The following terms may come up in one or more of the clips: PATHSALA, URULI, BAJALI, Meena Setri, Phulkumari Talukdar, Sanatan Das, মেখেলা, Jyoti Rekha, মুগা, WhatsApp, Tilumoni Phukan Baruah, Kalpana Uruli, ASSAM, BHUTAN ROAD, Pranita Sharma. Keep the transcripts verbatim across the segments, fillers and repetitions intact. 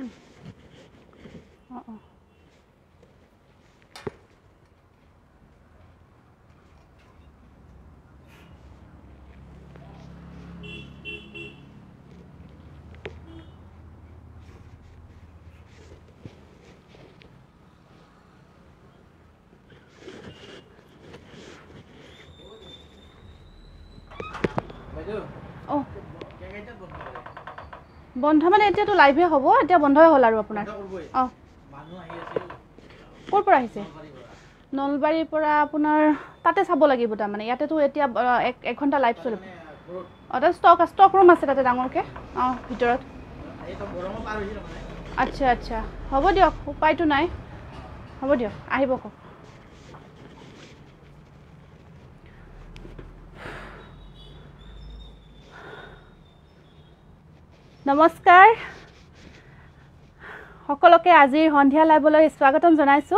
Uh-uh. Oh. Bondha mane eta to live e hobo eta bondha hol aru apunar oh manu ahi ase kor pora aise nolbari pora apunar tate sabo lagibo ta mane yate to eta one ghonta live chole ota stock stock room ase tate dangor ke oh bitorat ei to goromo par hoise mane acha acha hobo diok upai to nai hobo diok ahibo ko নমস্কাৰ সকলোকে আজি হন্ধিয়া লাইভলৈ স্বাগতম জনাইছো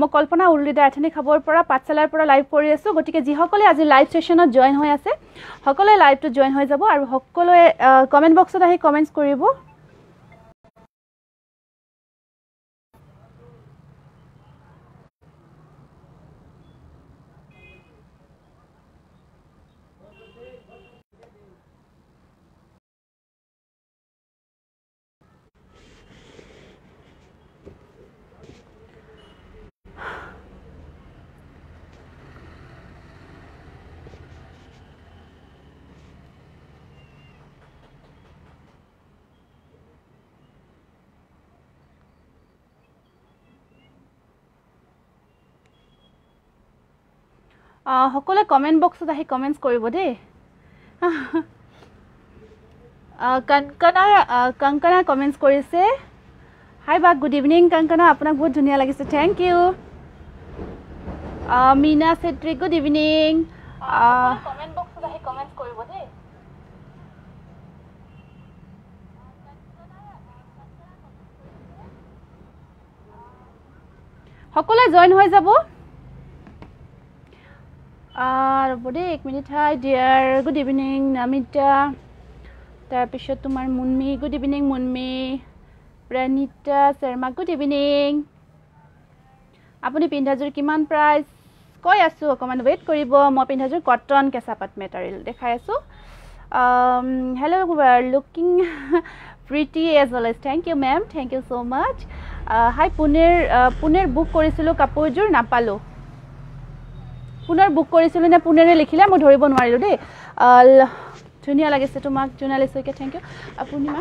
মই কল্পনা উৰুলিদা এথনি খবৰ পৰা পাঁচলাৰ পৰা live কৰি আছো গতিকে যি সকলে আজি লাইভ সেশনত জয়েন হৈ আছে সকলে লাইভটো জয়েন হৈ যাব আৰু সকলোৱে কমেন্ট বক্সত আহি কমেন্টস কৰিব Uh, Hokola comment box that he comments koribo de. uh, Kankana uh, Kankana comments korise. Hi ba, good evening Kankana. Apna bahut dhuniya lagise. Thank you. Uh, Meena Setri, good evening. Uh, uh, comment box that he comments koribo de. Hokola join hoy jabo. Uh, minute, hi dear, good evening Namita, Tarpisha Tumar Munmi, good evening Munmi, Pranita Sharma, good evening. Apuni Pindhajur Kiman price, koi asu, okoman wait koribo, moi Pindhajur cotton kesapat material, dekhai asu. Um, hello, we are looking pretty as always, thank you ma'am, thank you so much. Uh, hi Puner, uh, Puner book korisilu kapurjur napalo. পুনৰ book কৰিছিলো না পুনৰে লিখিলা মই ধৰিব নোৱাৰিলো দে ধুনিয়া লাগিছে তোমাক জোনালিছকে thank U আপুনি মা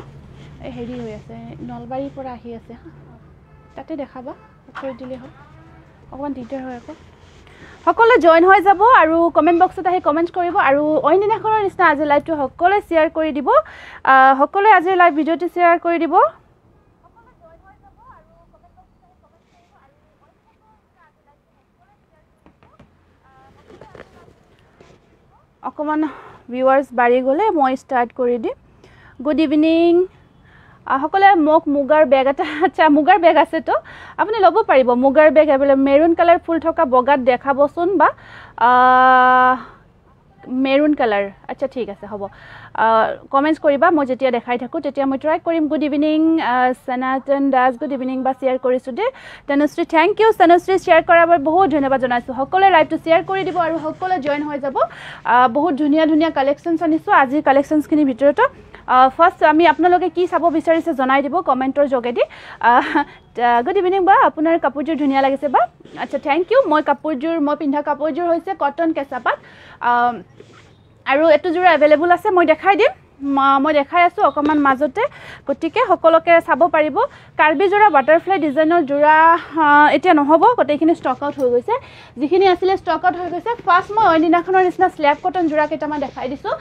হেৰি হৈ আছে নলবাৰীৰ পৰা আহি আছে তাতে দেখাবা কৰি দিলে হয় অকমান ডিটেইল হয় আকৌ সকলোৱে জয়েন হৈ যাব আৰু কমেন্ট বক্সত আহি কমেন্ট কৰিব আৰু অইনদিনাখনৰ নিচিনা আজি লাইভটো সকলোৱে শেয়াৰ কৰি দিব সকলোৱে আজি লাইভ ভিডিঅ'টো শেয়াৰ কৰি দিব Welcome viewers bari gole moi start kori di good evening hokole mok mugar bag eta acha mugar bag ase to apni lobo paribo mugar bag abele maroon color full thoka bogat dekhabo sun ba maroon color acha thik ase hobo comments koriba moi jetia dekhai thaku tetia moi try korim good evening Sanatan Das good evening ba share korisu de Tanusri thank you Tanusri share korabar bahut dhonyabad jonaisu hokole live to share kori dibo aru hokole join hoi jabo bahut dhunia dhunia collections anisu aji collections kini bhitoroto first ami apnaloke ki sabo bicharise jonai dibo comment or jogedi good evening ba apunar kapurjur dhunia lagise ba acha thank you moi kapurjur moi pindha kapurjur hoise cotton kesapat আৰু এটো জুৰা available আছে মই দেখাই দিম মই দেখাই আছো অকমান মাজতে গটিকে সকলোকে সাব পাৰিব কাৰ্বি জুৰা বাটাৰফ্লাই ডিজাইনৰ জুৰা এটা নহব গটেখিনি স্টক আউট হৈ গৈছে যিখিনি আছিল স্টক আউট হৈ গৈছে ফার্স্ট মই অইনিনাখনৰ নিচিনা স্ল্যাব কটন জুৰা কেটা মই দেখাই দিছো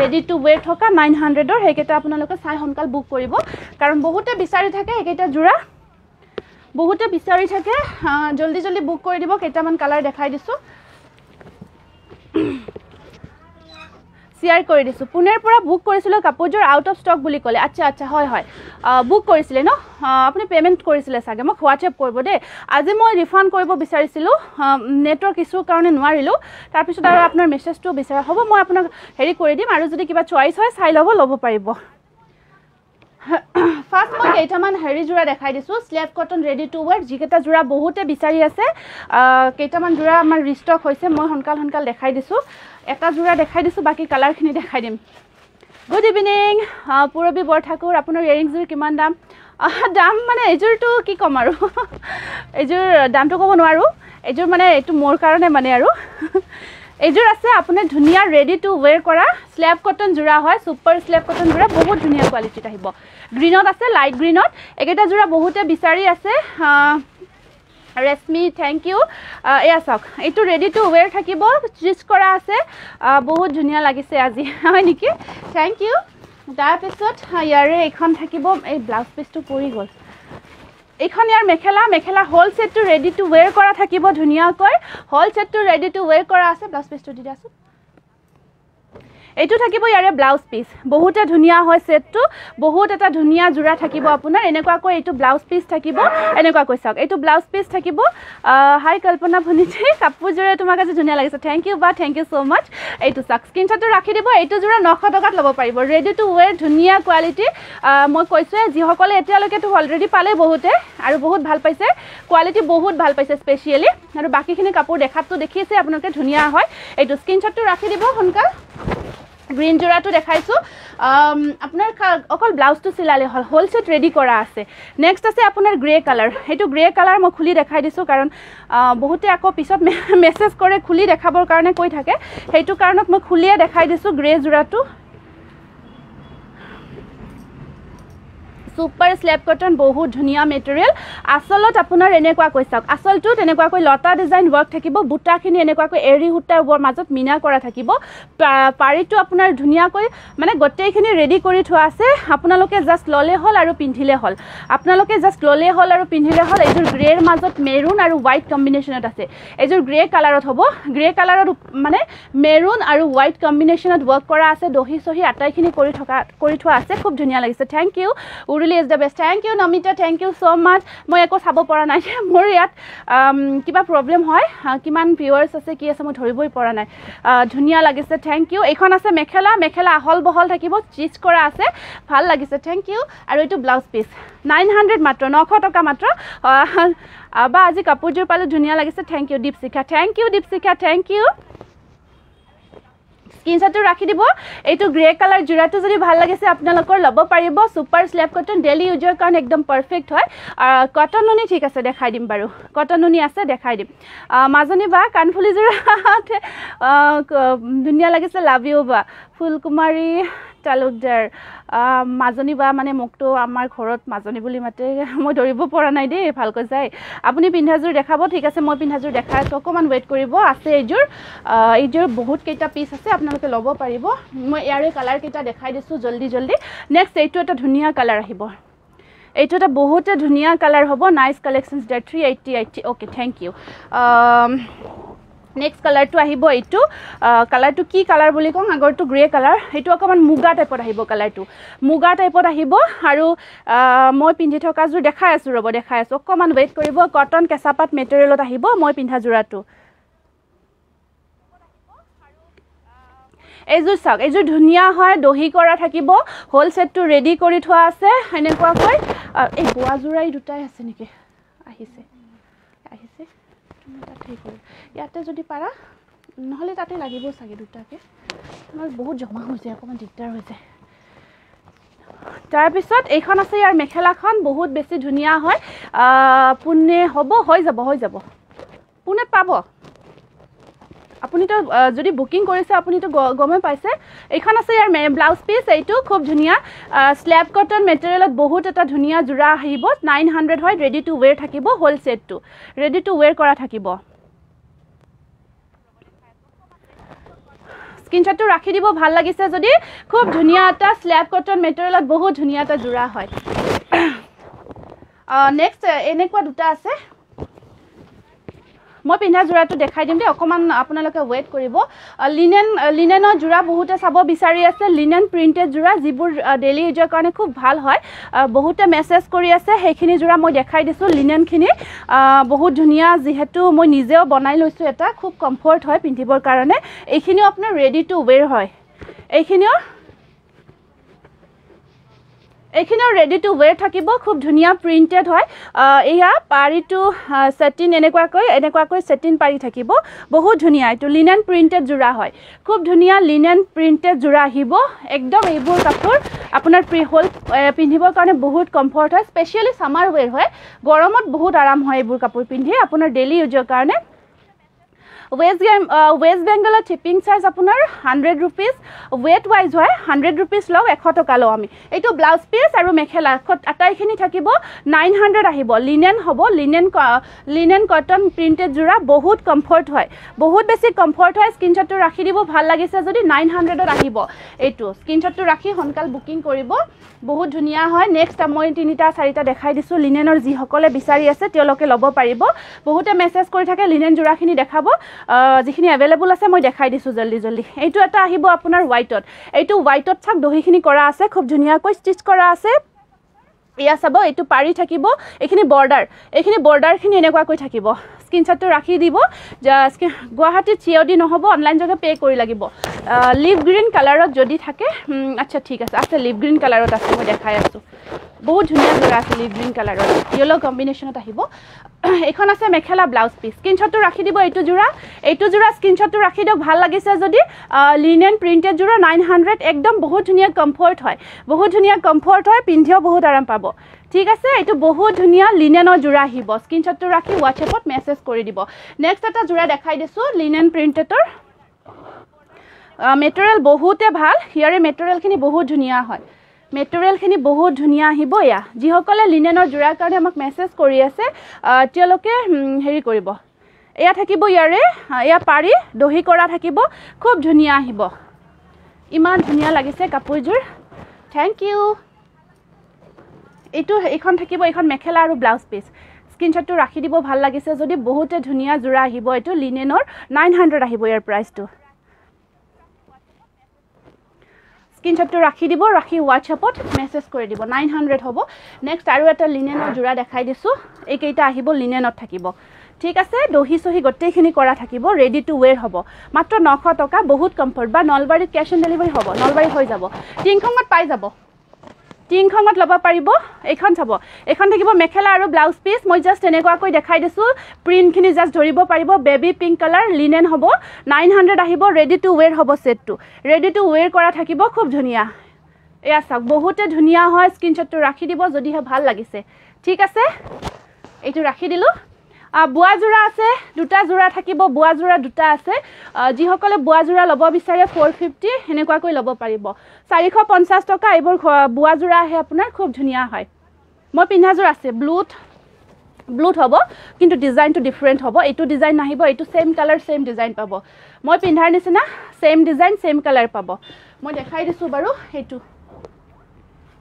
ৰেডি টু ওয়েৰ থকা nine hundred ৰ হেকেটা আপোনালোকে চাই হনকাল বুক কৰিব কাৰণ বহুতে বিচাৰি থাকে হেকেটা জুৰা বহুতে বিচাৰি থাকে জলদি জলদি বুক কৰি দিব কেটামান কালাৰ দেখাই দিছো शेयर কৰি দিছো পুনৰ পৰা বুক কৰিছিল কাপোৰজৰ আউট অফ ষ্টক বুলি কলে আচ্ছা আচ্ছা হয় হয় বুক কৰিছিল ন আপুনি পেমেন্ট কৰিছিল সাগে মই WhatsApp কৰিব দে আজি মই ৰিফান্ড কৰিব বিচাৰিছিল নেটৱৰ্ক ইস্যু কাৰণে নোৱাৰিলো তাৰ পিছত আৰু আপোনাৰ মেছেজটো বিচাৰ হ'ব মই আপোনাক হেৰি কৰি দিম আৰু যদি কিবা চয়েস হয় চাই লব লব পাৰিব First, মই কেইটামান হেৰি জোৰা দেখাই দিছো slub cotton ready to wear জিকেটা জোৰা বহুত বিচাৰি আছে কেইটামান জোৰা আমাৰ ৰিষ্টক হৈছে মই হনকাল হনকাল দেখাই দিছো এটা জোৰা দেখাই দিছো বাকি কালাৰ খিনি দেখাই দিম গুড ইভিনিং পুৰবি বৰঠাকুৰ আপোনাৰ ইয়াৰিংছ জোৰ কিমান দাম দাম মানে এজোৰটো কি কম আৰু এজোৰ দামটো কব নোৱাৰো এজোৰ মানে এটো মোৰ কাৰণে মানে আৰু এজোৰ আছে আপোনাৰ ধুনিয়া ৰেডি টু ওয়্যাৰ কৰা স্ল্যাব কটন জোড়া হয় সুপাৰ স্ল্যাব কটন জোড়া বহুত ধুনিয়া কোয়ালিটিত আহিব গ্ৰীনত আছে লাইট গ্ৰীনত একেটা জোড়া বহুত বিচাৰি আছে ৰেশমি থ্যাংক ইউ এয়া সক এটো ৰেডি টু ওয়্যাৰ থাকিব চিজ কৰা আছে বহুত ধুনিয়া লাগিছে আজি হয় নেকি থ্যাংক ইউ তাৰ পিছত ইয়াৰে এখন থাকিব এই ব্লাউজ পিসটো পৰি গল এখন ইয়াৰ মেখেলা মেখেলা হোল সেটটো ৰেডি টু ওয়্যাৰ কৰা থাকিব ধুনিয়াকৈ হোল সেটটো ৰেডি টু ওয়্যাৰ কৰা আছে ব্লাউজ পিসটো দি দিছো এটো থাকিব ইয়াৰে ব্লাউজ পিস বহুত ধুনিয়া হয় সেটটো বহুত এটা ধুনিয়া জোড়া থাকিব আপোনাৰ এনেকুৱাকৈ এটো ব্লাউজ পিস থাকিব এনেকুৱাকৈ সক এটো ব্লাউজ পিস থাকিব হাই কল্পনা ভনিজি কাপোৰ জোড়া তোমাক আজি ধুনিয়া লাগিছে থ্যাংক ইউ বা থ্যাংক ইউ সো মাচ এটো সক স্ক্রিনশটটো ৰাখি দিব এটো জোড়া নশ টকাত লব পাৰিব ৰেডি টু ওয়্যাৰ ধুনিয়া কোৱালিটি মই কৈছো যে সকলে এতিয়ালৈকে তো অলৰেডি পালে বহুত আৰু বহুত ভাল পাইছে কোৱালিটি বহুত ভাল পাইছে স্পেশালি আৰু বাকিখিনি কাপোৰ দেখাতটো দেখিছে আপোনালোকে ধুনিয়া হয় এটো স্ক্ৰিনশটটো ৰাখি দিব হনকাল গ্ৰীন জোড়াটো দেখাইছো আপোনাৰ অকল ব্লাউজটো সিলালে হল হোল সেট ৰেডি কৰা আছে নেক্সট আছে আপোনাৰ গ্ৰে কালাৰ হেতু গ্ৰে কালাৰ মই খুলি দেখাই দিছো কাৰণ বহুতে আকৌ পিছত মেসেজ কৰে খুলি দেখাবৰ কাৰণে কৈ থাকে হেতু কাৰণত মই খুলিয়ে দেখাই দিছো গ্ৰে জোড়াটো सुपर स्लैब कॉटन बहुत धुनिया मटेरियल आसलत आपनर এনেকুৱা কৈছক আসলটো তেনেকুৱা কৈ লতা ডিজাইন ওয়াৰ্ক থাকিব বুটা খিনি এনেকুৱা কৈ এৰি হুটাৰ মাজত মিনা কৰা থাকিব পাৰিটো আপোনাৰ ধুনিয়া কৈ মানে গটেইখিনি ৰেডি কৰি থোৱা আছে আপোনালোকে জাস্ট ললে হল আৰু পিন্ধিলে হল আপোনালোকে জাস্ট ললে হল আৰু পিন্ধিলে হল এজোৰ গ্ৰেৰ মাজত মেৰুন আৰু হোৱাইট কম্বিনেচনত আছে এজোৰ গ্ৰে কালাৰত হ'ব গ্ৰে কালাৰত মানে মেৰুন আৰু হোৱাইট কম্বিনেচনত ওয়াৰ্ক কৰা আছে দহি সহি আটাইখিনি কৰি থকা কৰি থোৱা আছে খুব ধুনিয়া লাগিছে thank you URULI is the best thank you Namita thank you so much মই একো সাবো পৰা নাই মোৰ ইয়াত কিবা প্ৰবলেম হয় কিমান ভিউয়াৰ্স আছে কি আছে মই ধৰিবই পৰা নাই ধুনিয়া লাগিছে থ্যাংক ইউ এখন আছে মেখেলা মেখেলা হল বহল থাকিব চিজ কৰা আছে ভাল লাগিছে থ্যাংক ইউ আৰু এটো ব্লাউজ পিস নশ মাত্ৰ নশ টকা মাত্ৰ আবা আজি কাপোৰজোৰ পালে ধুনিয়া লাগিছে thank you Dipshikha thank you Dipshikha thank you স্ক্রিনশটটো ৰাখি দিব এটো গ্ৰে কালাৰ জোড়াটো যদি ভাল লাগিছে আপোনালোকৰ লব পাৰিব super slub cotton daily user কাৰণে একদম পাৰফেক্ট হয় কটন নুনি ঠিক আছে দেখাই দিম বাৰু কটন নুনি আছে দেখাই দিম মাজনী বা কানফুলি জোড়া ধুনিয়া লাগিছে লাভ ইউ বা ফুলকুমাৰী তালুকদাৰ মাজনী বা মানে মুক্ত আমাৰ ঘৰত মাজনী বুলি মাতে মই ধৰিব পৰা নাই দেই ভালকৈ যায় আপুনি পিন্ধাজোৰ দেখাব ঠিক আছে মই পিন্ধাজোৰ দেখাই অকমান ওয়েট কৰিব আছে এজোৰ এজোৰ বহুত কেইটা পিস আছে আপোনালোকে লব পাৰিব মই ইয়াৰে কালাৰ কেইটা দেখাই দিছো জলদি জলদি নেক্সট এইটো এটা ধুনিয়া কালাৰ আহিব এইটো এটা বহুত ধুনিয়া কালাৰ হ'ব nice collections day three eighty okay thank you next colour तो আহিব এটো कलर तो की कलर বুলি কম আগৰ তো গ্ৰে कलर হেটো অকমান মুগা টাইপৰ আহিব कलर তো মুগা টাইপৰ আহিব আৰু মই পিন্ধি থকা জোৰ দেখাই আছো ৰব দেখাই আছো অকমান ওয়েট কৰিব কটন কেচাপাত মেটেৰিয়েলত আহিব মই পিন্ধা জোৰাটো এজোৰ সক এজোৰ ধুনিয়া হয় দহি কৰা থাকিব হোল সেটটো ৰেডি কৰি থোৱা আছে এনেকুৱা কৈ এই বোৱা জোৰাই দুটাই আছে নেকি আহিছে আহিছে ইয়াতে যদি পাৰা নহলে তাতে লাগিব সাগে দুটাকে আমাৰ বহুত জমা হৈছে অকমান দিগদাৰ হৈছে তাৰ পিছত এইখন আছে ইয়াৰ মেখেলাখন বহুত বেছি ধুনিয়া হয় পুনে হ'ব হৈ যাব হৈ যাব পুনে পাব আপুনি তো যদি বুকিং কৰিছে আপুনি তো গমে পাইছে এইখন আছে ইয়াৰ ব্লাউজ পিস এইটো খুব ধুনিয়া স্ল্যাব কটন মেটেৰিয়েলত বহুত এটা ধুনিয়া জোড়া আহিব নশ হয় ৰেডি টু ওয়্যাৰ থাকিব হোল সেটটো ৰেডি টু ওয়্যাৰ কৰা থাকিব স্ক্ৰিনশটটো ৰাখি দিব ভাল লাগিছে যদি খুব ধুনিয়া এটা স্ল্যাব কটন মেটেৰিয়েলত বহুত ধুনিয়া এটা জোড়া হয় নেক্সট এনেকুৱা দুটা আছে মই পিন্ধা জোড়াটো দেখাই দিম দে অকমান আপোনালোকে ওয়েট কৰিব লিনেন লিনেনৰ জোড়া বহুত চাব বিচাৰি আছে লিনেন প্ৰিন্টেড জোড়া জিবুৰ ডেইলি ইউজৰ কাৰণে খুব ভাল হয় বহুত মেসেজ কৰি আছে হেখিনি জোড়া মই দেখাই দিছো লিনেন খিনি বহুত ধুনিয়া যেহেতু মই নিজেও বনাই লৈছো এটা খুব কমফৰ্ট হয় পিন্ধিবৰ কাৰণে এইখিনিও আপোনাৰ ৰেডি টু ওয়্যাৰ হয় এইখিনিও এখানেও ৰেডি টু ওয়্যাৰ থাকিব খুব ধুনিয়া প্ৰিন্টেড হয় ইয়া পাৰি টু সেটিন এনেকুৱা কৈ এনেকুৱা কৈ সেটিন পাৰি থাকিব বহুত ধুনিয়া এটো লিনেন প্ৰিন্টেড জোড়া হয় খুব ধুনিয়া লিনেন প্ৰিন্টেড জোড়া আহিব একদম এইবোৰ কাপোৰ আপোনাৰ প্ৰি হোল পিন্ধিবৰ কাৰণে বহুত কমফৰ্ট হয় স্পেশালি সামাৰ ওয়্যাৰ হয় গৰমত বহুত আৰাম হয় এইবোৰ কাপোৰ পিন্ধি আপোনাৰ ডেইলি ইউজৰ কাৰণে West, uh, West Bengal shipping size apunar one hundred rupees weight wise hoy one hundred rupees log one hundred taka lo ami eto blouse piece aru mekhela atai khini thakibo nine hundred ahibo linen hobo linen linen cotton printed jura bahut comfort hoy bahut beshi comfort hoy screenshot to rakhi dibo bhal lagise jodi nine hundred ahibo eto screenshot to rakhi honkal booking koribo bahut dhuniya hoy next amoi tinita sarita dekhai disu linenor ji hokole bisari ase tioloke lobo paribo bahute message kori thake linen jura khini dekhabo जिखिनि available আছে মই দেখাই দিছো জলদি জলদি এইটো এটা আহিব আপোনাৰ হোয়াইটত এইটো হোয়াইটত থাক দহিখিনি কৰা আছে খুব ধুনিয়া কৈ স্টিচ কৰা আছে ইয়া সব এইটো পাৰি থাকিব এখিনি বৰ্ডাৰ এখিনি বৰ্ডাৰ খিনি এনেকুৱা কৈ থাকিব স্ক্ৰিনশটটো ৰাখি দিব জাস্ট গুৱাহাটী চিওডি নহব অনলাইন জগে পে কৰি লাগিব লিভ গ্ৰীণ কালাৰত যদি থাকে আচ্ছা ঠিক আছে আছে লিভ গ্ৰীণ কালাৰত আছে মই দেখাই আছো বহুত ধুনিয়া জোড়া আছে লিভ গ্ৰীণ কালাৰত ইয়েলো কম্বিনেশনত আহিব এখন আছে মেখেলা ব্লাউজ পিস স্ক্ৰিনশটটো ৰাখি দিব এইটো জোড়া এইটো জোড়া স্ক্ৰিনশটটো ৰাখি দিওক ভাল লাগিছে যদি লিনেন প্ৰিন্টেড জোড়া nine hundred একদম বহুত ধুনিয়া কমফৰ্ট হয় বহুত ধুনিয়া কমফৰ্ট হয় পিন্ধিও বহুত আৰাম পাব ঠিক আছে এটো বহুত ধুনিয়া লিনেনৰ জোড়া আহিব স্ক্ৰিনশটটো ৰাখি WhatsAppত মেসেজ কৰি দিব নেক্সট এটা জোড়া দেখাই দিছো লিনেন প্ৰিন্টেডৰ মেটেৰিয়েল বহুতে ভাল হিয়াৰে মেটেৰিয়েলখিনি বহুত ধুনিয়া হয় Material khini bahut dhuniya ahibo ya jihokole linen or jura karone amak message kori ase tioloke heri koribo eya thakibo yare eya pari dohi kora thakibo khub dhuniya ahibo iman dhuniya lagise kapur jur thank you etu ekhon thakibo ekhon mekhela aru blouse piece screenshot tu rakhi dibo bhal lagise jodi bahut dhuniya jura ahibo etu linen or nine hundred ahibo yar price tu স্ক্রিনশটটো ৰাখি দিব ৰাখি WhatsAppত message কৰি দিব nine hundred হ'ব next আৰু এটা লিনেনৰ জোড়া দেখাই দিছো এইকেইটা আহিব লিনেনত থাকিব ঠিক আছে দহি সহি গটেখিনি কৰা থাকিব ৰেডি টু ওয়্যাৰ হ'ব মাত্ৰ nine hundred taka বহুত কমফৰ্ট বা নলবাৰীত ক্যাশ অন ডেলিভাৰী হ'ব নলবাৰী হৈ যাব টিংখঙত পাই যাব টিংখঙত লবা পাৰিব এখন চাব এখন থাকিব মেখেলা আৰু ব্লাউজ পিস মই জাস্ট এনেকুৱা কৈ দেখাই দিছো প্ৰিন্টখিনি জাস্ট ধৰিব পাৰিব বেবি পিংক কালাৰ লিনেন হ'ব nine hundred আহিব ৰেডি টু ওয়্যাৰ হ'ব সেটটো ৰেডি টু ওয়্যাৰ কৰা থাকিব খুব ধুনিয়া এয়া চাওক বহুতে ধুনিয়া হয় স্ক্ৰিনশটটো ৰাখি দিব যদিহে ভাল লাগিছে ঠিক আছে এইটো ৰাখি দিলো বুয়া জোড়া আছে দুটা জোড়া থাকিব বুয়া জোড়া দুটা আছে যিহকলে বুয়া জোড়া লব বিচাৰে four fifty এনেকুৱা কৈ লব পাৰিব four fifty taka এবৰ বুয়া জোড়া আছে আপোনাৰ খুব ধুনিয়া হয় মই পিন্ধা জোড়া আছে ব্লুত ব্লুত হ'ব কিন্তু ডিজাইনটো ডিফৰেন্ট হ'ব এটো ডিজাইন নাহিব এটো সেম কালাৰ সেম ডিজাইন পাব মই পিন্ধাৰ নিচিনা সেম ডিজাইন সেম কালাৰ পাব মই দেখাই দিছো বাৰু এটো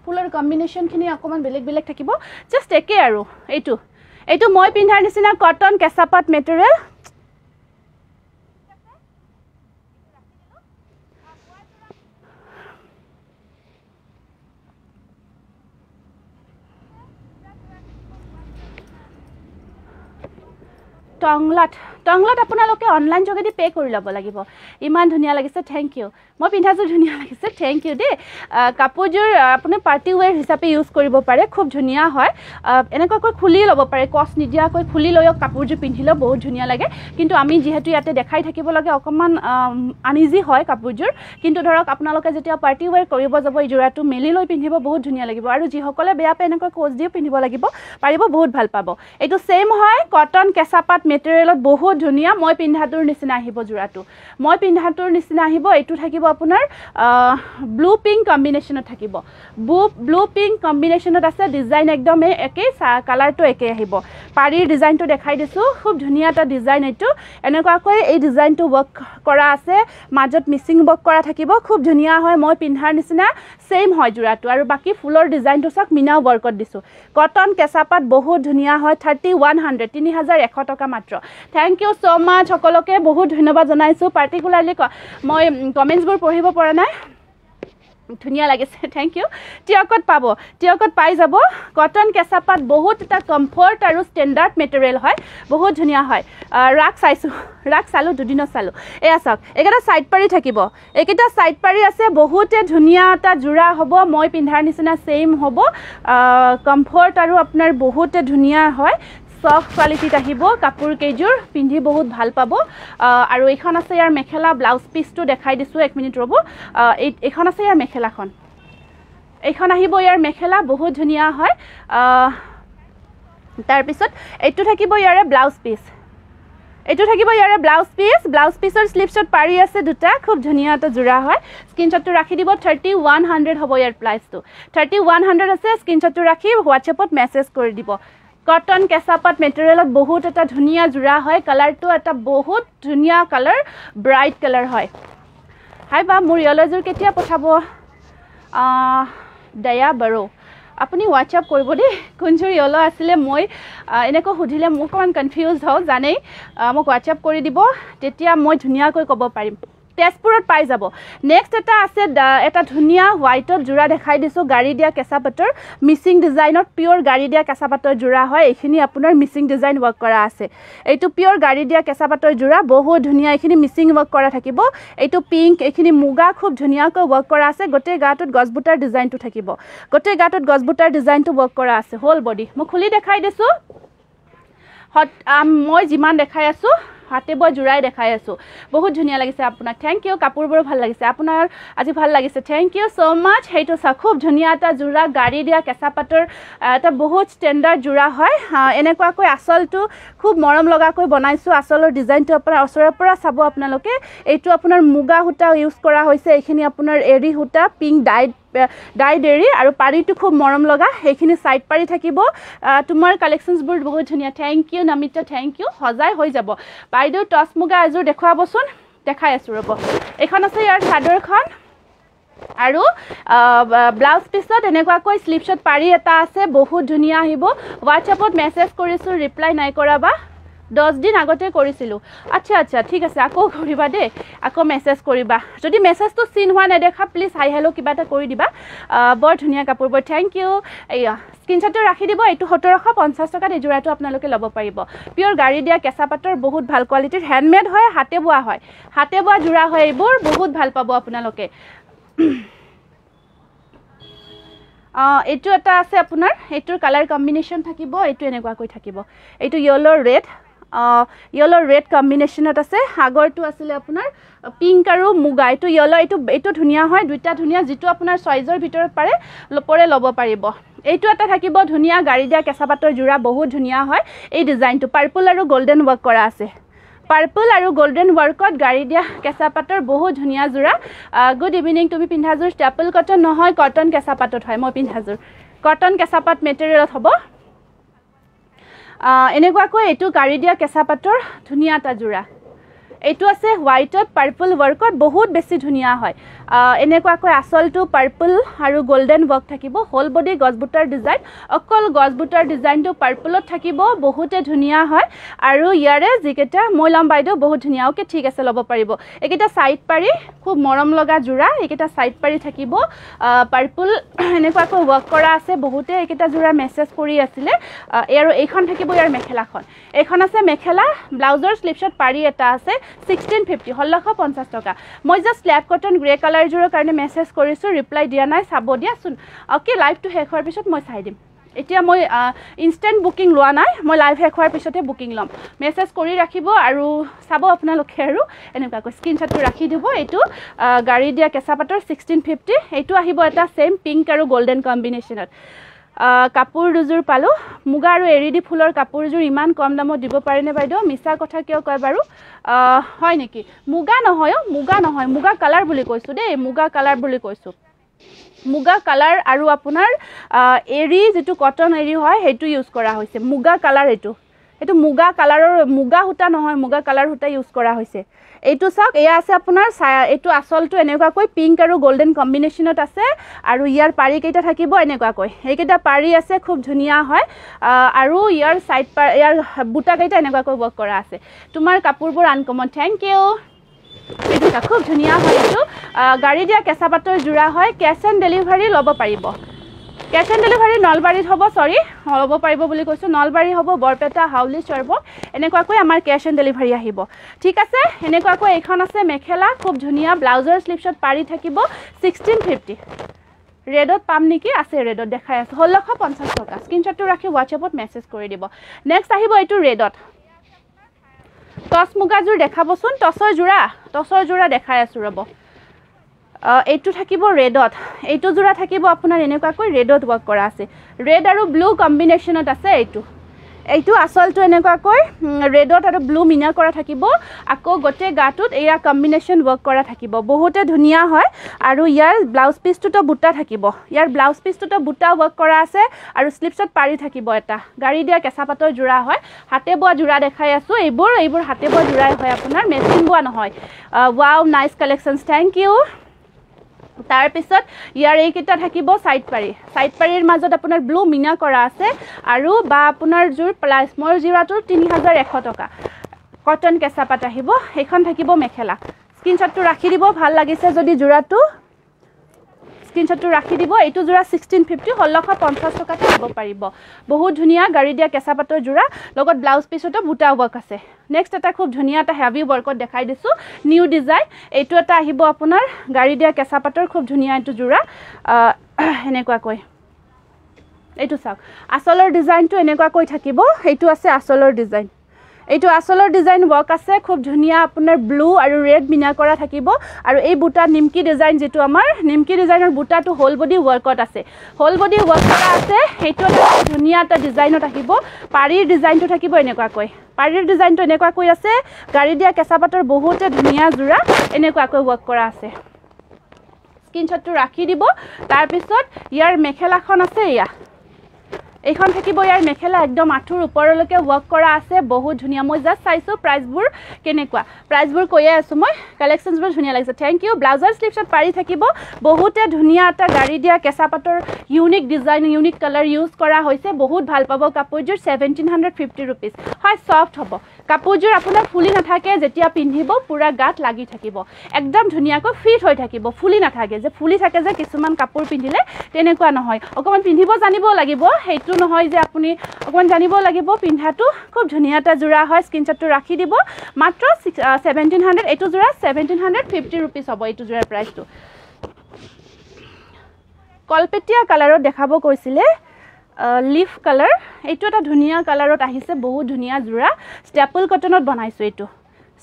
ফুলৰ কম্বিনেশন খিনি অকমান বেলেগ বেলেগ থাকিব জাস্ট একে আৰু এটো एतो मोय पिन्धार निसिना कॉटन केसापात मटेरियल टंगलाट टंगलाट আপোনালোকে অনলাইন জগেদি পে কৰি লব লাগিব ইমান ধুনিয়া লাগিছে থ্যাংক ইউ মই পিন্ধাছো ধুনিয়া লাগিছে থ্যাংক ইউ দে কাপোৰজৰ আপুনি পাৰ্টি ওয়্যাৰ হিচাপে ইউজ কৰিব পাৰে খুব ধুনিয়া হয় এনেকৈ কৈ খুলি লব পাৰে কষ্ট নিদিয়া কৈ খুলি লয় কাপোৰজৰ পিন্ধিলে বহুত ধুনিয়া লাগে কিন্তু আমি যেহেতু ইয়াতে দেখাই থাকিব লাগে অকমান আনইজি হয় কাপোৰজৰ কিন্তু ধৰক আপোনালোকে যেতিয়া পাৰ্টি ওয়্যাৰ কৰিব যাব এই জোড়াটো মেলি লৈ পিন্ধিব বহুত ধুনিয়া লাগিব আৰু যিহকলে বেয়া পায় এনেকৈ কোচ দিও পিন্ধিব লাগিব পাৰিব বহুত ভাল পাব এটো সেম হয় কটন কেচাপাত Material বহুত ধুনিয়া মই পিন্ধাটোৰ নিচিনা আহিব জোড়াটো মই পিন্ধাটোৰ নিচিনা আহিব এটো থাকিব আপোনাৰ ব্লু পিংক কম্বিনেশনত থাকিব ব্লু পিংক কম্বিনেশনত আছে ডিজাইন একদম একে কালাৰটো একে আহিব পাৰিৰ ডিজাইনটো দেখাই দিছো খুব ধুনিয়া এটা ডিজাইন এটো এনেকুৱা কৈ এই ডিজাইনটো ওয়াৰ্ক কৰা আছে মাজত মিসিং ওয়াৰ্ক কৰা থাকিব খুব ধুনিয়া হয় মই পিন্ধাৰ নিচিনা সেম হয় জোড়াটো আৰু বাকি ফুলৰ ডিজাইনটো সক মিনা ওয়ার্কত দিছো কটন কেচাপাত বহুত ধুনিয়া হয় thirty-one hundred thirty-one hundred taka Thank you so much. সকলোকে বহুত ধন্যবাদ জনাইছো particularly মই কমেন্টস বোৰ পঢ়িব পৰা নাই ধুনিয়া লাগিছে থ্যাঙ্ক ইউ টিয়কট পাবো টিয়কট পাই যাব কটন কেসাপাত বহুত এটা কমফর্ট আৰু স্ট্যান্ডাৰ্ড ম্যাটেৰিয়াল হয় বহুত ধুনিয়া হয় ৰাক সাইসু ৰাক সালো দুদিনো সালো এয়া সক একেটা সাইড পাৰি থাকিব একেটা সাইড পাৰি আছে বহুতে ধুনিয়া এটা জুৰা হ'ব মই পিন্ধাৰ নিচিনা সেম হ'ব কমফৰ্ট আৰু আপোনাৰ বহুতে ধুনিয়া হয় soft quality আহিব কাপোৰ কেজুৰ পিন্ধি বহুত ভাল পাব আৰু এখন আছে ইয়াৰ মেখেলা ব্লাউজ পিসটো দেখাই দিছো এক মিনিট ৰব এখন আছে ইয়াৰ মেখেলাখন এখন আহিব ইয়াৰ মেখেলা বহুত ধুনিয়া হয় তাৰ পিছত এটো থাকিব ইয়াৰে ব্লাউজ পিস এটো থাকিব ইয়াৰে ব্লাউজ পিস ব্লাউজ পিসৰ স্লিপ শ্বট পাৰি আছে দুটা খুব ধুনিয়া ত জুৰা হয় স্ক্ৰিনশ্বটটো ৰাখি দিব thirty-one hundred হ'ব ইয়াৰ প্ৰাইচটো thirty-one hundred আছে স্ক্ৰিনশ্বটটো ৰাখি WhatsAppত মেসেজ কৰি দিব Cotton Kesapat material बहुत अच्छा धुनिया जुड़ा है कलर तो अच्छा बहुत धुनिया कलर bright कलर है हाय बाप मुरियाला जोर के टिया पता बो आ दया बरो अपनी WhatsApp कोई बोले कुछ रियाला असले मौई इनको हुदिले मुकान confused हो जाने मो WhatsApp कोई दिबो टिया मौई धुनिया कोई कबो पारी তেজপুৰত পাই যাব নেক্সট এটা আছে এটা ধুনিয়া হোয়াইটৰ জোড়া দেখাই দিছো গাড়ী দিয়া কেসাপাতৰ মিসিং ডিজাইনত পিওৰ গাড়ী দিয়া কেসাপাতৰ জোড়া হয় এখিনি আপোনাৰ মিসিং ডিজাইন ওয়াৰ্ক কৰা আছে এইটো পিওৰ গাড়ী দিয়া কেসাপাতৰ জোড়া বহুত ধুনিয়া এখিনি মিসিং ওয়াৰ্ক কৰা থাকিব এইটো পিঙ্ক এখিনি মুগা খুব ধুনিয়াকৈ ওয়াৰ্ক কৰা আছে গটে গাটত গছবুটাৰ ডিজাইনটো থাকিব গটে গাটত গছবুটাৰ ডিজাইনটো ওয়াৰ্ক কৰা আছে হোল বডি মই খুলি দেখাই দিছো হট মই জিমান দেখাই আছো হাতে বয় জুৰাই দেখাই আছো বহুত ধুনিয়া লাগিছে আপোনাক থ্যাঙ্ক ইউ কাপোৰ বৰ ভাল লাগিছে আপোনাৰ আজি ভাল লাগিছে থ্যাঙ্ক ইউ সো মাচ হেটো সা খুব ধুনিয়া এটা জুৰা গাড়ী দিয়া কেসাপাতৰ এটা বহুত স্ট্যান্ডাৰ্ড জুৰা হয় এনেকুৱা কৈ আসলটো খুব মৰম লগা কৈ বনাইছো আসলৰ ডিজাইনটো আপোনাৰ অসৰৰ পৰা চাব আপোনালোকে এইটো আপোনাৰ মুগা হুটা ইউজ কৰা হৈছে এইখিনি আপোনাৰ এৰি হুটা পিং ডাই ডাই ডেৰি আৰু পাৰিটো খুব মৰম লগা এইখিনি সাইড পাৰি থাকিব তোমাৰ কালেকশনস বৰ বহুত ধুনিয়া thank you Namita thank you Hojai হৈ যাব বাইদেউ টস মুগা এজোৰ দেখুৱাবচোন দেখাই আছো ৰব এখন আছে ইয়াৰ চাদৰখন আৰু ব্লাউজ পিছত এনেকুৱা কৈ স্লিপ শ্বট পাৰি এটা আছে বহুত ধুনিয়া আহিব WhatsAppত মেসেজ কৰিছো ৰিপ্লাই নাই কৰাবা ten দিন আগতে কৰিছিলো আচ্ছা আচ্ছা ঠিক আছে আকো কৰিবা দে আকো মেসেজ কৰিবা যদি মেসেজটো সিন হোৱা নাই দেখা প্লিজ হাই হেলো কিবা এটা কৰি দিবা বৰ ধুনিয়া কাপোৰ বৰ থ্যাঙ্ক ইউ এয়া স্ক্ৰিনশ্বটটো ৰাখি দিব এটো seventeen fifty টকা দেজুৰাটো আপোনালোকে লব পাৰিব পিওৰ গাড়ী দিয়া কেসাপাতৰ বহুত ভাল কোৱালিটিৰ হ্যান্ডমেড হয় হাতে বোৱা হয় হাতে বোৱা জুৰা হয় এবোৰ বহুত ভাল পাব আপোনালোকে Uh, it is a color combination. It is yellow red. Uh, yellow red combination. It is a pink and muga. It is yellow. It is a dunia. It is a dunia. Size or bitter pare. Lopore lobo paribo. It is a dunia. Garida Casapato Jura Boho Dunia. It is designed to purple or golden work. Purple and golden workout Garidia Casapator Boho Junia Zura. Good evening to be Pinhazur, Chapel Cotton, Nohoi Cotton Casapato, Himo Pinhazur. Cotton Casapat material of Hobo Eneguaco, Etu Garidia Casapator, Junia Tajura. Etu as a white or purple workout, Bohut Bessi Junia Hoi. Eneguaco assault to purple, Haru golden work Takibo, whole body gosbutter design, Okol gosbutter design to purple of Takibo, Bohute Junia Hoi. Aru yare ziketa molam baido বহুত ধুনিয়া okay ঠিক আছে লব পাৰিব একেটা side পাৰি খুব মৰম লগা জুৰা একেটা সাইড পাৰি থাকিব পাৰ্পল এনেকুৱা কৈ ওয়াৰ্ক কৰা আছে বহুতে একেটা জুৰা মেসেজ কৰি আছিলে আৰু এইখন থাকিব ইয়াৰ মেখেলাখন এইখন আছে মেখেলা ব্লাউজৰ স্লিপশ্বট পাৰি এটা আছে sixteen fifty one thousand one hundred fifty টকা মই যে স্ল্যাব কটন গ্রে কালাৰ জুৰৰ কাৰণে মেসেজ কৰিছো ৰিপ্লাই দিয়া নাই চাব দিয়াচোন ওকে লাইভটো শেষ হোৱাৰ পিছত মই চাই দিম এতিয়া মই ইনস্ট্যান্ট বুকিং লোৱা নাই মই লাইভ হে খোৱাৰ পিছতে বুকিং লম মেসেজ কৰি ৰাখিব আৰু সাবো আপোনালোকে আৰু এনেকা কৈ স্ক্ৰিনশ্বটটো ৰাখি দিব এটো গাড়ী দিয়া কেসাপাতৰ sixteen fifty এটো আহিব এটা সেম পিঙ্ক আৰু গোল্ডেন কম্বিনেশনত কাপোৰ দুজোৰ পালো মুগা আৰু এৰিডি ফুলৰ কাপোৰ জোৰ ইমান কম দামত দিব পাৰিনে বাইদেউ মিছা কথা কিয় কয় বাৰু হয় নেকি মুগা নহয় মুগা নহয় মুগা কালাৰ বুলি কৈছো দে মুগা কালাৰ বুলি কৈছো মুগা কালাৰ আৰু আপোনাৰ এৰি যেটো কটন এৰি হয় হেতু ইউজ কৰা হৈছে মুগা কালাৰ এটো এটো মুগা কালাৰৰ মুগা হুটা নহয় মুগা কালাৰ হুটা ইউজ কৰা হৈছে এটো সাক এয়া আছে আপোনাৰ এটো আসলটো এনেকুৱা কৈ পিঙ্ক আৰু গোল্ডেন কম্বিনেশনত আছে আৰু ইয়াৰ পাৰি কেইটা থাকিব এনেকুৱা কৈ এইকেইটা পাৰি আছে খুব ধুনিয়া হয় আৰু ইয়াৰ সাইড পাৰ ইয়াৰ বুটা কেইটা এনেকুৱা কৈ ওয়াৰ্ক কৰা আছে তোমাৰ কাপোৰবোৰ আনকমন থ্যাঙ্ক ইউ এটা খুব ধুনিয়া হয় এটো গাড়ি দিয়া কেঁচা পাতৰ জুৰা হয় ক্যাশ অন ডেলিভাৰি লব পাৰিব ক্যাশ অন ডেলিভাৰি নলবাৰীত হ'ব সৰি লব পাৰিব বুলি কৈছো নলবাৰী হ'ব বৰপেটা হাউলি চৰব এনেকুৱা কৈ আমাৰ ক্যাশ অন ডেলিভাৰি আহিব ঠিক আছে এনেকুৱা কৈ এখন আছে মেখেলা খুব ধুনিয়া ব্লাউজৰ স্লিপশট পাৰি থাকিব sixteen fifty Redot Pamniki, as a redot, the highest whole of fifty toka. Screenshot to Raki, watch about message corridible. Next, Ahibo to redot. Toss Mugazu de Cabosun, Tosso Jura, Tosso Jura de highest rubo. Eight to Takibo redot. Eight to Zura Takibo upon an enekaku, redot work corasi. Red or blue combination of the say to. Eight to assault to enekakoi, redot or blue mina cora takibo, ako gote gatut, air combination work cora takibo. Bohote dunia hoi. আৰু ইয়াৰ blouse পিসটো বুটা থাকিব ইয়াৰ blouse পিসটো বুটা work কৰা আছে আৰু slip shot পাৰি থাকিব এটা গাড়ী দিয়া কেছাপাতৰ জুৰা হয় হাতে বোৱা জুৰা দেখাই আছো এইবোৰ এইবোৰ হাতে বোৱা জুৰাই হয় আপোনাৰ মেচিন বোৱা নহয় wow nice collections thank you তাৰ পিছত ইয়াৰ এইকিটা থাকিব সাইড পাৰি সাইড পাৰিৰ মাজত আপোনাৰ ব্লু মিনা কৰা আছে আৰু বা আপোনাৰ জুৰ প্লাস মৰ জুৰাটো thirty one hundred টকা কটন কেছাপাত আহিব এখন থাকিব মেখেলা Screenshot to Raki Dibo, Halagisa Zodi Juratu. Screenshot to Raki Dibo, eight to Jura sixteen fifty, Holoka Pontasto Catabo Paribo. Bohu Junia, Garidia Casapato Jura, Logot Blouse Piece of Buta Workase. Next attack of Junia, heavy work of the Kaidisu, new design, eight to Tahibo Apunar, Garidia Casapato, Cob Junia to Jura, Enequakoi. Eight to Sak. A solar design to Enequakoi Takibo, eight to a solar design. এইটো আসলৰ design walk আছে খুব ধুনিয়া আপোনাৰ blue আৰু red Mina কৰা থাকিব আৰু এই বুটা নিমকি ডিজাইন যেটো আমাৰ নিমকি ডিজাইনৰ বুটাটো হোল বডি ওয়াৰ্কত আছে হোল বডি ওয়াৰ্ক কৰা আছে হেটো ধুনিয়াটা ডিজাইনত আহিব পাৰিৰ ডিজাইনটো থাকিব এনেকুৱা কৈ পাৰিৰ ডিজাইনটো এনেকুৱা কৈ আছে গাড়ী দিয়া কেছাপাতৰ বহুতে ধুনিয়া জুৰা এনেকুৱা কৈ ওয়াক কৰা আছে স্ক্ৰিনশ্বট ৰাখি দিব তাৰ পিছত ইয়াৰ মেখেলাখন আছে ইয়া এখন থাকিব ইয়াৰ মেখেলা একদম আঠুৰ ওপৰলৈকে ওয়াৰ্ক কৰা আছে বহুত ধুনিয়া মই জাস্ট চাইছো প্ৰাইজবোৰ কেনেকুৱা প্ৰাইজবোৰ কইয়া আছো মই কালেকশনবোৰ ধুনিয়া লাগিছে থ্যাঙ্ক ইউ ব্লাউজৰ স্লিপশট পাৰি থাকিব বহুতে ধুনিয়া এটা গাড়ী দিয়া কেছাপাতৰ unique design unique colour use কৰা হৈছে বহুত ভাল পাব কাপোৰজৰ seventeen fifty rupees হয় সফট হ'ব কাপোৰজৰ আপোনাৰ ফুলি নাথাকে যেতিয়া পিন্ধিব পুৰা গাত লাগি থাকিব একদম ধুনিয়াকৈ ফিট হৈ থাকিব ফুলি নাথাকে যে ফুলি থাকে যে কিছুমান কাপোৰ পিন্ধিলে তেনেকুৱা নহয় অকমান পিন্ধিব জানিব লাগিব হেই No hoise apuni one Janibol Lagibo Pinhatu, Cob Juniata Zura Hoy Skinshot to Raki Dibo, Matro six uh seventeen hundred eight to Zura, seventeen hundred fifty rupees of eight to Zura price to Colpetia color of the Habo Coisile, uh leaf color, eight to a dunia color of Ahise Bohu Dunia Zura, staple cotton of Bonaisu to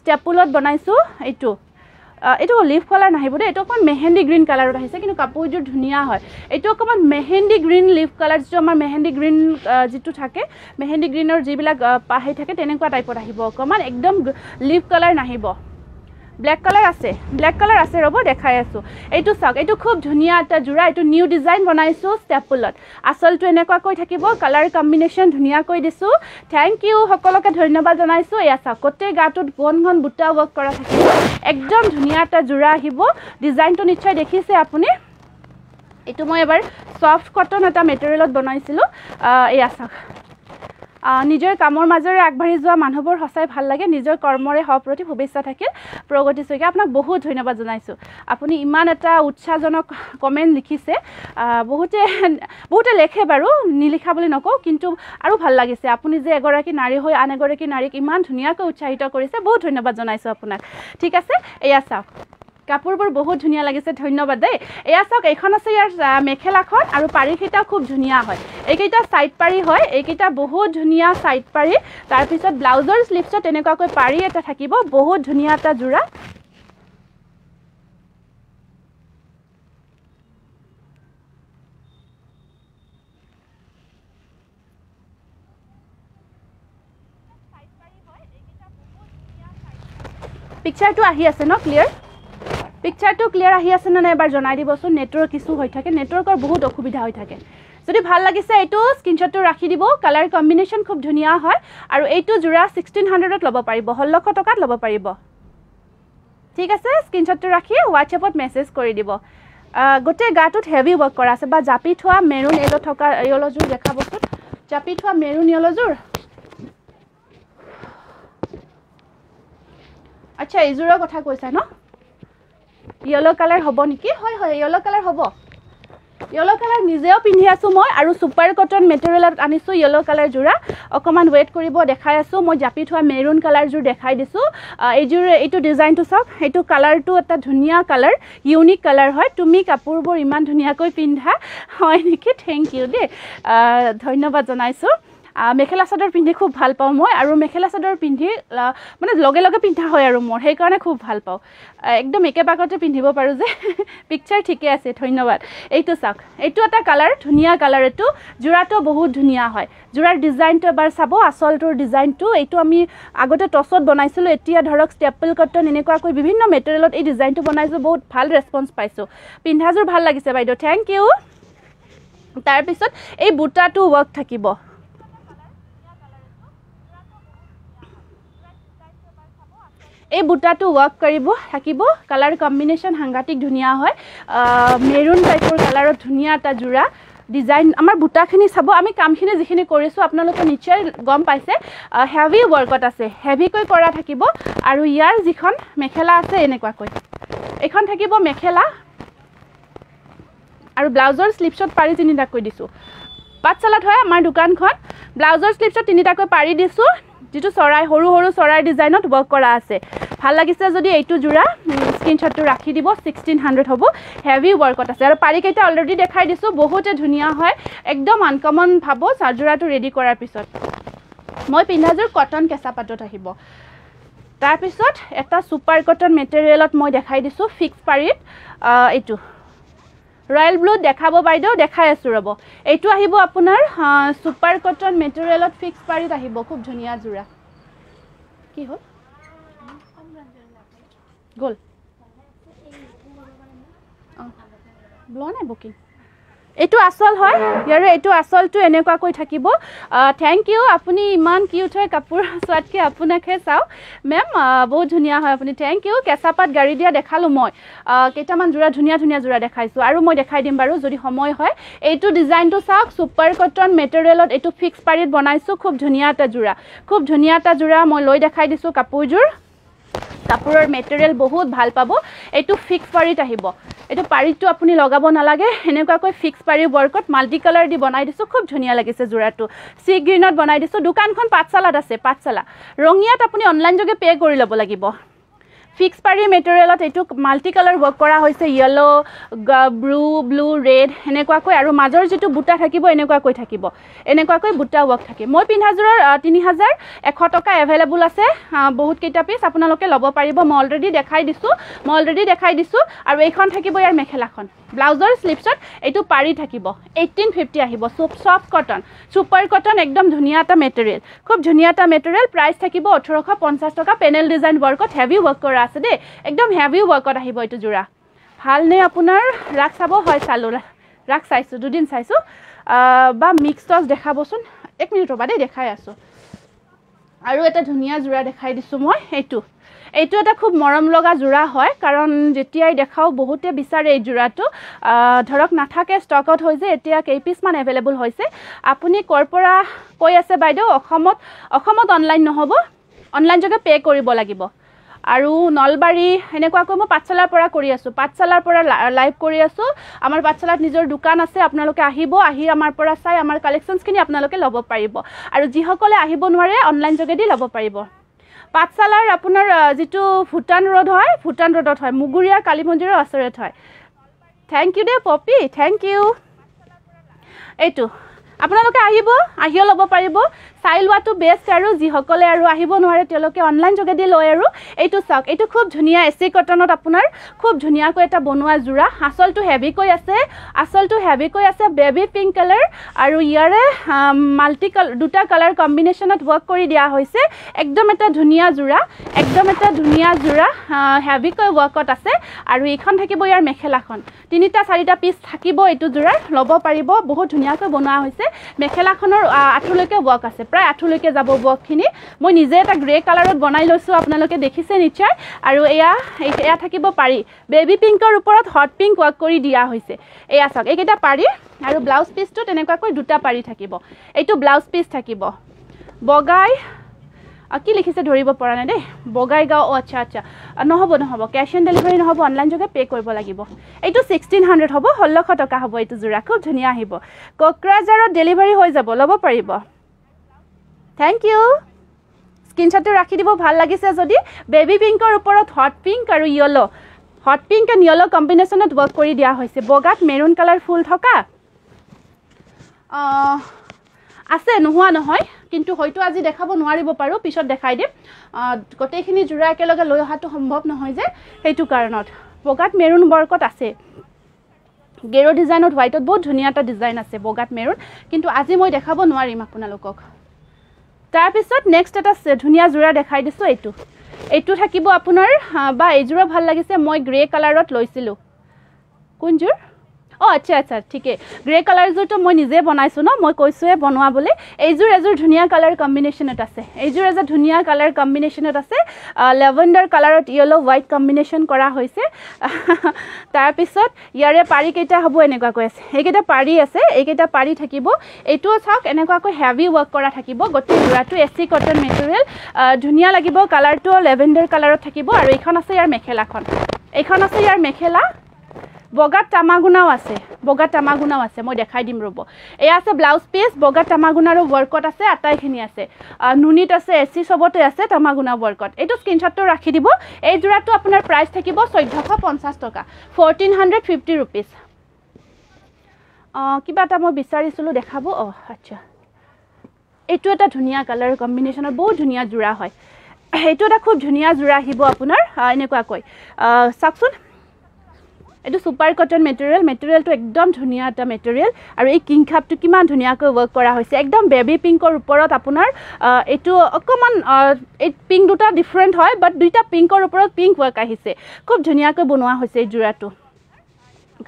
staple of Bonaisu, eight to. It will leaf color and hybrid. It took on mehendi green color. I second Kapuju Dunia. It took on mehendi green leaf colors. Joma mehendi green Jitutake, mehendi green or Jibila Pahetake, Teneka type of Hibo. Common egdom leaf color Nahibo. Black color আছে black color আছে ৰব দেখাই আছো এইটো সাক এইটো খুব ধুনিয়া এটা জুৰা এইটো নিউ ডিজাইন বনাইছো স্টেপলত আসলটো এনেকুৱা কৈ থাকিব কালাৰ কম্বিনেচন ধুনিয়া কৈ দিছো থ্যাঙ্ক ইউ সকলোকে ধন্যবাদ জনাইছো এয়া সাকতে গাটত গন গন বুটা ওয়ার্ক কৰা থাকিব একদম ধুনিয়া এটা জুৰা আহিব ডিজাইনটো নিশ্চয় দেখিছে আপুনি এইটো মই এবাৰ সফট কটন এটা মেটেৰিয়েলত বনাইছিলো এয়া সাক নিজৰ কামৰ মাজৰে আগবাঢ়ি যোৱা মানুহবোৰ হসাই ভাল লাগে নিজৰ কৰ্মৰে হপ্ৰতি ভবিষ্যত থাকিল প্ৰগতি সৈকে আপোনাক বহুত ধন্যবাদ জনাইছো আপুনি ইমান এটা উৎসাহজনক কমেন্ট লিখিছে বহুতে বহুতে লেখে বাৰু নিলিখা বুলি নকও কিন্তু আৰু ভাল লাগিছে আপুনি যে এগৰাকী নাৰী হৈ আন এগৰাকী নাৰীক ইমান ধুনিয়াকৈ উৎসাহিত কৰিছে বহুত ধন্যবাদ জনাইছো আপোনাক ঠিক আছে এয়া চাওক কাপোৰবোৰ বহুত ধুনিয়া লাগিছে ধন্যবাদ দেই এয়া চাওক এখন আছে ইয়াৰ মেখেলাখন আৰু পাৰিখিটা খুব ধুনিয়া হয় এইকেইটা সাইড পাৰি হয় এইকেইটা বহুত ধুনিয়া সাইড পাৰি তাৰ পিছত ব্লাউজৰ স্লিপছত এনেকুৱা কৈ পাৰি এটা থাকিব বহুত ধুনিয়া এটা জুৰা পিকচাৰটো আহি আছে ন clear Picture to clear ahi ase na ebar jonai dibosun network issue hoi thake network or bahut okhubidha hoi thake jodi bhal lagise etu screenshot to rakhi dibo color combination khub dhuniya hoy aru etu jura sixteen hundred lobo paribo one lakh taka lobo paribo thik ase screenshot to rakhi whatsapp ot message kori dibo gote gatut heavy work kora ase ba japi thua maroon yellow thaka yellow jur dekha bosun japi thua maroon yellow jur আচ্ছা এজোড়া কথা কইছা ন yellow colour হবো নেকি হয় হয় yellow colour হবো yellow colour নিজেও পিন্ধি আছো মই আৰু সুপাৰ কটন মেটেৰিয়ালত আনিছো ইয়েলো কালাৰ জোড়া অকমান ওয়েট কৰিব দেখাই আছো মই জাপি থোৱা মেৰুন কালাৰ জোড়া দেখাই দিছো এজোৰ এটো ডিজাইনটো সব এটো কালাৰটো এটা ধুনিয়া কালাৰ ইউনিক কালাৰ হয় তুমি কাপোৰবোৰ ইমান ধুনিয়াকৈ পিন্ধা হয় নেকি থ্যাংক ইউ দে ধন্যবাদ জনাইছো মেখেলা চাদৰ পিন্ধি খুব ভাল পাও মই আৰু মেখেলা চাদৰ পিন্ধি মানে লগে লগে পিন্ধা হয় আৰু মোৰ হেই কাৰণে খুব ভাল পাও একদম একেবাগতে পিন্ধিব পাৰো যে পিকচাৰ ঠিকে আছে ধন্যবাদ এইটো চাক এইটো এটা কালাৰ ধুনিয়া কালাৰ এটো জোৰাটো বহুত ধুনিয়া হয় জোৰাৰ ডিজাইনটো এবাৰ চাবো আসলটোৰ ডিজাইনটো এইটো আমি আগতে টছত বনাইছিলো এতিয়া ধৰক ষ্টেপল কটন এনেকুৱা কৈ বিভিন্ন মেটেৰিয়েলত এই ডিজাইনটো বনাইছো বহুত ভাল ৰেসপন্স পাইছো পিন্ধাজোৰ ভাল লাগিছে বাইদেউ থ্যাংক ইউ তাৰ পিছত এই বুটাটো ওয়াৰ্ক থাকিব এই বুটাটো ওয়াৰ্ক কৰিব থাকিব কালাৰ কম্বিনেশন হাঙ্গাটিক ধুনিয়া হয় মেৰুন টাইপৰ কালাৰত ধুনিয়া এটা জোড়া ডিজাইন আমাৰ বুটাখিনি চাব আমি কামখিনি যিখিনি কৰিছো আপোনালোকে নিশ্চয় গম পাইছে হেভি ওয়াৰ্কত আছে হেভি কৈ কৰা থাকিব আৰু ইয়াৰ যিখন মেখেলা আছে এনেকুৱা কৈ এখন থাকিব মেখেলা আৰু ব্লাউজৰ স্লিপছত পাৰি তিনিটা কৈ দিছো পাঁচশালত হয় আমাৰ দোকানখন ব্লাউজৰ স্লিপছত তিনিটা কৈ পাৰি দিছো যেটো সৰাই হৰু হৰু সৰাই ডিজাইনত ওয়াৰ্ক কৰা আছে ভাল লাগিছে যদি এইটো জোড়া স্ক্ৰিনশটটো ৰাখি দিব ষোল্লশ হ'ব হেভি ওয়াৰ্কত আছে আৰু পাৰিকেটা অলৰেডি দেখাই দিছো বহুতে ধুনিয়া হয় একদম আনকমন ভাবো সাজোৰাটো ৰেডি কৰাৰ পিছত মই পিন্ধাজোৰ কটন কেঁচা পাটত আহিব তাৰ পিছত এটা সুপাৰ কটন মেটেৰিয়েলত মই দেখাই দিছো ফিক্স পাৰিত এইটো ৰয়্যাল ব্লু দেখাবো বাইদেউ দেখাই আছো ৰব এইটো আহিব আপোনাৰ সুপাৰ কটন মেটেৰিয়েলত ফিক্স পাৰিত আহিব খুব ধুনিয়া জোড়া কি হল গোল ব্লনে বুকিং এইটো আসল হয় ইয়াৰ এইটো আসলটো এনেকুৱা কৈ থাকিব থ্যাংক ইউ আপুনি ইমান কিউট হয় কাপোৰ সোৱাদকে আপোনাকে চাও মেম বহুত ধুনিয়া হয় আপুনি থ্যাংক ইউ কেঁচাপাত গাড়ী দিয়া দেখালো মই কেইটামান জোড়া ধুনিয়া ধুনিয়া জোড়া দেখাইছো আৰু মই দেখাই দিম বাৰু যদি সময় হয় এইটো ডিজাইনটো চাওক সুপাৰ কটন মেটেৰিয়েলত এইটো ফিক্স পাৰিত বনাইছো খুব ধুনিয়া এটা জোড়া খুব ধুনিয়া এটা জোড়া মই লৈ দেখাই দিছো কাপোৰজোৰ কাপোৰৰ মেটেৰিয়েল বহুত ভাল পাব এইটো ফিক্স পাৰিত আহিব এইটো পাৰিটো আপুনি লগাব নালাগে এনেকুৱা কৈ ফিক্স পাৰি ওয়াৰ্কত মাল্টি কালাৰ দি বনাই দিছো খুব ধুনিয়া লাগিছে জোড়াটো সি গ্ৰীনত বনাই দিছো দোকানখন পাঁচশালাত আছে পাঁচশালা ৰঙিয়াত আপুনি অনলাইন যোগে পে কৰি ল'ব লাগিব ফিক্স পাৰি মেটেৰিয়েলত এইটো মাল্টি কালাৰ ওয়াৰ্ক কৰা হৈছে ইয়েলো ব্লু ব্লু ৰেড এনেকুৱা কৈ আৰু মাজৰ যেটো বুটা থাকিব এনেকুৱা কৈ থাকিব এনেকুৱা কৈ বুটা ওয়াৰ্ক থাকে মই পিন্ধাজোৰৰ তিন হাজাৰ এশ টকা এভেইলেবল আছে বহুত কেইটা পিস আপোনালোকে লব পাৰিব মই অলৰেডি দেখাই দিছো মই অলৰেডি দেখাই দিছো আৰু এইখন থাকিব ইয়াৰ মেখেলাখন ব্লাউজৰ স্লিপছত এইটো পাৰি থাকিব আঠাৰশ পঞ্চাছ আহিব সব সফট কটন সুপাৰ কটন একদম ধুনিয়া এটা মেটেৰিয়েল খুব ধুনিয়া এটা মেটেৰিয়েল প্ৰাইস থাকিব আঠাৰশ পঞ্চাছ টকা পেনেল ডিজাইন ওয়াৰ্কত হেভি ওয়াৰ্ক কৰা আছে দে একদম হেভি ওয়াৰ্কত আহিব এইটো জোড়া ভাল নে আপোনাৰ ৰাখ চাব হয় চালো ৰাখ চাইছো দুদিন চাইছো বা মিক্স টচ দেখাবচোন এক মিনিট ৰবা দেই দেখাই আছো আৰু এটা ধুনিয়া জোড়া দেখাই দিছো মই এইটো এইটো এটা খুব মৰম লগা জোড়া হয় কাৰণ যেতিয়াই দেখাও বহুতে বিচাৰে এই জোড়াটো ধৰক নাথাকে ষ্টকত হৈ যায় এতিয়া কেই পিস মান এভেইলেবল হৈছে আপুনি কৰপৰা কৈ আছে বাইদেউ অসমত অসমত অনলাইন নহব অনলাইন যোগে পে কৰিব লাগিব আৰু নলবাৰী এনেকুৱা কৈ মই পাঁচশালাৰ পৰা কৰি আছো পাঁচশালাৰ পৰা লাইভ কৰি আছো আমাৰ পাঁচশালাত নিজৰ দোকান আছে আপোনালোকে আহিব আহি আমাৰ পৰা চাই আমাৰ কালেকশনছখিনি আপোনালোকে ল'ব পাৰিব আৰু যিসকলে আহিব নোৱাৰে অনলাইন যোগেদি ল'ব পাৰিব পাঁচশালাৰ আপোনাৰ যেটো ভূটান ৰোড হয় ভূটান ৰোডত হয় মুগুৰিয়া কালী মন্দিৰৰ ওচৰত হয় থ্যাংক ইউ দে পপি থ্যাংক ইউ এইটো আপোনালোকে আহিব আহিও ল'ব পাৰিব চাইলৱাটো বেস্ট আৰু যিসকলে আৰু আহিব নোৱাৰে তেলকে অনলাইন যোগেদি লয় আৰু এইটো চাওক এইটো খুব ধুনিয়া এসি কটনত আপোনাৰ খুব ধুনিয়াকৈ এটা বনোৱা জোড়া আসলটো হেভি কৈ আছে আসলটো হেভি কৈ আছে বেবি পিঙ্ক কালাৰ আৰু ইয়াৰে মাল্টি কালাৰ দুটা কালাৰ কম্বিনেশনত ওয়াৰ্ক কৰি দিয়া হৈছে একদম এটা ধুনিয়া জোড়া একদম এটা ধুনিয়া জোড়া হেভি কৈ ওয়ার্কত আছে আৰু এইখন থাকিব ইয়াৰ মেখেলাখন তিনিটা চাৰিটা পিস থাকিব এইটো জোড়া ল'ব পাৰিব বহুত ধুনিয়াকৈ বনোৱা হৈছে মেখেলাখনৰ আঠলৈকে ওয়াৰ্ক আছে প্ৰায় আঠলৈকে যাব ওয়াৰ্কখিনি মই নিজে এটা গ্ৰে কালাৰত বনাই লৈছো আপোনালোকে দেখিছে নিশ্চয় আৰু এয়া এয়া থাকিব পাৰি বেবি পিঙ্কৰ ওপৰত হট পিঙ্ক ওয়াৰ্ক কৰি দিয়া হৈছে এয়া চাওক এইটা পাৰি আৰু ব্লাউজ পিসটো তেনেকুৱাকৈ দুটা পাৰি থাকিব এইটো ব্লাউজ পিস থাকিব বগাই কি লিখিছে ধৰিব পৰা নাই দে বগাইগাঁও ও আচ্ছা আচ্ছা নহব নহব ক্যাশ অন ডেলিভারি নহব অনলাইন যোগে পে কৰিব লাগিব এইটো sixteen hundred হ'ব one lakh টাকা হ'ব এইটো জুৰা খুব ধুনিয়া আহিব কোকৰাজাৰৰ ডেলিভাৰি হৈ যাব লব পাৰিব থ্যাংক ইউ স্ক্ৰিনশটে ৰাখি দিব ভাল লাগিছে যদি বেবি পিংকৰ ওপৰত হট পিংক আৰু ইয়েলো হট পিংক আৰু ইয়েলো কম্বিনেচনত ওয়াৰ্ক কৰি দিয়া হৈছে বগাত মেৰুন কালাৰ ফুল থকা আ আছে নহোৱা নহয় কিন্তু হয়তো আজি দেখাব নোৱাৰিব পাৰো পিছত দেখাই দিম গটেখিনি জুৰা একেলগে লৈ হাতটো সম্ভৱ নহয় যে হেতু কাৰণত বগাত মেৰুন বৰকত আছে গেৰো ডিজাইনত হোৱাইটত বহুত ধুনিয়াটা ডিজাইন আছে বগাত মেৰুন কিন্তু আজি মই দেখাব নোৱাৰিম আপোনালোকক তাৰ পিছত নেক্সট এটা ধুনিয়া জুৰা দেখাই দিছো এটু এটু থাকিব আপোনাৰ বা এই জুৰা ভাল লাগিছে মই গ্ৰে কালাৰত লৈছিলো কোন জুৰ Oh, अच्छा अच्छा ठीक है ग्रे कलर जो तो মই নিজে বনাইছো ন মই কইছোয়ে বনোৱা বলে এইজুৰ এজুৰ ধুনিয়া কালাৰ কম্বিনেচনত আছে এইজুৰ এজুৰ ধুনিয়া কালাৰ কম্বিনেচনত আছে লেভেন্ডাৰ কালাৰত ইয়েলো হোয়াইট কম্বিনেচন কৰা হৈছে তাৰ পিছত ইয়াৰে পাৰি কেইটা হ'ব এনেকুৱা কৈ আছে এইকেইটা পাৰি আছে এইকেইটা পাৰি থাকিব এইটো থাক এনেকুৱা কৈ হেভি ওয়াৰ্ক কৰা থাকিব গটি জুৰাটো এসি কটন মেটেৰিয়েল ধুনিয়া লাগিব কালাৰটো লেভেন্ডাৰ কালাৰত থাকিব আৰু এইখন আছে ইয়াৰ মেখেলাখন এইখন আছে ইয়াৰ মেখেলা বগা টামাগুনাও আছে বগা টামাগুনাও আছে মই দেখাই দিম ৰব এ আছে ব্লাউজ পিস বগা টামাগুনাৰ ওয়ার্কত আছে আটাইখিনি আছে নুনিত আছে এসি সবতে আছে টামাগুনা ওয়ার্কত এটো স্ক্রিনশটটো ৰাখি দিব এই জুৰাটো আপোনাৰ প্ৰাইস থাকিব fourteen fifty টকা fourteen fifty rupees অ কিবা এটা মই বিচাৰিছিলো দেখাব অ আচ্ছা এটো এটা ধুনিয়া কালাৰ কম্বিনেচনৰ বহুত ধুনিয়া জুৰা হয় এটো এটা খুব ধুনিয়া জুৰা আহিব আপোনাৰ এনেকুৱা কই সাকসুন এটো সুপার কটন মেটেরিয়াল মেটেরিয়ালটো একদম ধুনিয়া এটা মেটেরিয়াল আর এই কিং কাপটো কিমান ধুনিয়াকৈ ওয়ার্ক কৰা হৈছে একদম বেবি পিংকৰ ওপৰত আপোনাৰ এটো অকমান এই পিং দুটা ডিফাৰেন্ট হয় বাট দুইটা পিংকৰ ওপৰত পিং ওয়াৰ্ক আহিছে খুব ধুনিয়াকৈ বনোৱা হৈছে এই জুৰাটো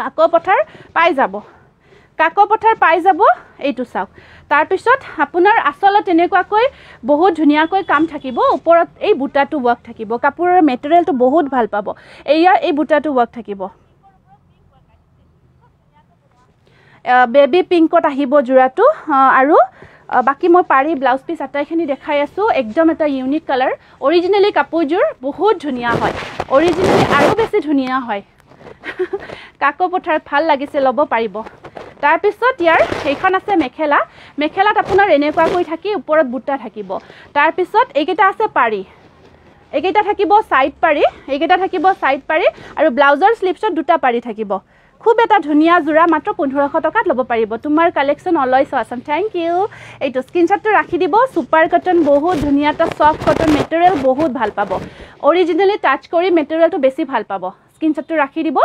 কাকো পথাৰ পাই যাব কাকো পথাৰ পাই যাব এইটো চাওক তাৰ পিছত আপোনাৰ আসলত এনেকুৱাকৈ বহুত ধুনিয়াকৈ কাম থাকিব ওপৰত এই বুটাটো ওয়াৰ্ক থাকিব কাপোৰৰ মেটেৰিয়ালটো বহুত ভাল পাব এইয়া এই বুটাটো ওয়াৰ্ক থাকিব বেবি পিংকত আহিব জুৰাটো আৰু বাকি মই পাৰি ব্লাউজ পিস আটাইখিনি দেখাই আছো একদম এটা ইউনিক কালাৰ অৰিজিনালি কাপোৰজুৰ বহুত ধুনিয়া হয় অৰিজিনালি আৰু বেছি ধুনিয়া হয় কাকো পথাৰ ভাল লাগিছে লব পাৰিব তাৰ পিছত ইয়াৰ এইখন আছে মেখেলা মেখেলাত আপোনাৰ এনেকুৱা কৈ থাকি ওপৰত বুটা থাকিব তাৰ পিছত এইকেইটা আছে পাৰি এইকেইটা থাকিব সাইড পাৰি এইকেইটা থাকিব সাইড পাৰি আৰু ব্লাউজৰ স্লিপছত দুটা পাৰি থাকিব খুব এটা ধুনিয়া জুৰা মাত্ৰ fifteen hundred টকাত লব পাৰিব তোমাৰ collection always awesome thank you এইটো স্ক্ৰিনশটটো ৰাখি দিব সুপাৰ কটন বহুত ধুনিয়াটা সফট কটন মেটেৰিয়াল বহুত ভাল পাব অৰিজিনালি টাচ কৰি মেটেৰিয়ালটো বেছি ভাল পাব স্ক্ৰিনশটটো ৰাখি দিব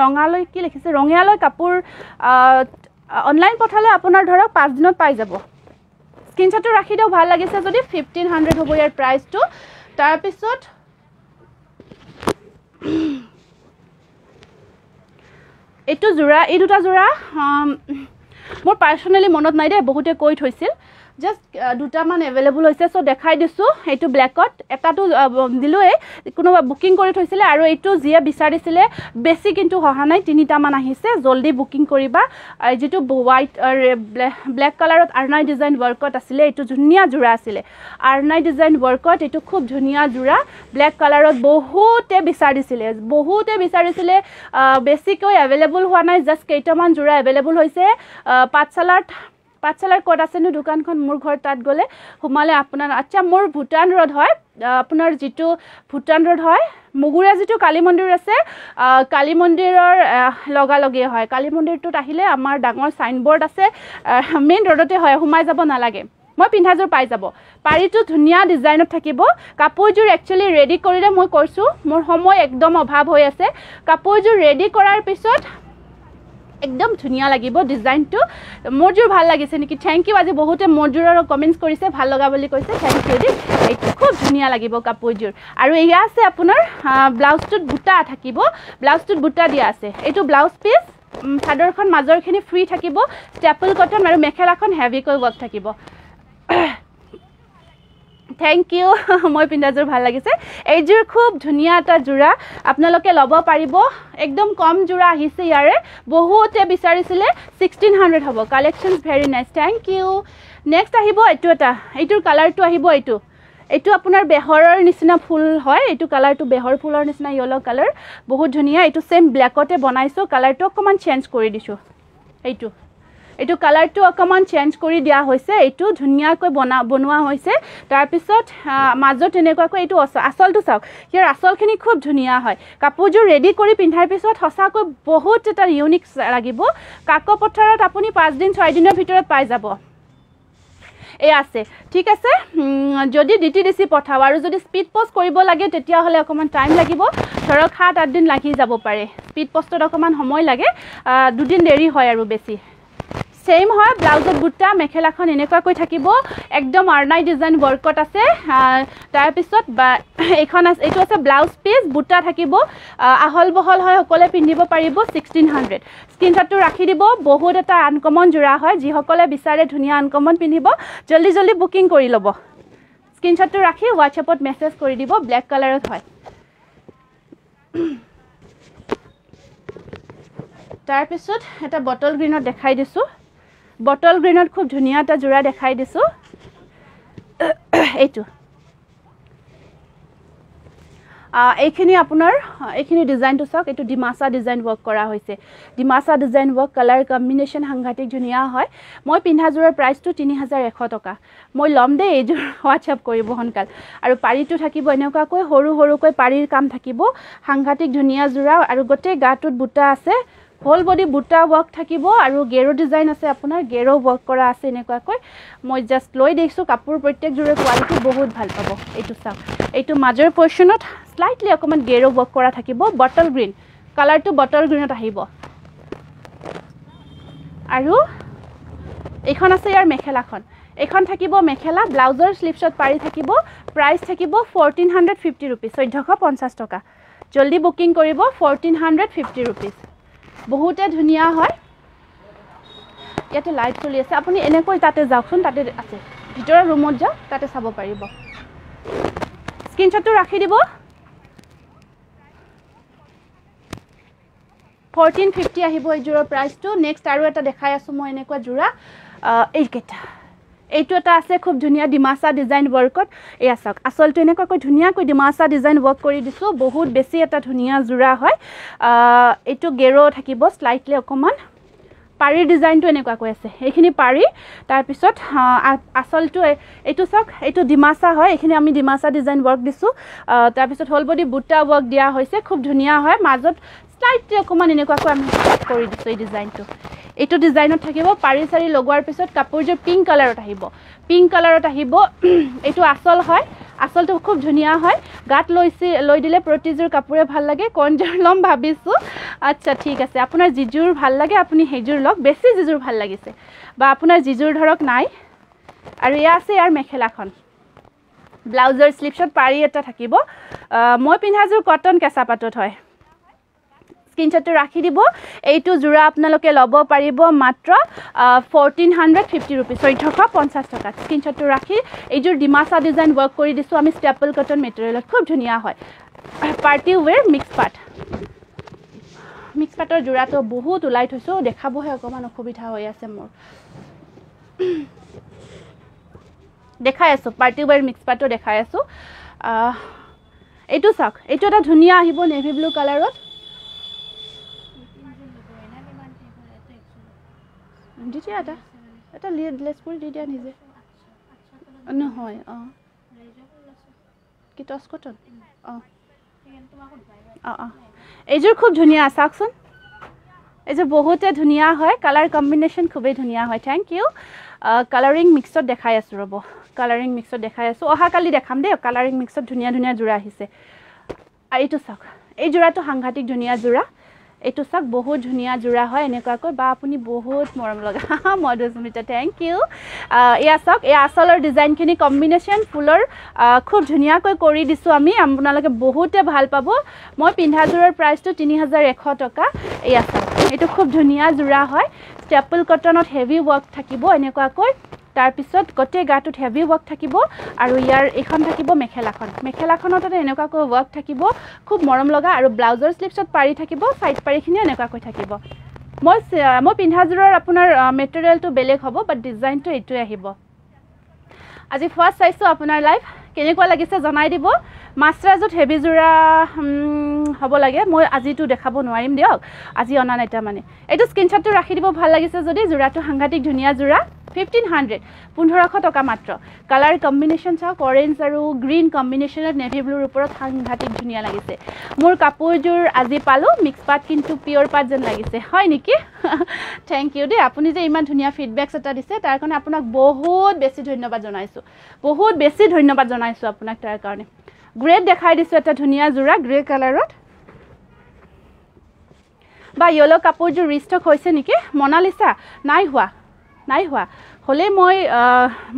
ৰঙালৈ কি লিখিছে ৰঙালৈ কাপোৰ অনলাইন পঠালে আপোনাৰ ধৰক five দিনত পাই যাব স্ক্ৰিনশটটো ৰাখি দাও ভাল লাগিছে যদি fifteen hundred হ'ব ইয়াৰ প্ৰাইসটো তাৰ পিছত এটো জুৰা এই দুটা জুৰা মোৰ পার্সোনালি মনত নাই দে বহুতে কৈ থৈছিল জাস্ট দুটা মান अवेलेबल হৈছে সো দেখাই দিছো এটো ব্ল্যাকত এটাটো দিলয়ে কোনো বুকিং কৰি থৈছিল আৰু এটো জিয়া বিচাৰিছিল বেছি কিন্তু হহা নাই তিনিটা মান আহিছে জলদি বুকিং কৰিবা যেটো হোয়াইট ব্ল্যাক কালাৰত আৰনাই ডিজাইন ওয়াৰ্কত আছিল এটো ধুনিয়া জুৰা আছিল আৰনাই ডিজাইন ওয়াৰ্কত এটো খুব ধুনিয়া জুৰা ব্ল্যাক কালাৰত বহুতে বিচাৰিছিল বহুতে বিচাৰিছিল বেছিকৈ अवेलेबल হোৱা নাই জাস্ট কেইটামান জুৰা अवेलेबल হৈছে পাঁচশালাত পাঁচশালাৰ কোড আছে নো দোকানখন মোৰ ঘৰ তাত গলে হুমালে আপোনাৰ আচ্ছা মোৰ ভূটান ৰড হয় আপোনাৰ যেটো ভূটান ৰড হয় মগুৰা যেটো কালী মন্দিৰ আছে কালী মন্দিৰৰ লগা লগি হয় কালী মন্দিৰটোত আহিলে আমাৰ ডাঙৰ সাইনবোৰ্ড আছে মেইন ৰডতে হয় হুমাই যাব নালাগে মই পিন্ধাজুৰ পাই যাব পাৰিটো ধুনিয়া ডিজাইনত থাকিব কাপোৰজুৰ একচুয়ালি ৰেডি কৰিলে মই কৈছো মোৰ সময় একদম অভাৱ হৈ আছে কাপোৰজুৰ ৰেডি কৰাৰ পিছত एकदम धुनिया লাগিব डिजाइन तो मोरजुर ভাল লাগিছে নেকি थैंक यू আজি বহুতে মোৰজুৰৰ কমেন্টস কৰিছে ভাল লগা বুলি কৈছে थैंक यू দি এটো খুব ধুনিয়া লাগিব কাপোৰজুৰ আৰু এয়া আছে আপোনাৰ ব্লাউজটোত বুটা থাকিব ব্লাউজটোত বুটা দিয়া আছে এটো ব্লাউজ পিস ফাডৰখন মাজৰখিনি ফ্ৰি থাকিব স্টেপল কটন আৰু মেখেলাখন হেভি কৈ ওয়ার্ক থাকিব thank you moi pindajur bhal lagise ei jur khub dhuniya ta jura apnaloke lobo paribo ekdom kom jura hise yare bohote bisarisile sixteen hundred hobo collections very nice thank you next ahibo etu eta etur color to ahibo etu etu apunar behoror nisna phul hoy etu color to behor phulor nisna yellow color bohut dhuniya etu same black ote banaiso color to koman change kori disu etu एटु colour टु अकमन change करि दिया होइसे एटु धुनिया को बना बनवा होइसे तार पिसत माजो तेनेका को एटु असल टु साउ हियर असल खिनि खूब धुनिया होय कापो जो रेडी करि पिन्धार पिसत हसा को बहुत एटा यूनिक लागिबो काको पथरत आपुनी five दिन six दिनर भितरत पाइ जाबो ए आसे ठीक आसे जदि डीटीडीसी पठाव आरो जदि स्पीड पोस्ट करिबो लागे तेतिया हले अकमन टाइम लागिबो थरक seven eight दिन लागि जाबो पारे स्पीड पोस्ट अकमन समय लागे two दिन देरी होय आरो बेसी सेम হয় ब्लाउजर गुटा मेखेलाखन इनेका कोइ থাকিবो एकदम आर्नाइ डिजाइन वर्कआउट আছে তাৰ পিছত এখন আছে এটো আছে ब्लाउज পিস বুটা থাকিবো আহল বহল হয় হকলে পিন্ধিব পাৰিব sixteen hundred স্ক্ৰিনশটটো ৰাখি দিব বহুত এটা আনকমন জোৰা হয় যি হকলে বিচাৰে ধুনিয়া আনকমন পিন্ধিব জলদি জলদি বুকিং কৰি লব স্ক্ৰিনশটটো ৰাখি WhatsAppত মেসেজ কৰি দিব ব্ল্যাক কালাৰত হয় তাৰ পিছত এটা বটল গ্ৰীনত দেখাই দিছো Bottle green or खूब धुनिया ता जुरा देखाइ दिसु एतु आ एखिनि आपनर एखिनि डिजाइन तो सक एतु दिमासा डिजाइन वर्क करा होइसे Dimasa design work colour combination हांगाटिक धुनिया होय মই পিন্ধা জুৰৰ প্ৰাইস তো three thousand one hundred টকা মই লম দে এই জুৰ WhatsApp কৰিব হনকাল আৰু পাৰিটো থাকিব এনেকা কৈ হৰু হৰু কৈ পাৰিৰ কাম থাকিব হাंगाटिक ধুনিয়া জুৰা আৰু গটে গাটুত বুটা আছে Whole body buta work thakibo aru gero design ase apunar gero work kora ase eneka koi moi just loi deksu kapur prottek jure quality bahut bhal pabo etu sa etu major portion ot slightly akoman gero work kora thakibo bottle green color to bottle green ot ahibo aru ekhon ase yar mekhela khon ekhon thakibo mekhela blouser sleeve shot pari thakibo price thakibo fourteen fifty rupees fourteen fifty taka jaldi booking koribo fourteen fifty rupees বহুতে ধুনিয়া হয় ইয়াতে light চলি আছে আপুনি এনেকৈ তাতে যাওকখন তাতে আছে ভিতৰৰ ৰুমত যাও তাতে চাব পাৰিব স্ক্ৰিনশটটো ৰাখি দিব fourteen fifty আহিব এই জোড়া প্ৰাইসটো নেক্সট আৰু এটা দেখাই আছো মই এনেকৈ জোড়া এইকেটা এইটো এটা আছে খুব ধুনিয়া ডিমাসা ডিজাইন ওয়ার্কত এয়া সক আসলটো এনেকৈ কৈ ধুনিয়া কৈ ডিমাসা ডিজাইন ওয়ার্ক কৰি দিছো বহুত বেছি এটা ধুনিয়া জুৰা হয় এইটো গেৰো থাকিব স্লাইটলি অকমান পাৰি ডিজাইনটো এনেকৈ কৈ আছে এইখিনি পাৰি তাৰ পিছত আসলটো এইটো সক এইটো ডিমাসা হয় এইখিনি আমি ডিমাসা ডিজাইন ওয়ার্ক দিছো তাৰ পিছত হোল বডি বুটা ওয়ার্ক দিয়া হৈছে খুব ধুনিয়া হয় মাজত স্লাইটলি অকমান এনেকৈ কৈ আমি কৰি দিছো এই ডিজাইনটো एटो डिजाइनत থাকিবো পাৰি সাৰি লগৱাৰ পিছত কাপোৰ যে পিঙ্ক কালাৰত আহিব পিঙ্ক কালাৰত আহিব এটো আসল হয় আসলটো খুব ধুনিয়া হয় গাত লৈছে লৈ দিলে প্ৰতিজৰ কাপোৰে ভাল লাগে কোনজৰ লম ভাবিছো আচ্ছা ঠিক আছে আপোনাৰ জিজুৰ ভাল লাগে আপুনি হেজুৰ লক বেছি জিজুৰ ভাল লাগিছে বা আপোনাৰ জিজুৰ ধৰক নাই আৰু ইয়া আছে ইয়াৰ মেখেলাখন ব্লাউজৰ স্লিপ শট পাৰি এটা থাকিব মই পিন্ধাজুৰ কটন কেঁচা পাটত হয় স্ক্ৰিনশটটো ৰাখি দিব এইটো জুৰা আপোনালোকে লব পাৰিব মাত্ৰ fourteen fifty rupees fourteen fifty টকা স্ক্ৰিনশটটো ৰাখি এই জুৰ ডিমাসা ডিজাইন ওয়াৰ্ক কৰি দিছো আমি স্টেপল কটন মেটেৰিয়েলত খুব ধুনিয়া হয় পাৰ্টি ওয়্যাৰ মিক্স পাট মিক্স পাটৰ জুৰাটো বহুত উলাই থৈছো দেখাবহে অকমান অসুবিধা হৈ আছে মোৰ দেখাই আছো পাৰ্টি ওয়্যার মিক্স পাটটো দেখাই আছো এইটো চাওক এইটো এটা ধুনিয়া আহিব নেভি ব্লু কালাৰত দিছি এটা এটা লেস কৰি দি দিয়া নিজে ন হয় অ কি টস কটন অ অ অ এজৰ খুব ধুনিয়া আছাকছন এজে বহুতে ধুনিয়া হয় কালার কম্বিনেশন খুবই ধুনিয়া হয় থ্যাংক ইউ কালারিং মিক্সত দেখাই আছো ৰব কালারিং মিক্সত দেখাই আছো অহা কালি দেখাম দে কালারিং মিক্সত ধুনিয়া ধুনিয়া জোড়া আহিছে এইটো চাওক এই জোড়াটো হাংঘাটিক ধুনিয়া জোড়া एटु सक बहुत धुनिया जुरा হয় এনেকা কৈ বা আপুনি বহুত মৰম লগা মধুস্মিতা থ্যাংক ইউ ইয়া সক ইয়া আসলৰ ডিজাইন খিনি কম্বিনেশন ফুলৰ খুব ধুনিয়া কৈ কৰি দিছো আমি আপোনালোকে বহুতে ভাল পাব মই পিন্ধা জুৰৰ প্ৰাইস তো three thousand one hundred টকা ইয়া সক এটো খুব ধুনিয়া জুৰা হয় স্টেপল কটনত হেভি ওয়ার্ক থাকিব এনেকা কৈ tar pisot gote gatut heavy work thakibo aru yar ekhon thakibo mekhela khon mekhela khonote enuka ko work thakibo khub morom loga aru blouser sleeves ot pari thakibo side pari khini enuka ko thakibo মই মই পিন্ধাজুৰৰ আপোনাৰ material two বেলেগ হ'ব বাট design two এটো আহিব আজি first সাইজটো আপোনাৰ live কেনেকুৱা লাগিছে জনাই দিব মাস্টাৰজুত হেভি জুৰা হ'ব লাগে মই আজিটো দেখাব নোৱাৰিম দিওক আজি অনা নাইটা মানে এটো স্ক্ৰিনশ্বটটো ৰাখি দিব ভাল লাগিছে যদি জুৰাটো সাংঘাটিক ধুনিয়া জুৰা fifteen hundred fifteen hundred টকা মাত্ৰ কালাৰ কম্বিনেচন চাও অৰেঞ্জ আৰু গ্ৰীণ কম্বিনেচনত নেভি ব্লুৰ ওপৰত সাংঘাটিক ধুনিয়া লাগিছে মোৰ কাপোৰজুৰ আজি পালো মিক্স পাট কিন্তু পিওর পাট যেন লাগিছে হয় নেকি থ্যাংক ইউ দে আপুনি যে ইমান ধুনিয়া ফিডব্যাক এটা দিছে তাৰ কাৰণে আপোনাক বহুত বেছি ধন্যবাদ জনাইছো বহুত বেছি ধন্যবাদ জনাইছো আপোনাক তাৰ কাৰণে গ্ৰেড দেখাই দিছো এটা ধুনিয়া জোৰা গ্ৰে কালাৰত বা ইয়েলো কাপোৰজুৰ ৰিষ্টক হৈছে নেকি মনালিসা নাই হোৱা নাই হোৱা হলে মই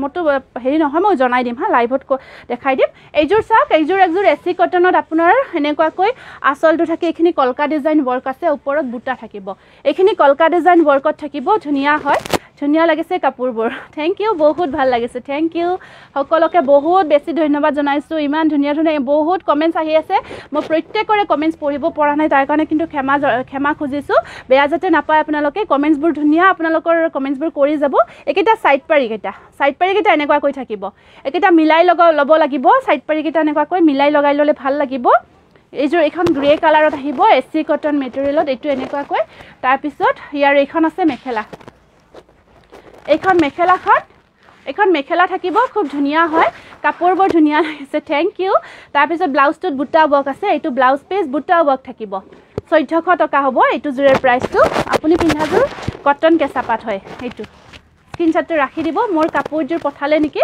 মটো হেৰি নহয় মই জনাই দিম হা লাইভত দেখাই দিম এইজোৰ চাওক এইজোৰ একজোৰ এসি কটনত আপোনাৰ এনেকুৱা কৈ আসলটো থাকে এখিনি কলকা ডিজাইন ওয়াৰ্ক আছে ওপৰত বুটা থাকিব এখিনি কলকা ডিজাইন ওয়াৰ্কত থাকিব ধুনিয়া হয় ধুনিয়া লাগিছে কাপোৰবোৰ থ্যাংক ইউ বহুত ভাল লাগিছে থ্যাংক ইউ সকলোকে বহুত বেছি ধন্যবাদ জনাইছো ইমান ধুনিয়া ধুনিয়া বহুত কমেন্টস আহি আছে মই প্ৰত্যেকৰে কমেন্টস পঢ়িব পৰা নাই তাৰ কাৰণে কিন্তু ক্ষমা ক্ষমা খুজিছো বেয়া যেতে নাপায় আপোনালোকে কমেন্টসবোৰ ধুনিয়া আপোনালোকৰ কমেন্টসবোৰ কৰি যাব একেটা সাইড পাৰি গেটা সাইড পাৰি গেটা এনেকুৱা কৈ থাকিব একেটা মিলাই লগা লব লাগিব সাইড পাৰি গেটা এনেকুৱা কৈ মিলাই লগাই ললে ভাল লাগিব এইজোৰ এখন গ্ৰে কালাৰত আহিব এসি কটন মেটেৰিয়েলত এটো এনেকুৱা কৈ তাৰ পিছত ইয়াৰ এখন আছে মেখেলা এখন মেখেলা খান এখন মেখেলা থাকিব খুব ধুনিয়া হয় কাপোৰ বৰ ধুনিয়া আছে থ্যাংক ইউ তাৰ পিছত ব্লাউজটোত বুটা ওয়াৰ্ক আছে এটো ব্লাউজ পেজ বুটা ওয়াৰ্ক থাকিব fourteen hundred টকা হ'ব এটো জুৰে প্ৰাইসটো আপুনি পিন্ধাজুৰ কটন কেঁচা পাট হয় এটো স্ক্ৰিনশ্বটটো ৰাখি দিব মোৰ কাপোৰজুৰ পঠালে নেকি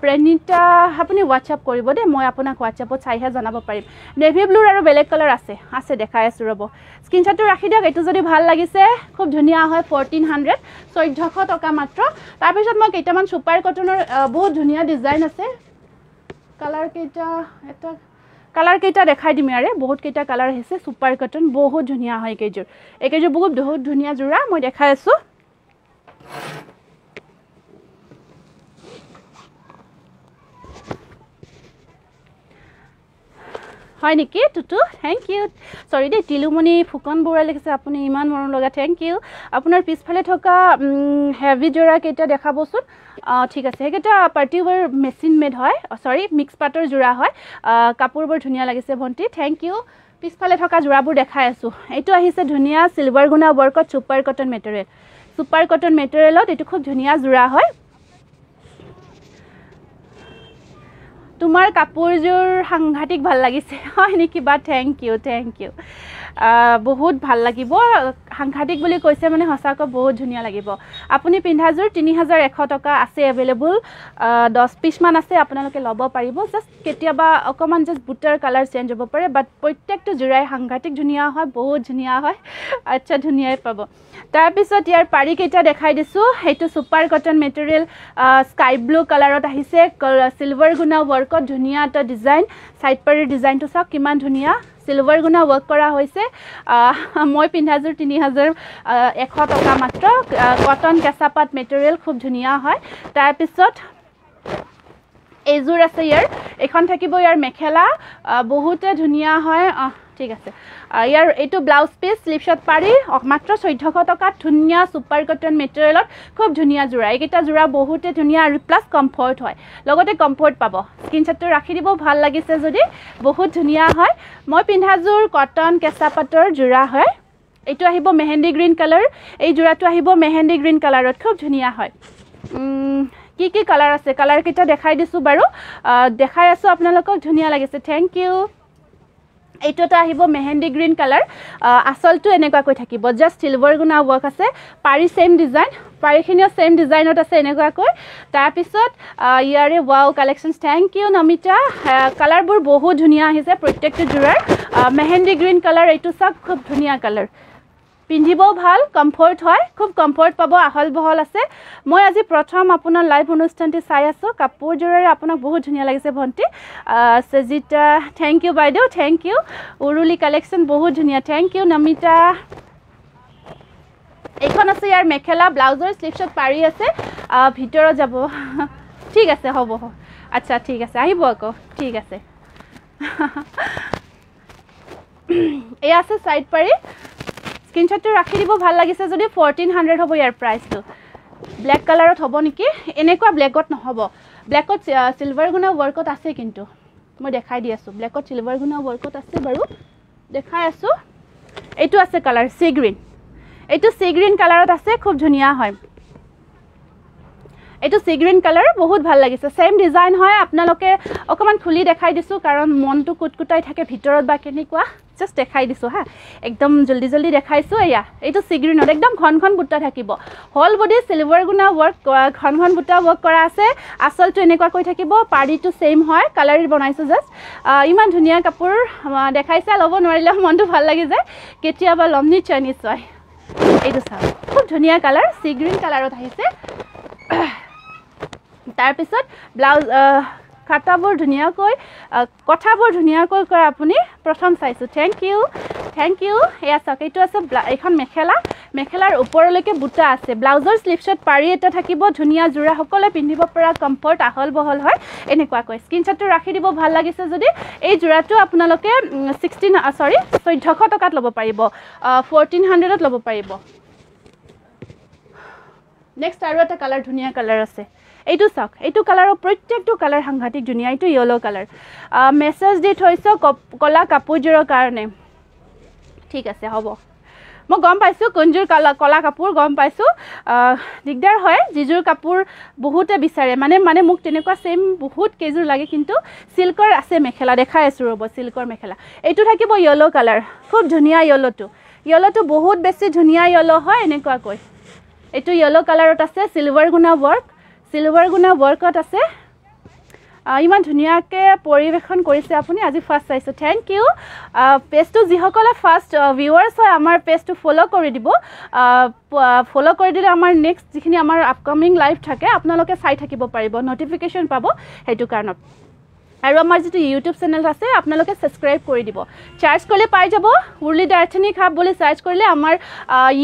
প্ৰেনিতা আপুনি WhatsApp কৰিব দে মই আপোনাক WhatsAppত চাইহে জনাব পাৰিম নেভি ব্লু আৰু ব্লেক কালাৰ আছে আছে দেখাই আছো ৰব স্ক্ৰিনশ্বটটো ৰাখি দিওক এটো যদি ভাল লাগিছে খুব ধুনিয়া হয় fourteen hundred fourteen hundred টকা মাত্ৰ তাৰ পিছত মই কেইটামান সুপাৰ কটনৰ বহুত ধুনিয়া ডিজাইন আছে কালাৰ কেইটা এটা কালাৰ কেইটা দেখাই দিম আৰে বহুত কেইটা কালাৰ আছে সুপাৰ কটন বহুত ধুনিয়া হয় কেজুৰ একেজুৰ বহুত বহুত ধুনিয়া জোৰা মই দেখাই আছো হয় নেকি টুটু থ্যাংক ইউ সৰি দে তিলুমণি ফুকন বৰুৱা লিখিছে আপুনি ইমান মৰম লগা থ্যাংক ইউ আপোনাৰ পিছফালে থকা হেভি জোৰা কেটা দেখাবচোন ঠিক আছে হেটা পাৰ্টিওয়াৰ মেচিন মেড হয় সৰি মিক্স পাটৰ জোৰা হয় কাপোৰবোৰ ধুনিয়া লাগিছে ভন্তি থ্যাংক ইউ পিছফালে থকা জোৰাবোৰ দেখাই আছো এটো আহিছে ধুনিয়া সিলভাৰ গুণা ওয়াৰ্কত super cotton material super cotton মেটেৰিয়েলত এটো খুব ধুনিয়া জোৰা হয় তোমাৰ কাপোৰজুৰ সাংঘাটিক ভাল লাগিছে হয় নেকি বা থ্যাংক ইউ থ্যাংক ইউ বহুত ভাল লাগিব সাংঘাটিক বুলি কৈছে মানে হসাক বহুত ধুনিয়া লাগিব আপুনি পিন্ধাজুৰ thirty one hundred টকা আছে अवेलेबल ten পিস মান আছে আপোনালোকে লব পাৰিব জাস্ট কেতিয়াবা অকমান জাস্ট বুটাৰ কালাৰ চেঞ্জ হ'ব পাৰে বাট প্ৰত্যেকটো জুৰাই সাংঘাটিক ধুনিয়া হয় বহুত ধুনিয়া হয় আচ্ছা ধুনিয়াই পাব তাৰ পিছত ইয়াৰ পাৰি কেটা দেখাই দিছো হেটো super cotton material sky blue কালাৰত আহিছে সিলভাৰ গুণা ওয়াৰ্ক ধুনিয়া এটা ডিজাইন সাইড পাৰি ডিজাইনটো চাওক কিমান ধুনিয়া সিলভাৰ গুণা ওয়াৰ্ক কৰা হৈছে মই পিন্ধাজুৰ thirty one hundred টকা মাত্ৰ কটন কেঁচা পাট মেটেৰিয়েল খুব ধুনিয়া হয় তাৰ পিছত এজুৰ আছে ইয়াৰ এখন থাকিব ইয়াৰ মেখেলা বহুত ধুনিয়া হয় ঠিক আছে ইয়াৰ এটো ব্লাউজ পিস স্লিপশট পাৰি মাত্ৰ fourteen hundred টকা ধুনিয়া সুপাৰ কটন মেটেৰিয়েলত খুব ধুনিয়া জোৰা এইটা জোৰা বহুত ধুনিয়া আৰু প্লাস কমফৰ্ট হয় লগতে কমফৰ্ট পাব স্ক্ৰিনশ্বটটো ৰাখি দিব ভাল লাগিছে যদি বহুত ধুনিয়া হয় মই পিন্ধাজুৰ কটন কেঁচা পাটৰ জোৰা হয় এটো আহিব মেহেন্দি গ্ৰীণ কালাৰ এই জোৰাটো আহিব মেহেন্দি গ্ৰীণ কালাৰত খুব ধুনিয়া হয় কি কি কালাৰ আছে কালাৰ কিটা দেখাই দিছো বাৰু দেখাই আছো আপোনালোকক ধুনিয়া লাগিছে থ্যাংক ইউ এইটোটা আহিব মেহেন্দি গ্ৰীণ কালাৰ আসলটো এনেকুৱা কৈ থাকিব জাস্ট সিলভাৰ গুণা ওয়াৰ্ক আছে পাৰি সেম ডিজাইন পাৰিখিনি সেম ডিজাইনত আছে এনেকুৱা কৈ তাৰ পিছত ইয়াৰে wow collections thank you Namita কালাৰবোৰ বহুত ধুনিয়া আহিছে প্ৰত্যেকটো জোৰাৰ মেহেন্দি গ্ৰীণ কালাৰ এইটো সব খুব ধুনিয়া কালাৰ পিন্ধিব ভাল কমফৰ্ট হয় খুব কমফৰ্ট পাব আহল বহল আছে মই আজি প্ৰথম আপোনাৰ লাইভ অনুষ্ঠানটি চাই আছো কাপোৰ জোৰাৰে আপোনাক বহুত ধুনিয়া লাগিছে ভন্তি সজিতা থ্যাংক ইউ বাইদেউ থ্যাংক ইউ উৰুলি কালেকশন বহুত ধুনিয়া থ্যাংক ইউ নমিতা এখন আছে ইয়াৰ মেখেলা ব্লাউজৰ স্লিপশট পাৰি আছে ভিতৰ যাব ঠিক আছে হ'ব আচ্ছা ঠিক আছে আহিব আকৌ ঠিক আছে এই আছে সাইড পাৰি স্ক্ৰিনশটটো ৰাখি দিব ভাল লাগিছে যদি fourteen hundred হ'ব ইয়াৰ প্ৰাইসটো ব্ল্যাক কালাৰত হ'ব নেকি এনেকুৱা ব্ল্যাকত নহব ব্ল্যাকত সিলভার গুণা ওয়ার্কত আছে কিন্তু মই দেখাই দি আছো ব্ল্যাকত সিলভার গুণা ওয়ার্কত আছে বাৰু দেখাই আছো এইটো আছে কালাৰ সি গ্ৰীণ এইটো সি গ্ৰীণ কালাৰত আছে খুব ধুনিয়া হয় এইটো সি গ্ৰীণ কালাৰ বহুত ভাল লাগিছে সেম ডিজাইন হয় আপোনালোকে অকমান খুলি দেখাই দিছো কাৰণ মনটো কুটকুটাই থাকে ভিতৰত বা কেনেকুৱা জাস্ট দেখাই দিছো হা একদম জলদি জলদি দেখাইছো এয়া এইটো সি গ্ৰীণত একদম ঘন ঘন বুটা থাকিব হল বডি সিলভাৰ গুণা ওয়াৰ্ক ঘন ঘন বুটা ওয়াৰ্ক কৰা আছে আসলটো এনেকুৱা কৈ থাকিব পাৰ্টিটো সেম হয় কালাৰ বনাইছো জাস্ট ইমান ধুনিয়া কাপোৰ দেখাইছা লব নোৱাৰিলে মনটো ভাল লাগি যায় কেতিয়াবা লমনি চাইনিজ হয় এইটো চাও খুব ধুনিয়া কালাৰ সি গ্ৰীণ কালাৰত আহিছে तार पिছত ब्लाउज खाटाबोर धुनियाকৈ কথাবোৰ ধুনিয়াকৈ কৰা আপুনি প্ৰথম চাইছো থ্যাংক ইউ থ্যাংক ইউ এয়া চকেটো আছে এখন মেখেলা মেখেলাৰ ওপৰলৈকে বুটা আছে ব্লাউজৰ স্লিপশট পাৰি এটা থাকিব ধুনিয়া জুৰা হকলে পিন্ধিব পৰা কমফৰ্ট আহল বহল হয় এনেকুৱা কৈ স্ক্ৰিনশটটো ৰাখি দিব ভাল লাগিছে যদি এই জুৰাটো আপোনালোকে sixteen সৰি fourteen hundred টকাত ল'ব পাৰিব fourteen hundred ত ল'ব পাৰিব নেক্সট আৰু এটা কালাৰ ধুনিয়া কালাৰ আছে এইটো সক এইটো কালাৰৰ প্ৰত্যেকটো কালাৰ সাংঘাটিক ধুনিয়া এইটো ইয়েলো কালাৰ মেসেজ দি থৈছো কলা কাপোৰৰ কাৰণে ঠিক আছে হ'ব মই গম পাইছো কোনজুৰ কলা কলা কাপোৰ গম পাইছো দিগদাৰ হয় জিজুৰ কাপোৰ বহুতে বিচাৰে মানে মানে মোক তেনেকুৱা সেম বহুত কেজুৰ লাগে কিন্তু সিল্কৰ আছে মেখেলা দেখাই আছো ৰব সিল্কৰ মেখেলা এইটো থাকিব ইয়েলো কালাৰ খুব ধুনিয়া ইয়েলোটো ইয়েলোটো বহুত বেছি ধুনিয়া ইয়েলো হয় এনেকুৱা কৈ এইটো ইয়েলো কালাৰত আছে সিলভাৰ গুণা ওয়াৰ্ক সিলভাৰ গুণা ওয়াৰ্কত আছে ইমান ধুনিয়াকে পৰিবেশন কৰিছে আপুনি আজি ফাৰ্স্ট চাইছো থ্যাংক ইউ পেজটো যিহকলে ফাৰ্স্ট ভিউয়াৰ্স হয় আমাৰ পেজটো ফলো কৰি দিব ফলো কৰি দিলে আমাৰ নেক্সট যিখিনি আমাৰ আপকামিং লাইভ থাকে আপোনালোকে চাই থাকিব পাৰিব নটিফিকেশন পাব হেতু কাৰণত আৰু আমাৰ যেটো ইউটিউব চ্যানেল আছে আপোনালোকে সাবস্ক্ৰাইব কৰি দিব চাৰ্জ কৰিলে পাই যাব উৰুলি দাৰ্থনিক হাব বুলি সাৰ্চ কৰিলে আমাৰ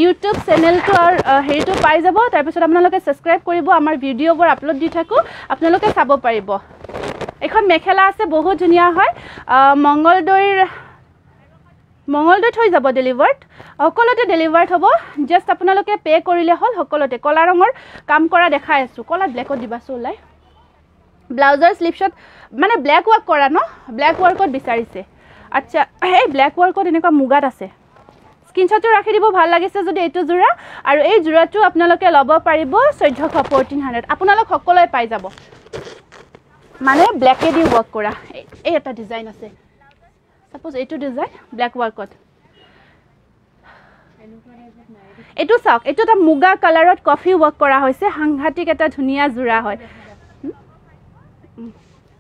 ইউটিউব চ্যানেলটোৰ হেৰিটো পাই যাব তাৰ পিছত আপোনালোকে সাবস্ক্ৰাইব কৰিব আমাৰ ভিডিঅ'বোৰ আপলোড দি থাকো আপোনালোকে চাব পাৰিব এখন মেখেলা আছে বহুত ধুনিয়া হয় মঙ্গলদৈৰ মঙ্গলদৈ হৈ যাব ডেলিভাৰ্ড হকলতে ডেলিভাৰ্ড হ'ব জাস্ট আপোনালোকে পে কৰিলে হল হকলতে কলা ৰঙৰ কাম কৰা দেখাই আছো কলা ব্ল্যাকত দিবাছো ওলাই ব্লাউজৰ স্লিপশট মানে ব্ল্যাক ওয়াৰ্ক কৰা ন ব্ল্যাক ওয়াৰ্কত বিচাৰিছে আচ্ছা এই ব্ল্যাক ওয়াৰ্কত এনেকুৱা মুগাত আছে স্ক্ৰিনশটটো ৰাখি দিব ভাল লাগিছে যদি এইটো জোৰা আৰু এই জোৰাটো আপোনালোকে ল'ব পাৰিব fourteen hundred আপোনালোক সকলোৱে পাই যাব মানে ব্ল্যাক এ দি ওয়াৰ্ক কৰা এই এটা ডিজাইন আছে সাপোজ এইটো ডিজাইন ব্ল্যাক ওয়াৰ্কত এইটো চাওক এইটো এটা মুগা কালাৰত কফি ওয়াৰ্ক কৰা হৈছে সাংঘাটিক এটা ধুনিয়া জোৰা হয়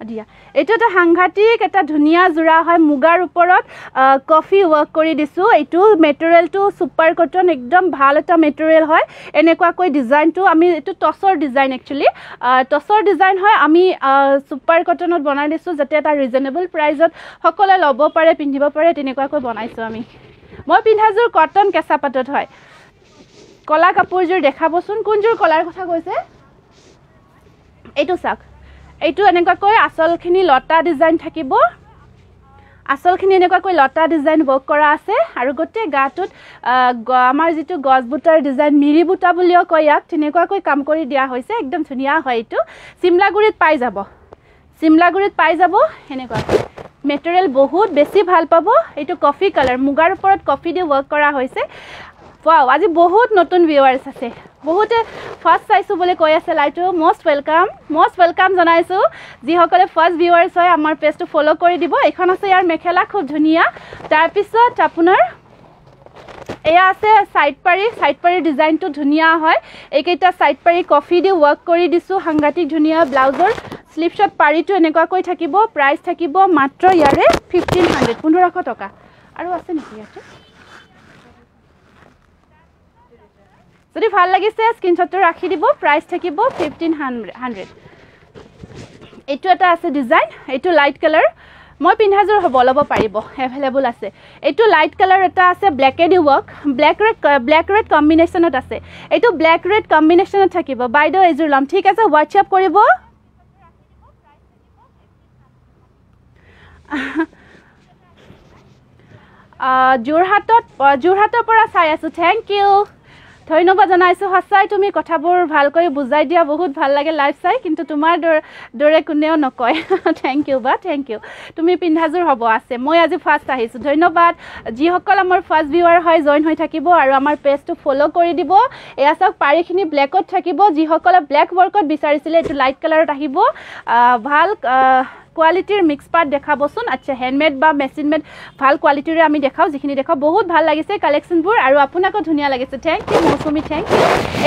দিয়া এইটো এটা সাংঘাটিক এটা ধুনিয়া জোৰা হয় মুগাৰ ওপৰত কফি ওয়াৰ্ক কৰি দিছো এইটো মেটেৰিয়েলটো সুপাৰ কটন একদম ভাল এটা মেটেৰিয়েল হয় এনেকুৱা কৈ ডিজাইনটো আমি এইটো tussar design actually tussar design হয় আমি সুপাৰ কটনত বনাই দিছো যাতে এটা ৰিজনেবল প্ৰাইজত সকলোৱে ল'ব পাৰে পিন্ধিব পাৰে তেনেকুৱা কৈ বনাইছো আমি মই পিন্ধাজোৰ কটন কেঁচা পাটত হয় কলা কাপোৰজোৰ দেখাবচোন কোনজোৰ কলাৰ কথা কৈছে এইটো চাওক এইটো এনেকুৱা কৈ আসলখিনি লটা ডিজাইন থাকিব আসলখিনি এনেকুৱা কৈ লটা ডিজাইন ওয়াৰ্ক কৰা আছে আৰু গতে গাটত আমাৰ যেটো গছবুটাৰ ডিজাইন মিৰি বুটা বুলিও কয়াক তেনেকুৱা কৈ কাম কৰি দিয়া হৈছে একদম ধুনিয়া হয় এইটো সিমলাগুৰিত পাই যাব সিমলাগুৰিত পাই যাব এনেকুৱা মেটেৰিয়েল বহুত বেছি ভাল পাব এইটো কফি কালাৰ মুগাৰ ওপৰত কফি দি ওয়াৰ্ক কৰা হৈছে ওয়াও আজি বহুত নতুন ভিউয়ার্স আছে বহুতে ফার্স্ট চাইছো বলে কই আছে লাইটো মোস্ট ওয়েলকাম মোস্ট ওয়েলকাম জানাইছো যিসকলে ফার্স্ট ভিউয়ার্স হয় আমার পেজটো ফলো কৰি দিব এখন আছে ইয়াৰ মেখেলা খুব ধুনিয়া তাৰ পিছত আপোনাৰ এয়া আছে সাইড পাৰি সাইড পাৰি ডিজাইনটো ধুনিয়া হয় এইকেইটা সাইড পাৰি কফি দি ওয়াৰ্ক কৰি দিছো সাংঘাটিক ধুনিয়া ব্লাউজৰ স্লিপশট পাৰিটো এনেকুৱা কৈ থাকিব প্ৰাইস থাকিব মাত্ৰ ইয়াৰে fifteen hundred fifteen hundred টকা আৰু আছে নেকি আছে যদি ভাল লাগিছে স্ক্ৰিনশটটো ৰাখি দিব প্ৰাইস থাকিব fifteen hundred এইটো এটা আছে ডিজাইন এইটো লাইট কালাৰ মই পিনহাজৰ হবলব পাৰিব अवेलेबल আছে এটো লাইট কালার এটা আছে ব্ল্যাক এডি work black red black red কম্বিনেশনত আছে এটো ব্ল্যাক রেড কম্বিনেশনত থাকিব বাই দ এজুর লম ঠিক আছে WhatsApp কৰিব আ জোৰহাটত জোৰহাটৰ পৰা চাই আছো থ্যাংক ইউ ধন্যবাদ জানাইছো হাসাই তুমি কথাবোৰ ভালকৈ বুজাই দিয়া বহুত ভাল লাগে লাইভ চাই কিন্তু তোমাৰ দৰে কোনেও নকয় থ্যাংক ইউ বা থ্যাংক ইউ তুমি পিনহাজৰ হ'ব আছে মই আজি ফাৰ্স্ট আহিছো ধন্যবাদ যি হকল আমাৰ ফাৰ্স্ট ভিউৱাৰ হয় জয়েন হৈ থাকিব আৰু আমাৰ পেজটো ফলো কৰি দিব এয়া সব পাৰিখিনি ব্ল্যাকত থাকিব যি হকল ব্ল্যাক ওয়াৰ্কত বিচাৰিছিলে এটো লাইট কালাৰত আহিব ভাল quality mix part dekhabosun acha handmade ba machine made bhal quality re ami dekhao jikhini dekhao bahut bhal lagise collection bur aru apunako dhuniya lagise thank you mousumi thank you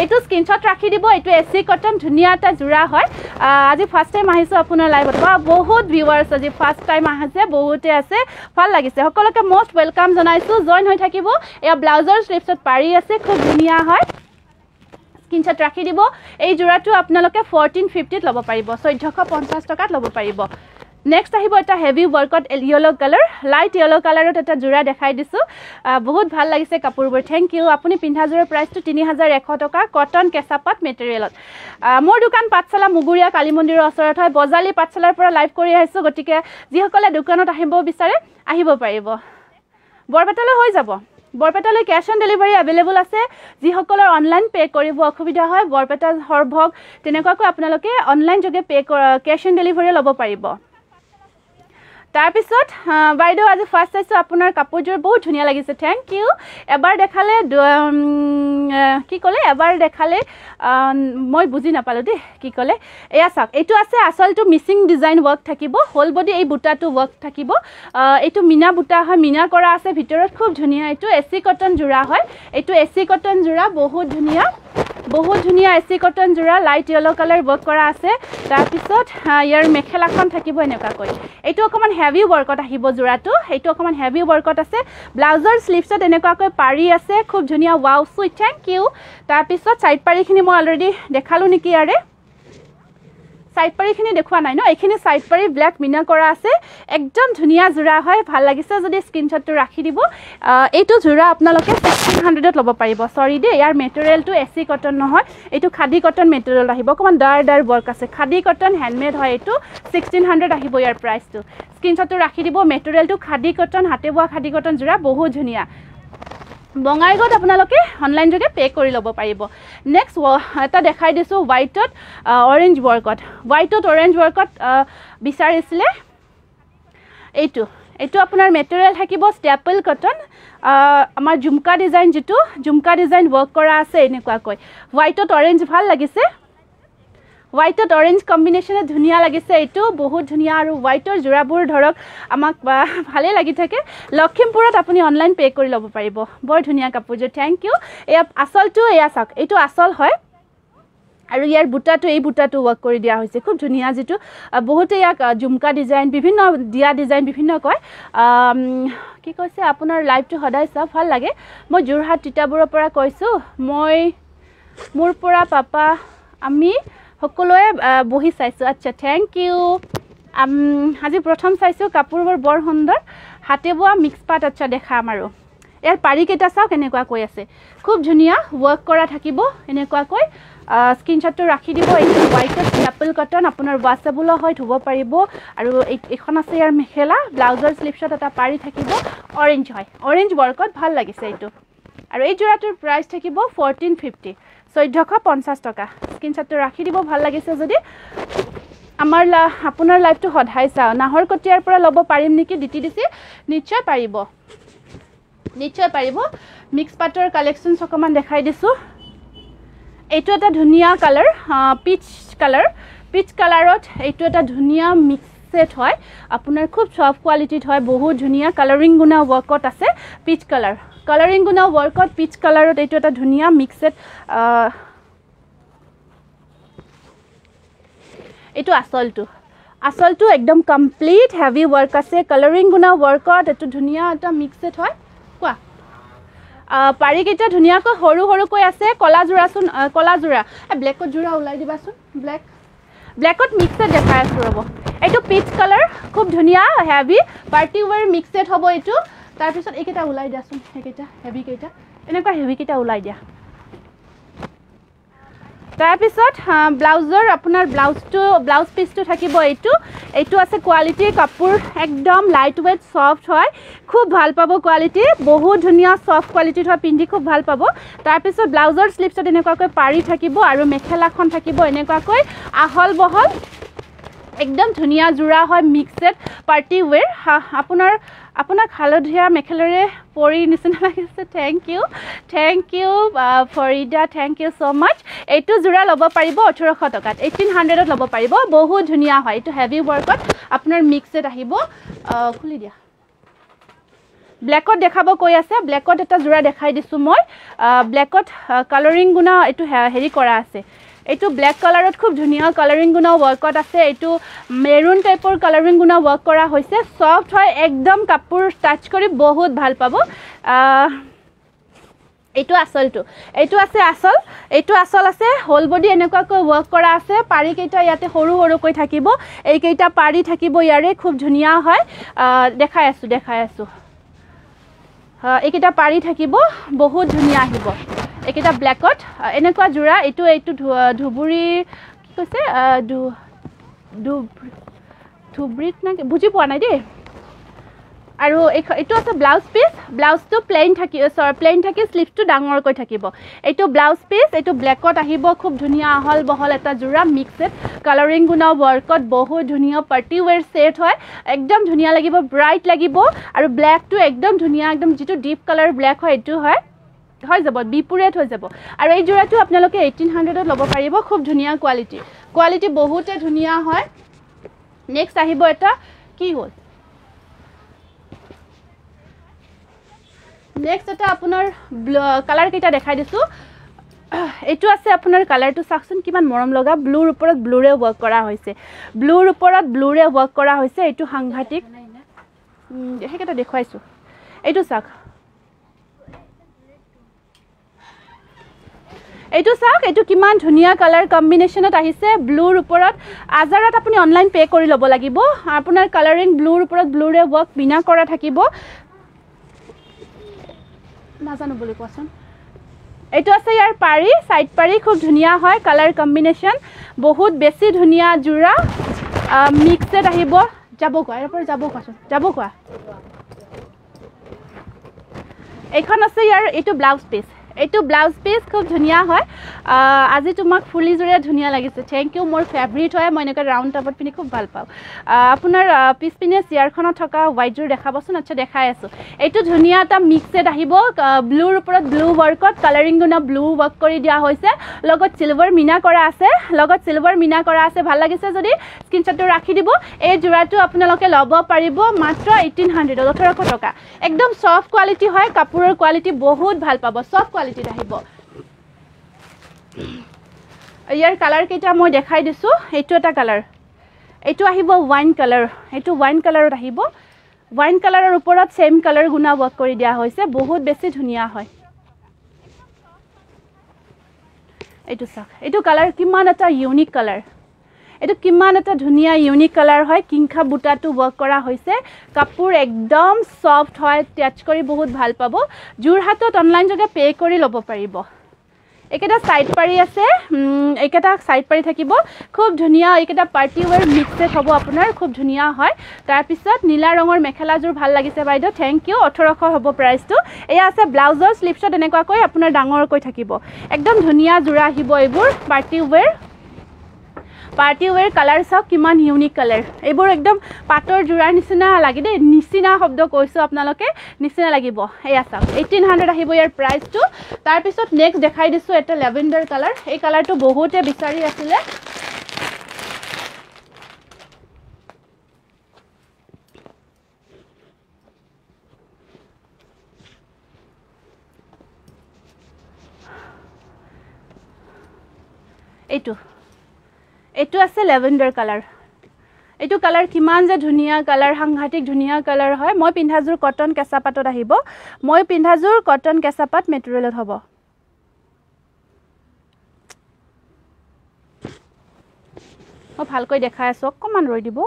etu screenshot rakhi dibo etu ac cotton dhuniya ta jura hoy aji first time ahisu apunar live ba bahut viewers aji first time ahase bahute ase bhal lagise hokoloke most welcome janaisu join hoi thakibo e blouser sleeves ot pari ase khub dhuniya hoy screenshot rakhi dibo ei jura tu apnaloke fourteen fifty lobo paribo fourteen fifty taka lobo paribo Next আহিব এটা heavy ওয়ার্কট yellow colour light yellow কালারত এটা জোড়া দেখাই দিছো বহুত ভাল লাগিছে কাপোৰবোৰ থ্যাংক ইউ আপুনি পিনহাজৰ প্ৰাইচটো thirty-one hundred টকা কটন কেছাপাত মেটেৰিয়েলত মোৰ দোকান পাটছালা মুগুৰিয়া কালী মন্দিৰৰ ওচৰত হয় বজালি পাটছালাৰ পৰা লাইভ কৰি আহিছো গটিকে যিসকলে দোকানত আহিব বিচাৰে আহিব পাৰিব বৰপেটালৈ হৈ যাব বৰপেটালৈ ক্যাশ অন ডেলিভাৰি अवेलेबल আছে যিসকলৰ অনলাইন পে কৰিব অসুবিধা হয় বৰপেটা হৰভগ তেনেকুৱাকৈ আপোনালোকে অনলাইন যোগে পে ক্যাশ অন ডেলিভাৰি লব পাৰিব তাৰ পিছত বাইদেউ আজি ফাৰ্স্ট আইছো আপোনাৰ কাপোৰজৰ বহুত ধুনিয়া লাগিছে থ্যাংক ইউ এবাৰ দেখালে কি ক'লে এবাৰ দেখালে মই বুজি নাপালো দে কি ক'লে এয়া সাক এটো আছে আসলটো মিসিং ডিজাইন ওয়ার্ক থাকিব হোল বডি এই বুটাটো ওয়ার্ক থাকিব এটো মিনা বুটা হয় মিনা কৰা আছে ভিতৰত খুব ধুনিয়া এটো এসি কটন জোড়া হয় এটো এসি কটন জোড়া বহুত ধুনিয়া বহুত ধুনিয়া এসি কটন জোড়া লাইট ইয়েলো কালার ওয়ার্ক কৰা আছে তাৰ পিছত ইয়াৰ মেখেলাখন থাকিব এনেকা কৈ এটো অকমান হেভি ওয়াৰ্কত আহিব জোড়াটো এটো অকমান হেভি ওয়াৰ্কত আছে ব্লাউজৰ স্লিভছত এনেকা কৈ পাৰি আছে খুব ধুনিয়া ওয়াও সুইট থ্যাংক ইউ তাৰ পিছত সাইড পাৰিখিনি মই অলৰেডি দেখালো নেকি আৰে সাইড পাৰিখিনি দেখুৱা নাই ন এখিনি সাইড পাৰি ব্ল্যাক মিনা কৰা আছে একদম ধুনিয়া জোড়া হয় ভাল লাগিছে যদি স্ক্ৰিনশ্বটটো ৰাখি দিব এইটো জোড়া আপোনালোকে sixteen hundred লব পাৰিব সৰি দে ইয়াৰ মেটেৰিয়েলটো এসি কটন নহয় এইটো খাদি কটন মেটেৰিয়েল আহিব অকমান ডাৰ ডাৰ ওয়াৰ্ক আছে খাদি কটন হ্যান্ডমেড হয় এইটো sixteen hundred আহিব ইয়াৰ প্ৰাইসটো স্ক্ৰিনশ্বটটো ৰাখি দিব মেটেৰিয়েলটো খাদি কটন হাতে বোৱা খাদি কটন জোড়া বহুত ধুনিয়া বঙাইগত আপোনালোকে অনলাইন যোগে পে কৰি লব পাৰিব নেক্সট এটা দেখাই দিছো হোয়াইটত অৰেঞ্জ ওয়াৰ্কত হোয়াইটত অৰেঞ্জ ওয়াৰ্কত বিচাৰিছিলে এইটো এইটো আপোনাৰ মেটেৰিয়েল থাকিব স্টেপল কটন আমাৰ জুমকা ডিজাইন যেটো জুমকা ডিজাইন ওয়াৰ্ক কৰা আছে এনেকুৱা কয় হোয়াইটত অৰেঞ্জ ভাল লাগিছে হোয়াইটত অৰেঞ্জ কম্বিনেশনে ধুনিয়া লাগিছে এটো বহুত ধুনিয়া আৰু হোয়াইটৰ জোড়াবোৰ ধৰক আমাক ভালে লাগি থাকে লক্ষীমপুৰত আপুনি অনলাইন পে কৰি লব পাৰিব বৰ ধুনিয়া কাপোৰজো থ্যাংক ইউ এয়া আসলটো এয়া সাক এটো আসল হয় আৰু ইয়াৰ বুটাটো এই বুটাটো ওয়াৰ্ক কৰি দিয়া হৈছে খুব ধুনিয়া যেটো বহুত ইয়া জুমকা ডিজাইন বিভিন্ন দিয়া ডিজাইন বিভিন্ন কয় কি কৈছে আপোনাৰ লাইভটো হদাই সব ভাল লাগে মই জোৰহাট টিটাবৰৰ পৰা কৈছো মই মোৰ পৰা পাপা আমি হকলয়ে বহি চাইছো আচ্ছা থ্যাংক ইউ আম আজি প্ৰথম চাইছো কাপোৰবোৰ বৰ সুন্দৰ হাতে বোৱা মিক্স পাট আচ্ছা দেখা আমাৰো এৰ পাৰি কেটা চাও কেনেকুৱা কৈ আছে খুব ধুনিয়া ওয়াৰ্ক কৰা থাকিব এনেকুৱা কৈ স্ক্ৰিনশ্বটটো ৰাখি দিব এইটো হোয়াইটৰ স্যাপল কটন আপোনাৰ ওয়াশেবল হয় ধুব পাৰিব আৰু এখন আছে ইয়াৰ মেখেলা ব্লাউজৰ স্লিভছত এটা পাৰি থাকিব অৰেঞ্জ হয় অৰেঞ্জ ওয়াৰ্কত ভাল লাগিছে এইটো আৰু এই জোড়াটোৰ প্ৰাইস থাকিব fourteen fifty fourteen fifty টকা স্ক্ৰিনশ্বটটো ৰাখি দিব ভাল লাগিছে যদি আমাৰ আপোনাৰ লাইভটো হদাই চাও নাহৰ কটিয়াৰ পৰা লব পাৰিম নেকি ডিটি ডিটি নিশ্চয় পাৰিব নিশ্চয় পাৰিব মিক্স পাটৰ কালেকশন সকমান দেখাই দিছো এইটো এটা ধুনিয়া কালাৰ পিচ কালাৰ পিচ কালাৰত এইটো এটা ধুনিয়া মিক্স সেট হয় আপোনাৰ খুব সফট কোৱালিটিত হয় বহুত ধুনিয়া কালাৰিং গুণা ওয়াৰ্কত আছে পিচ কালাৰ কালাৰিং গুণা ওয়াৰ্কত পিচ কালাৰত এইটো এটা ধুনিয়া মিক্স সেট এইটো আসলটো আসলটো একদম কমপ্লিট হেভি ওয়ার্ক আছে কালাৰিং গুণা ওয়াৰ্কত এটো ধুনিয়া এটা মিক্স সেট হয় কোৱা পাৰি কেটা ধুনিয়াকৈ হৰু হৰু কৈ আছে কলা জোড়াছুন কলা জোড়া ব্ল্যাকত জোড়া উলাই দিবাছুন ব্ল্যাক ব্ল্যাকত মিক্স সেট দেখাই আছো ৰব Eto peach color, khub dhuniya heavy party wear mixed hobo eto. Tar pisot eketa ulai diasun, eketa heavy keita. Enekwa heavy keita ulai dia. Tar pisot blouser apunar blouse to blouse piece to thakibo eto. Eto ase quality kapur ekdom lightweight soft hoy. Khub bhal pabo quality, bahut dhuniya soft quality thoi pindi khub bhal pabo. Tar pisot blouser slips to enekwa koi pari thakibo aru mekhela khon thakibo enekwa koi ahol bohol एकदम धुनिया जुरा হয় mixed party wear আপনার আপনার খালধিয়া মেখেলরে পরি নিছনা লাগিছে thank you thank you Farida thank you so much এটু জুরা লব পারিবো eighteen hundred টাকাত eighteen hundred লব পারিবো বহুত ধুনিয়া হয় এটু হেভি ওয়ার্কত আপনার মিক্সড আহিবো খুলি দিয়া ব্ল্যাকত দেখাবো কই আছে ব্ল্যাকত এটা জুরা দেখাই দিছু মই ব্ল্যাকত কালারিং গুনা এটু হেৰি কৰা আছে এটো ব্ল্যাক কালাৰত খুব ধুনিয়া কালাৰিং গুনা ওয়াৰ্কআউট আছে এটো মেৰুন টাইপৰ কালাৰিং গুনা ওয়াৰ্ক কৰা হৈছে সফট হয় একদম কাপোৰ টাচ কৰি বহুত ভাল পাব এটো আসলটো এটো আছে আসল এটো আসল আছে হোল বডি এনেকুৱা কৈ ওয়াৰ্ক কৰা আছে পাৰি কেইটা ইয়াতে হৰু হৰু কৈ থাকিব এই কেইটা পাৰি থাকিব ইয়াৰে খুব ধুনিয়া হয় দেখাই আছো দেখাই আছো এই কেইটা পাৰি থাকিব বহুত ধুনিয়া আহিব एकटा ब्लैकट एनेका जुरा एटु एटु धुबुरी की कइसे दु दु धुब्रित ना बुझि पवा नाइ दे आरो एटु आसे ब्लाउज पीस ब्लाउज तो प्लेन थाकि सॉरी प्लेन थाकि स्लीव्स तो डांगर कय थाकिबो एटु ब्लाउज पीस एटु ब्लैकट आहिबो खूब धुनिया हल बहल एटा जुरा मिक्सड कलरिंग गुना वर्कआउट बहुत धुनिया पार्टी वेयर सेट होय एकदम धुनिया लागिबो ब्राइट लागिबो आरो ब्लैक तो एकदम धुनिया एकदम जितु डीप कलर ब्लैक होय एटु होय হয় যাব বিপুরেত হৈ যাব আৰু এই জোড়াটো আপোনালোকে eighteen hundred ত লব পাৰিব খুব ধুনিয়া কোৱালিটি কোৱালিটি বহুতে ধুনিয়া হয় নেক্সট আহিব এটা কি হল নেক্সট এটা আপোনাৰ কালাৰ কিটা দেখাই দিছো এটো আছে আপোনাৰ কালাৰটো সাকচন কিমান মৰম লগা ব্লুৰ ওপৰত ব্লুৰে ওয়াৰ্ক কৰা হৈছে ব্লুৰ ওপৰত ব্লুৰে ওয়াৰ্ক কৰা হৈছে এটো সাংঘাটিক হেকেটা দেখাইছো এটো সাক এটো সাক এটো কিমান ধুনিয়া কালার কম্বিনেশনত আহিছে ব্লুৰ ওপৰত আজাৰত আপুনি অনলাইন পে কৰি লব লাগিব আপোনাৰ কালাৰিং ব্লুৰ ওপৰত ব্লুৰে ওয়াৰ্ক বিনা কৰা থাকিব না জানো বলি কোৱাচোন এটো আছে ইয়াৰ পাৰি সাইড পাৰি খুব ধুনিয়া হয় কালাৰ কম্বিনেশন বহুত বেছি ধুনিয়া জুৰা মিক্সড আহিব যাব কোৱা এৰপৰ যাব কোৱাচোন যাব কোৱা এখন আছে ইয়াৰ এটো ব্লাউজ পিস एटु ब्लाउज पीस खूब धुनिया है आजि तुमक फुली जुरे धुनिया लागिसे थैंक यू मोर फेवरेट है मने का राउंड टपत पिने खूब ভাল পাও आपनर पीस पिने शेयर खन थका वाइड जुर देखाबसन अच्छा देखाय आसो एटु धुनिया ता मिक्सड आहिबो ब्लू उपरत ब्लू वर्क कलरिंग गुना ब्लू वर्क करि दिया होइसे लगत सिल्वर मीना करा आसे लगत सिल्वर मीना करा आसे ভাল लागिसे जदि स्क्रीनशॉट राखि दिबो ए जुराटु आपनलके लब पारिबो मात्र eighteen hundred eighteen hundred टका एकदम सॉफ्ट क्वालिटी है कपड़र क्वालिटी बहुत ভাল पाबो सॉफ्ट क्वालिटी আহিবো ইয়ার কালার কিটা মই দেখাই দিছো এটো এটা কালার এটো আহিবো ওয়াইন কালার এটো ওয়াইন কালারত আহিবো ওয়াইন কালাৰৰ ওপৰত সেম কালাৰ গুণা ওয়াক কৰি দিয়া হৈছে বহুত বেছি ধুনিয়া হয় এটো সাক এটো কালার কিমান এটা ইউনিক কালার এটো কিমান এটা ধুনিয়া ইউনিক কালার হয় কিংখা বুটাটো ওয়াক কৰা হৈছে কাপোৰ একদম সফট হয় টাচ কৰি বহুত ভাল পাব জুৰহাটত অনলাইন জগে পে কৰি লব পাৰিব একেটা সাইড পাৰি আছে একেটা সাইড পাৰি থাকিব খুব ধুনিয়া একেটা পাৰ্টি ওয়্যাৰ মিক্সড হ'ব আপোনাৰ খুব ধুনিয়া হয় তাৰ পিছত নীলা ৰঙৰ মেখেলা জুৰ ভাল লাগিছে বাইদেউ থ্যাংক ইউ eighteen hundred হ'ব প্ৰাইসটো এয়া আছে ব্লাউজৰ স্লিপছত এনেকুৱা কৈ আপোনাৰ ডাঙৰ কৈ থাকিব একদম ধুনিয়া জুৰা আহিব এইবোৰ party wear party wear colour सब किमान यूनिक कलर एबोर एकदम पाटर जुरा निसिना लागे दे निसिना शब्द কৈছো আপোনালোকে নিচিনা লাগিব এয়া সব eighteen hundred আহিব ইয়াৰ প্ৰাইস টু তাৰ পিছত নেক্সট দেখাই দিছো এটা লেভেন্ডাৰ কালাৰ এই কালাৰটো বহুত বিচাৰি আছিল এইটো এটো আছে লেভেন্ডাৰ কালাৰ এটো কালাৰ কিমান যে ধুনিয়া কালাৰ হাংঘাটিক ধুনিয়া কালাৰ হয় মই পিন্ধাজুৰ কটন কেচাপাটত আহিব মই পিন্ধাজুৰ কটন কেচাপাট মেটেৰিয়েলত হ'ব মই ভালকৈ দেখাই আছো অকমান ৰৈ দিব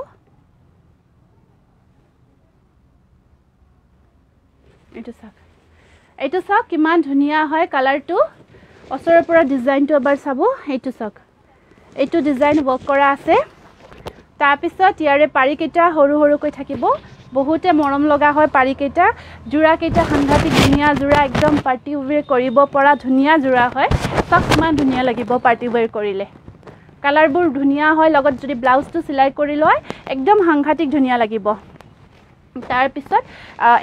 It is a Kiman Dunia Hoi color to Osorapura design to a bar sabo, eight to sock. Eight to design Bokorase Tapisot, Yare Pariketa, Horu Horuko Takibo, Bohute Morom Loga Hoi Pariketa, Juraketa Hangati Dunia Zura Exam Party Wear Koribo Pora Dunia Zura Hoi, Sockman Dunia Lagibo Party Wear Korile. Colorful Dunia Hoi Logot to the blouse to Silai Koriloi, Ekdom Hangati Dunia Lagibo. Tar pisot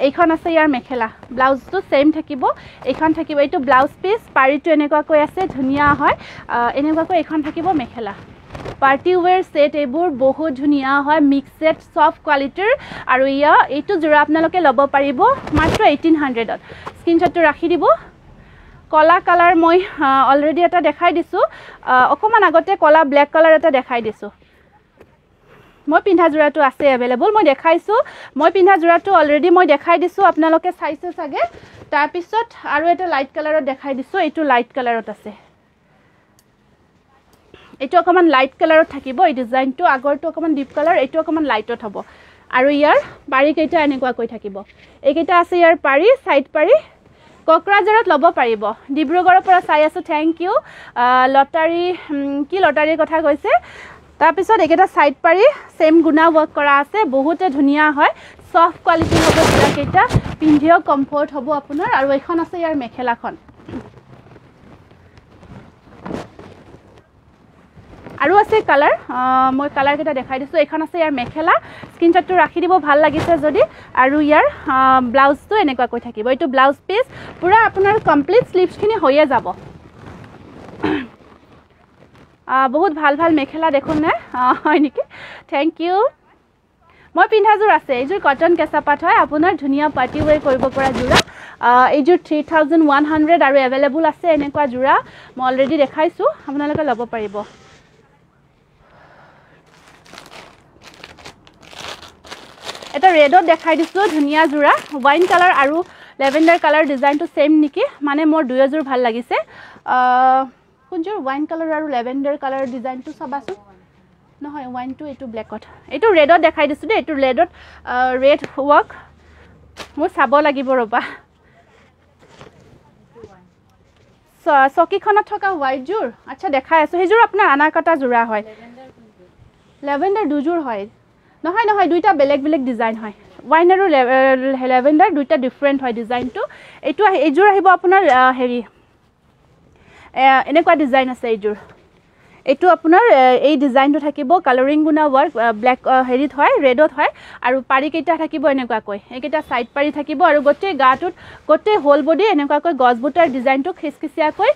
ekhon ase yar mekhela blouse to same thakibo ekhon thakibo etu blouse piece pari to enekwa koi ase dhunia hoy enekwa koi ekhon thakibo mekhela party wear set ebor boho dhunia hoy mix set soft quality aru ia etu jura apnaloke lobo paribo matro eighteen hundred dot screenshot to rakhi dibo kola color moi already eta dekhai disu okoman agote kola black color eta dekhai disu মই পিন্ধা জোড়াটো আছে available মই দেখাইছো মই পিন্ধা জোড়াটো already মই দেখাই দিছো আপোনালোকে চাইছে সাগে তাৰ পিছত আৰু এটা লাইট কালাৰত দেখাই দিছো এটো লাইট কালাৰত আছে এটো অকমান লাইট কালাৰত থাকিব এই ডিজাইনটো আগৰটো অকমান ডিপ কালাৰ এটো অকমান লাইটত হ'ব আৰু ইয়াৰ পাৰি কেইটা এনেকুৱা কৈ থাকিব এইকেইটা আছে ইয়াৰ পাৰি সাইড পাৰি কোকৰাজৰত লব পাৰিব ডিব্ৰুগড়ৰ পৰা চাই আছে থ্যাংক ইউ লটাৰী কি লটাৰীৰ কথা কৈছে तापिसोड एकेटा साइड पारी सेम गुना वर्क करा आसे बहुते धुनिया होय सॉफ्ट क्वालिटी होबो पुरा केटा पिंधियो कम्फर्ट होबो आपनर आरो एखन आसे यार मेखेलाखन आरो आसे कलर মই कलर केटा देखाय दिसु एखन आसे यार मेखेला स्क्रीनशॉट तो राखि दिबो ভাল लागिसे जदि आरो यार ब्लाउज तो एनेका कोइ থাকিबो एतो ब्लाउज पीस पुरा आपनर कम्प्लीट स्लीव्स खिनि होइया जाबो आ बहुत ভাল ভাল মেখেলা দেখুন না হয় নেকি থ্যাংক ইউ মই পিন্ধা জোড়া আছে এই জোড় কটন কেসাপাট হয় আপোনাৰ ধুনিয়া পাৰ্টি ওয়ে কৰিব পৰা জোড়া এই জোড় three thousand one hundred আৰু अवेलेबल আছে এনেকুৱা জোড়া মই অলৰেডি দেখাইছো আপোনালোকে লব পাৰিব এটা ৰেডত দেখাই দিছো ধুনিয়া জোড়া ওয়াইন কালাৰ আৰু লেভেন্ডাৰ কালাৰ ডিজাইনটো সেম নেকি মানে মোৰ দুই জোড় ভাল লাগিছে Kunjur wine color or lavender color design to sabasu. No, wine to it to black hot. It to red or the hide today to red or red work. Most sabola giboroba. So, soki cannot talk a white jur. Acha deca. So, his urapna anakata zura hoi. Lavender dujur hoi. No, I know I do it a black black design hoi. Wine or lavender do it a different hoi design to it to a jura hibopuna heavy. Uh, এনেকুৱা design আছে ইজুৰ এটো আপোনাৰ এই ডিজাইনটো থাকিব colouring গুনা work black হেৰিত হয় ৰেডত হয় আৰু পাৰি কেইটা থাকিব এনেকুৱা কৈ এইকেইটা সাইড পাৰি থাকিব আৰু গটে গাটুত গটে হোল বডি এনেকুৱা কৈ গজবুটাৰ ডিজাইনটো খিসখিসিয়া কৈ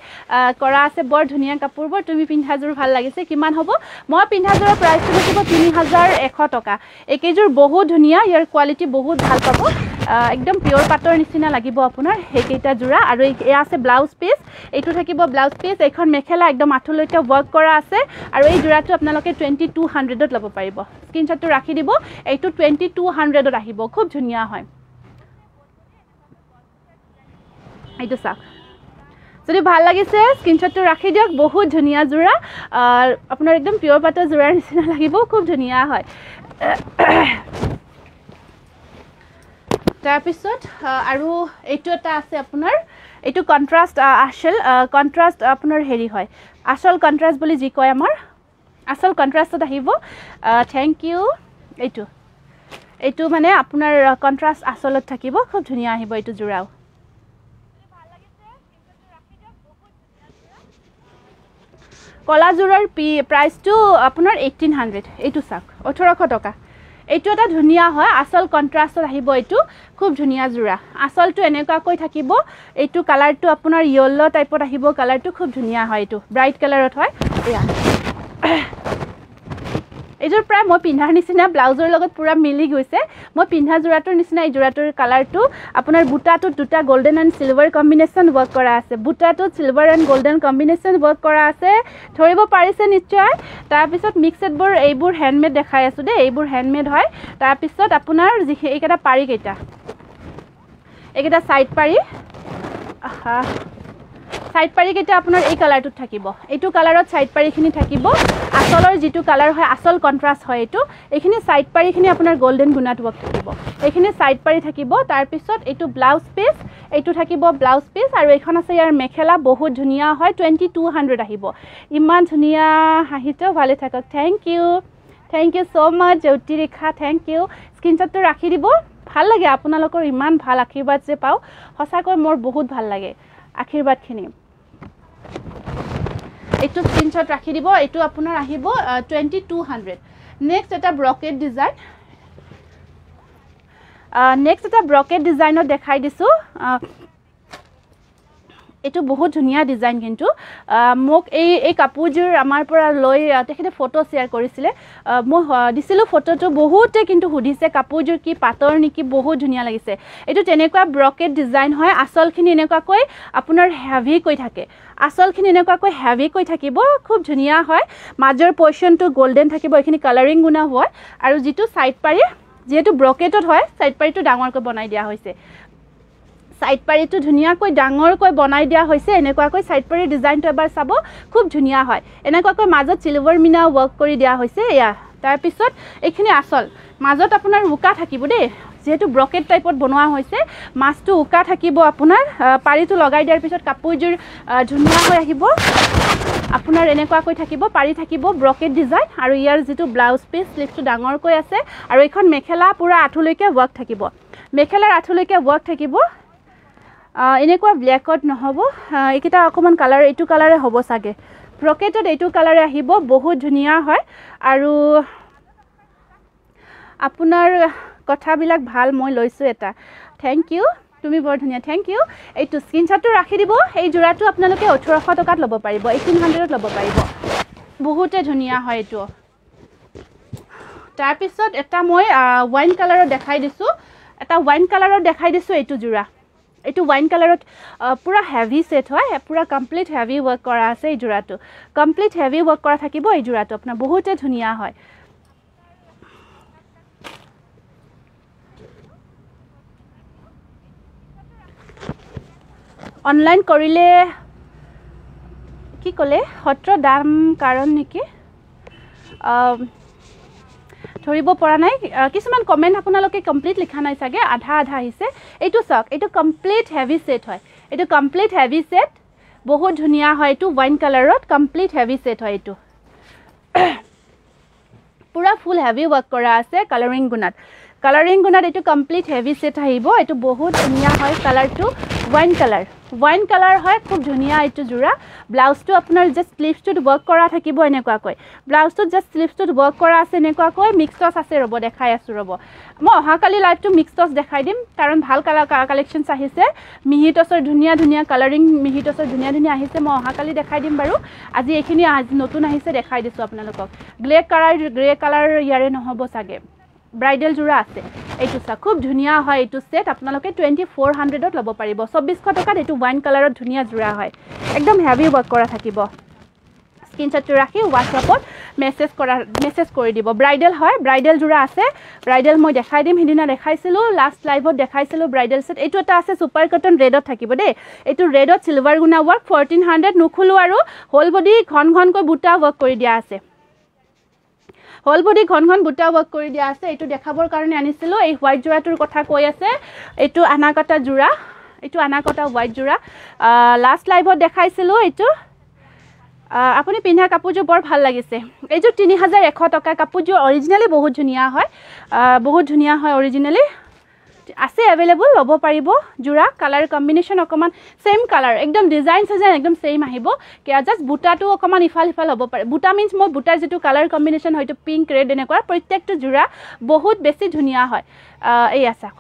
কৰা আছে বৰ ধুনিয়া কাপোৰবোৰ তুমি পিন্ধা জোৰ ভাল লাগিছে কিমান হ'ব মই পিন্ধা জোৰৰ প্ৰাইচটো থাকিব three thousand one hundred টকা একেজোৰ বহুত ধুনিয়া ইয়াৰ কোৱালিটি বহুত ভাল পাব एकदम प्योर पाटर निसिना লাগিব আপোনাৰ হেকেইটা জোড়া আৰু এই আছে ब्लाउজ পিস এইটো থাকিব ब्लाउজ পিস এখন মেখেলা একদম আঠলৈকে ওয়ার্ক কৰা আছে আৰু এই জোড়াটো আপোনালোকে twenty-two hundred ত লব পাৰিব স্ক্ৰিনশটটো ৰাখি দিব এইটো twenty-two hundred ত আহিব খুব ধুনিয়া হয় এইটো সা যদি ভাল লাগিছে স্ক্রিনশটটো ৰাখি দিওক বহুত ধুনিয়া জোড়া আপোনাৰ একদম প্যোৰ পাটৰ জোড়া নিচিনা লাগিব খুব ধুনিয়া হয় Episode Aru Etuta Sapner, it to contrast Ashel, contrast Upner Heri Hoy. Ashel contrast Bully Jikoyamar, Ashel contrast to the Hivo. Thank you. Etu Etu Mane Upner contrast Ashel Takibo, Tunia Hibo to Jurao. Colazural P price to Upner eighteen hundred. Etu Sak, Otorokotoka. এটো এটা ধুনিয়া হয় আসল contrast আহিব এটো খুব ধুনিয়া জোড়া আসলটো এনেকা কই থাকিব এটো কালারটো আপোনাৰ ইয়েলো টাইপত আহিব কালাৰটো খুব ধুনিয়া হয় এটো ব্ৰাইট কালাৰত হয় ইয়া এজৰ প্ৰায় মই পিন্ধাৰ নিচিনা ব্লাউজৰ লগত পুৰা মিলি গৈছে মই পিন্ধা জোড়াটোৰ নিচিনা এই জোড়াটোৰ কালাৰটো আপোনাৰ বুটাটো দুটা golden and silver combination work কৰা আছে বুটাটো silver and golden combination work কৰা আছে ধৰিব পাৰিছে নিশ্চয় তাৰ পিছত মিক্সডবোৰ এইবোৰ হ্যান্ডমেড দেখাই আছো দে এইবোৰ হ্যান্ডমেড হয় তাৰ পিছত আপোনাৰ এইকেটা পাৰি কেইটা এইকেটা সাইড পাৰি আহা সাইড পাৰিক এটা আপনাৰ এই কালাৰটো থাকিব এটু কালাৰত সাইড পাৰিখিনি থাকিব আসলৰ যেটু কালাৰ হয় আসল কন্ট্ৰাস্ট হয় এটু এখিনি সাইড পাৰিখিনি আপনাৰ গোল্ডেন গুণাট ওয়াৰ্ক থাকিব এখিনি সাইড পাৰি থাকিব তাৰ পিছত এটু ব্লাউজ পিস এটু থাকিব ব্লাউজ পিস আৰু এখন আছে ইয়াৰ মেখেলা বহুত ধুনিয়া হয় twenty-two hundred আহিব ইমান ধুনিয়া হাহিটো ভালে থাকক thank you thank you so much Jyoti Rekha thank you স্ক্রিনশটটো ৰাখি দিব ভাল লাগে আপোনালোকৰ ইমান ভাল আশীৰ্বাদ যে পাও হসাকৈ মোৰ বহুত ভাল লাগে আশীৰ্বাদ খিনি একটু স্ক্ৰিনশট ৰাখি দিব এটু আপোনাৰ আহিব twenty-two hundred নেক্সট এটা ব্ৰকেট ডিজাইন নেক্সট এটা ব্ৰকেট ডিজাইনৰ দেখাই দিছো এটু বহুত ধুনিয়া ডিজাইন কিন্তু মোক এই এই কাপোৰজৰ আমাৰ পৰা লৈ তেখেতে ফটো শেয়াৰ কৰিছিলে মই দিছিল ফটোটো বহুতে কিন্তু হুদিছে কাপোৰজৰ কি পাতৰ নেকি বহুত ধুনিয়া লাগিছে এটু তেনেকুৱা ব্ৰকেট ডিজাইন হয় আসলখিনি এনেকুৱা কৈ আপোনাৰ হেভি কৈ থাকে আসলখিনি এনেকুৱা কৈ হেভি কৈ থাকিব খুব ধুনিয়া হয় মাজৰ পৰ্চনটো গোল্ডেন থাকিব এখিনি কালাৰিং গুণা হয় আৰু যেটু সাইড পাৰি যেটু ব্ৰকেটত হয় সাইড পাৰিটো ডাঙৰকৈ বনাই দিয়া হৈছে সাইড পাৰিটো ধুনিয়া কই ডাঙৰ কই বনাই দিয়া হৈছে এনেকুৱা কই সাইড পাৰি ডিজাইনটো এবাৰ সাবো খুব ধুনিয়া হয় এনেকুৱা কই মাজত সিলভাৰ মিনা ওয়াৰ্ক কৰি দিয়া হৈছে ইয়া তাৰ পিছত এখিনি আসল মাজত আপোনাৰ উকা থাকিব দে যেহেতু ব্ৰকেট টাইপত বনোৱা হৈছে মাছটো উকা থাকিব আপোনাৰ পাৰিটো লগাই দিয়াৰ পিছত কাপোৰজৰ ধুনিয়া হৈ আহিব আপোনাৰ এনেকুৱা কই থাকিব পাৰি থাকিব ব্ৰকেট ডিজাইন আৰু ইয়াৰ যেটো ব্লাউজ পিস স্লিভটো ডাঙৰ কই আছে আৰু এখন মেখেলা পুৰা আঠুলৈকে ওয়াৰ্ক থাকিব মেখেলাৰ আঠুলৈকে ওয়াৰ্ক থাকিব এনেকুৱা ব্ল্যাকট নহব একিটা অকমান কালাৰ এটু কালাৰে হব সাগে ব্ৰকেটড এটু কালাৰে আহিব বহুত ধুনিয়া হয় আৰু আপোনাৰ কথাবিলাক ভাল মই লৈছো এটা থ্যাঙ্ক ইউ তুমি বৰ ধুনিয়া থ্যাঙ্ক ইউ এটু স্ক্ৰিনশটটো ৰাখি দিব এই জোৰাটো আপোনালোকে eighteen hundred টকাত ল'ব পাৰিব eighteen hundred ল'ব পাৰিব বহুতে ধুনিয়া হয় এটু তাৰ পিছত এটা মই ওয়াইন কালাৰৰ দেখাই দিছো এটা ওয়াইন কালাৰৰ দেখাই দিছো এটু জোৰা এটু ওয়াইন কালারত পুরা হেভি সেট হয় পুরা কমপ্লিট হেভি ওয়ার্ক করা আছে এই জোড়াটো কমপ্লিট হেভি ওয়ার্ক করা থাকিব এই জোড়াটো আপোনাৰ বহুত ধুনিয়া হয় অনলাইন কৰিলে কি কলে সত্ৰ দাম কাৰণ নেকি ধৰিব পৰা নাই কিমান কমেন্ট আপোনালোকে কমপ্লিট লিখা নাই সাগে আধা আধা হিছে এটু সক এটু কমপ্লিট হেভি সেট হয় এটু কমপ্লিট হেভি সেট বহুত ধুনিয়া হয় এটু ওয়াইন কালারত কমপ্লিট হেভি সেট হয় এটু পুরা ফুল হেভি ওয়ার্ক কৰা আছে কালারিং গুণাত কালারিং গুণাত এটু কমপ্লিট হেভি সেট আহিব এটু বহুত ধুনিয়া হয় কালারটো ওয়াইন কালার ওয়াইন কালার হয় খুব ধুনিয়া এটু জোড়া ব্লাউজটো আপোনাৰ জাস্ট স্লিভটো ওয়াৰ্ক কৰা থাকিব এনেকুৱা কই ব্লাউজটো জাস্ট স্লিভটো ওয়াৰ্ক কৰা আছে এনেকুৱা কই মিক্স টচ আছে ৰব দেখাই আছো ৰব মই অহা কালি লাইভটো মিক্স টচ দেখাই দিম কাৰণ ভাল কালাৰ কালেকশন আহিছে মিহি টচৰ ধুনিয়া ধুনিয়া কালাৰিং মিহি টচৰ ধুনিয়া ধুনিয়া আহিছে মই অহা কালি দেখাই দিম বাৰু আজি এখিনি আজি নতুন আহিছে দেখাই দিছো আপোনালোকক গ্লে কালাৰ গ্ৰে কালাৰ ইয়াৰে নহব সাগে ব্রাইডাল জোড়া আছে এইটো সা খুব ধুনিয়া হয় এইটো সেট আপোনালোকে twenty-four hundred ত লব পাৰিব twenty-four hundred টকাত এইটো ওয়াইন কালাৰৰ ধুনিয়া জোড়া হয় একদম হেভি ওয়াৰ্ক কৰা থাকিব স্ক্ৰিনশট ৰাখি WhatsAppত মেসেজ কৰা মেসেজ কৰি দিব ব্রাইডাল হয় ব্রাইডাল জোড়া আছে ব্রাইডাল মই দেখাই দিম হিদিনা দেখাইছিল লাস্ট লাইভত দেখাইছিল ব্রাইডাল সেট এইটো এটা আছে সুপার কটন ৰেডত থাকিব দে এইটো ৰেডত সিলভাৰ গুণা ওয়াৰ্ক fourteen hundred নুখুলো আৰু হোল বডি ঘন ঘনকৈ বুটা ওয়াৰ্ক কৰি দিয়া আছে হল বডি ঘন ঘন বুটা ওয়াৰ্ক কৰি দিয়া আছে এটু দেখাবৰ কাৰণে আনিছিলো এই হোয়াইট জোড়াটোৰ কথা কৈ আছে এটু আনাকটা জোড়া এটু আনাকটা হোয়াইট জোড়া লাস্ট লাইভত দেখাইছিলো এটু আপুনি পিন্ধা কাপোৰটো বৰ ভাল লাগিছে এই যে thirty-one hundred টকা কাপোৰটো অৰিজিনালি বহুত ধুনিয়া হয় বহুত ধুনিয়া হয় অৰিজিনালি আছে अवेलेबल লব পাৰিব জোড়া কালার কম্বিনেশন অকমান সেম কালার একদম ডিজাইন সাজা একদম সেম আহিব কে জাস্ট বুটাটো অকমান ইফাল ইফাল লব পাৰে বুটা মিন্স মই বুটা যেটো কালাৰ কম্বিনেশন হয়তো পিঙ্ক ৰেড এনেকুৱা প্ৰত্যেকটো জোড়া বহুত বেছি ধুনিয়া হয় এই আছা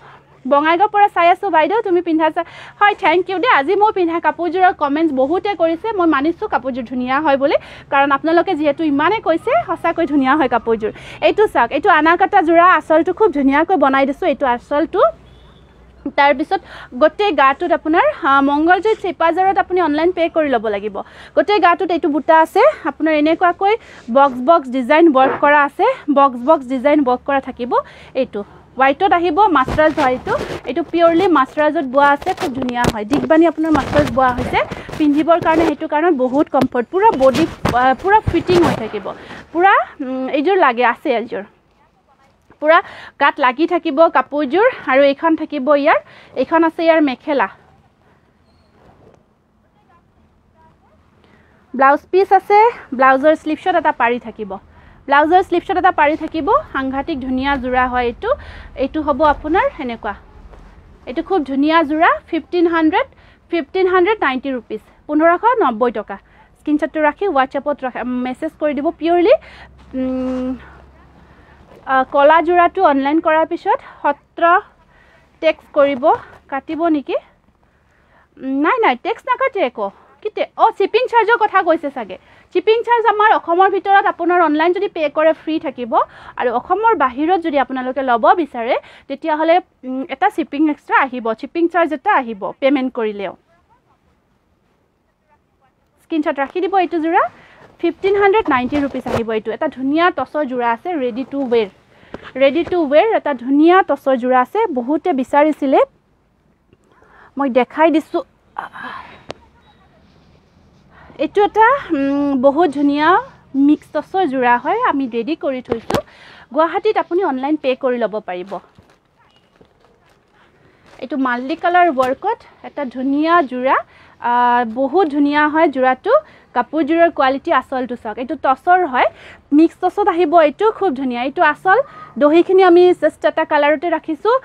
বঙাইগা পৰা চাই আছো বাইদেউ তুমি পিন্ধাছা হয় থ্যাঙ্ক ইউ দে আজি মই পিন্ধা কাপোৰজৰ কমেন্টস বহুতে কৰিছে মই মানিছো কাপোৰজৰ ধুনিয়া হয় বুলি কাৰণ আপোনালোকে যেহেতু ইমানে কৈছে হসাকৈ ধুনিয়া হয় কাপোৰজৰ এইটো সাক এইটো আনাকটা জোড়া আসলটো খুব ধুনিয়াকৈ বনাই দিছো এইটো আসলটো তাৰ পিছত গটে গাটুত আপোনাৰ মংগলজয় seven thousand আপুনি অনলাইন পে কৰি ল'ব লাগিব গটে গাটুত এইটো বুটা আছে আপোনাৰ এনেকুৱা কৈ বক্স বক্স ডিজাইন ওয়াৰ্ক কৰা আছে বক্স বক্স ডিজাইন ওয়াৰ্ক কৰা থাকিব এইটো হোয়াইটত আহিব মাস্টাৰ্জ হয়তো এইটো পিওৰলি মাস্টাৰ্জত বোৱা আছে খুব ধুনিয়া হয় দিগবানি আপোনাৰ মাস্টাৰ্জ বোৱা হৈছে पिंधिबर कारणे हेतु कारण बहुत कम्फर्ट पूरा बॉडी पूरा फिटिंग हो থাকিব पूरा एजोर लागे आसे एजोर पूरा काट लागी থাকিব কাপোৰজোৰ আৰু এখন থাকিব ইয়াৰ এখন আছে ইয়াৰ মেখেলা ब्लाउज পিস আছে ব্লাউজৰ স্লিপশট এটা পাৰি থাকিব ব্লাউজৰ স্লিপশট এটা পাৰি থাকিব সাংঘাটিক ধুনিয়া জোড়া হয় এটো এটো হ'ব আপোনাৰ এনেকুৱা এটো খুব ধুনিয়া জোড়া fifteen hundred fifteen ninety rupees fifteen ninety taka screenshot to rakhi whatsapp ot message kori dibo purely kola jura to online korar pishot seventeen text koribo katibo niki nai nai text na kate ko kite o shipping charge er kotha koise sage shipping charge amar okhomor bhitorot apunar online jodi pay kore free thakibo aru okhomor bahirot jodi apnaloke lobo bisare tetia hole eta shipping extra ahibo shipping charge eta ahibo payment korileo screenshot राखी दिबो एतु Jura fifteen ninety rupees आइबो एतु एटा धुनिया टसर जुरा আছে ready to wear ready to wear एटा धुनिया टसर जुरा আছে बहुते बिचारिसिले মই দেখাই দিছো एतु एटा বহুত ধুনিয়া মিক্স টসর জুড়া হয় আমি রেডি কৰি থৈছো গুৱাহাটীত আপুনি অনলাইন পে কৰি লব পাৰিব एतु মাল্টি কালার ওয়ার্কত এটা ধুনিয়া জুড়া बहुत धुनिया है जुराटू कपूरजुर क्वालिटी आसल तो सक एटू टसर है मिक्स टसत आहिबो एटू खूब धुनिया एटू आसल दहीखिनि आमी जस्ट एटा कलरते राखिसु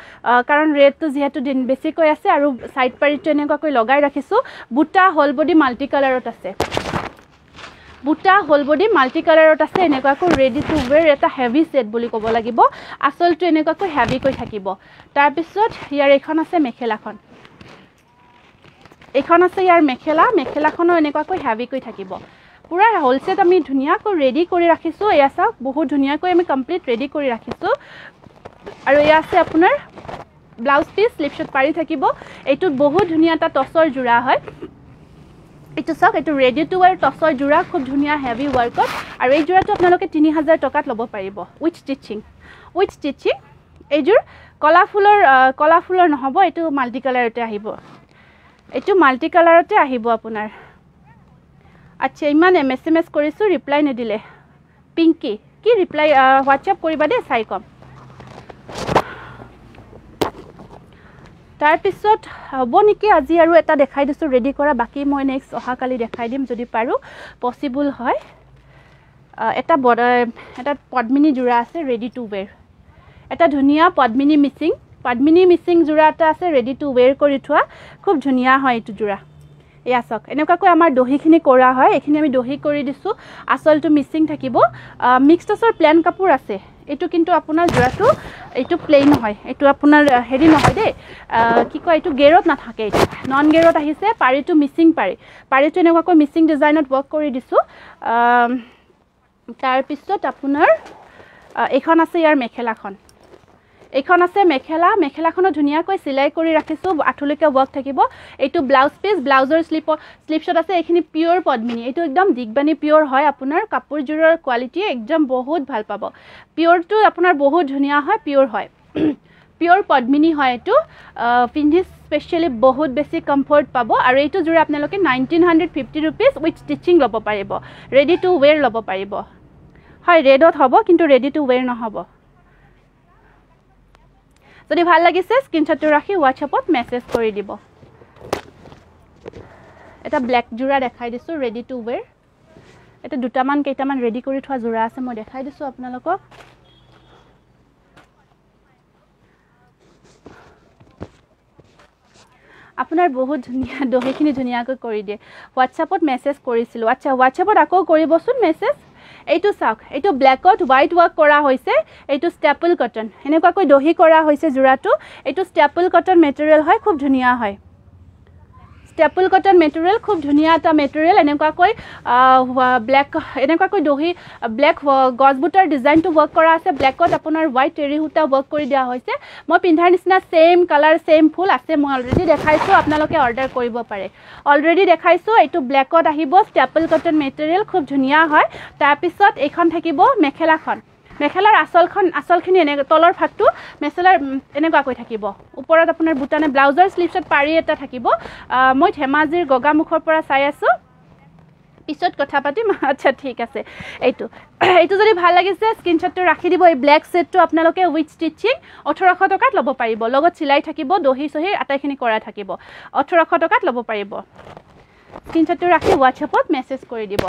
कारण रेड तो जेहेतु दिन बेसी কৈ আছে আৰু সাইড পাৰিটো এনেকৈ কৈ লগাই ৰাখিছো বুটা হোল বডি মাল্টি কালাৰত আছে বুটা হোল বডি মাল্টি কালাৰত আছে এনেকৈ কৈ ৰেডি টু ওয়েৰ এটা হেভি সেট বুলি ক'ব লাগিব আসলটো এনেকৈ কৈ হেভি কৈ থাকিব তাৰ পিছত ইয়াৰ এখন আছে মেখেলাখন এখন আছে ইয়াৰ মেখেলা মেখেলাখনো এনেকুৱা কৈ হেভি কৈ থাকিব পুৰা হোলসেট আমি ধুনিয়া কৈ ৰেডি কৰি ৰাখিছো এয়া সব বহুত ধুনিয়া কৈ আমি কমপ্লিট ৰেডি কৰি ৰাখিছো আৰু এয়া আছে আপোনাৰ ব্লাউজ পিস স্লিপশট পাৰি থাকিব এইটো বহুত ধুনিয়া এটা টসৰ জোড়া হয় এইটো সক এইটো ৰেডি টু ওয়্যাৰ টসৰ জোড়া খুব ধুনিয়া হেভি ওয়াৰ্কত আৰু এই জোড়াটো আপোনালোকে three thousand টকাত ল'ব পাৰিব উইথ স্টিচিং উইথ স্টিচিং এইজোৰ কলা ফুলৰ কলা ফুলৰ নহব এইটো মাল্টি কালাৰতে আহিব एटू मल्टी कलरते আহিবো আপোনাৰ আচ্ছা ইমান এমএসএমএস কৰিছো ৰিপ্লাই নে দিলে পিংকি কি ৰিপ্লাই WhatsApp কৰিবা দে চাই কম তাৰ পিছত হ'ব নেকি আজি আৰু এটা দেখাই দিছো ৰেডি কৰা বাকি মই নেক্সট অহা কালি দেখাই দিম যদি পাৰো পসিবল হয় এটা এটা পদ্মিনী জোড়া আছে ৰেডি টু ওয়্যার এটা ধুনিয়া পদ্মিনী মিচিং पद्मिनी मिसिंग जुराटा आसे रेडी टू वेयर करि थुआ खूब धुनिया है एतु जुरा एया सक एनेका কৈ আমাৰ দহিখিনি কৰা হয় এখিনি আমি দহি কৰি দিছো আসলটো মিসিং থাকিব মিক্সটছৰ প্লেন কাপোৰ আছে এটো কিন্তু আপোনাৰ জুৰাটো এটো প্লেন হয় এটো আপোনাৰ হেৰি নহয় দে কি কয় এটো গেৰত না থাকে এটো নন গেৰত আহিছে পাৰিটো মিসিং পাৰি পাৰিটো এনেকা কৈ মিসিং ডিজাইনত ৱৰ্ক কৰি দিছো তাৰ পিছত আপোনাৰ এখন আছে ইয়াৰ মেখেলাখন এখন আছে মেখেলা মেখেলাখনো ধুনিয়া কৈ সিলাই কৰি ৰাখিছো আঠুলৈকে ওয়াৰ্ক থাকিব এইটো ব্লাউজ পিস ব্লাউজৰ স্লিপ স্লিপশট আছে এখিনি পিওৰ পদ্মিনী এইটো একদম দিগবানি পিওৰ হয় আপোনাৰ কাপোৰজোৰৰ কোৱালিটি একদম বহুত ভাল পাব পিওৰটো আপোনাৰ বহুত ধুনিয়া হয় পিওৰ হয় পিওৰ পদ্মিনী হয় এইটো পিন্ধি স্পেশালি বহুত বেছি কমফৰ্ট পাব আৰু এইটো জুৰি আপোনালোকে nineteen fifty rupees with stitching ল'ব পাৰিব ৰেডি টু ওয়্যাৰ ল'ব পাৰিব হয় ৰেডত হ'ব কিন্তু ৰেডি টু ওয়্যাৰ নহ'ব যদি ভাল লাগিছে স্ক্ৰিনশট ৰাখি WhatsAppত মেসেজ কৰি দিব এটা ব্ল্যাক জোড়া দেখাই দিছো ৰেডি টু ওয়্যাৰ এটা দুটামান কেইটামান ৰেডি কৰি থোৱা জোড়া আছে মই দেখাই দিছো আপোনালোকক আপোনাৰ বহুত ধুনিয়া দহিখিনি ধুনিয়াকৈ কৰি দিয়ে WhatsAppত মেসেজ কৰিছিল আচ্ছা WhatsAppত আকৌ কৰিবচোন মেসেজ এইটো সাক এইটো ব্ল্যাক আউট হোয়াইট ওয়ার্ক করা হইছে এইটো স্ট্যাপল কটন এনেকা কই দহি করা হইছে জোড়াটো এইটো স্ট্যাপল কটন ম্যাটেরিয়াল হয় খুব ধুনিয়া হয় স্ট্যাপল কটন ম্যাটেরিয়াল খুব ধুনিয়া এটা ম্যাটেরিয়াল এনেকা কই ব্ল্যাক এনেকা কই দহি ব্ল্যাক গজবুটার ডিজাইন টু ওয়ার্ক করা আছে ব্ল্যাকত আপোনাৰ হোয়াইট এৰি হুটা ওয়াৰ্ক কৰি দিয়া হইছে মই পিন্ধাৰ নিচিনা সেম কালাৰ সেম ফুল আছে মই অলৰেডি দেখাইছো আপোনালোকে অৰ্ডাৰ কৰিব পাৰে অলৰেডি দেখাইছো এইটো ব্ল্যাকত আহিব স্ট্যাপল কটন ম্যাটেৰিয়াল খুব ধুনিয়া হয় তাৰ পিছত এখন থাকিব মেখেলাখন মেখেলাৰ আসলখন আসলখিনি এনে তলৰ ভাগটো মেখেলাৰ এনেকুৱা কৈ থাকিব ওপৰত আপোনাৰ বুটানে ব্লাউজৰ স্লিভছত পাৰি এটা থাকিব মই ধেমাজিৰ গগামুখৰ পৰা চাই আছো পিছত কথা পাতিম আচ্ছা ঠিক আছে এইটো এইটো যদি ভাল লাগিছে স্ক্রিনশটটো ৰাখি দিব এই ব্ল্যাক সেটটো আপোনালোকে উইথ স্টিচিং eighteen hundred টকাত লব পাৰিব লগত চিলাই থাকিব দহি সহি আটাইখিনি কৰা থাকিব eighteen hundred টকাত লব পাৰিব স্ক্ৰিনশটটো ৰাখি WhatsAppত মেসেজ কৰি দিব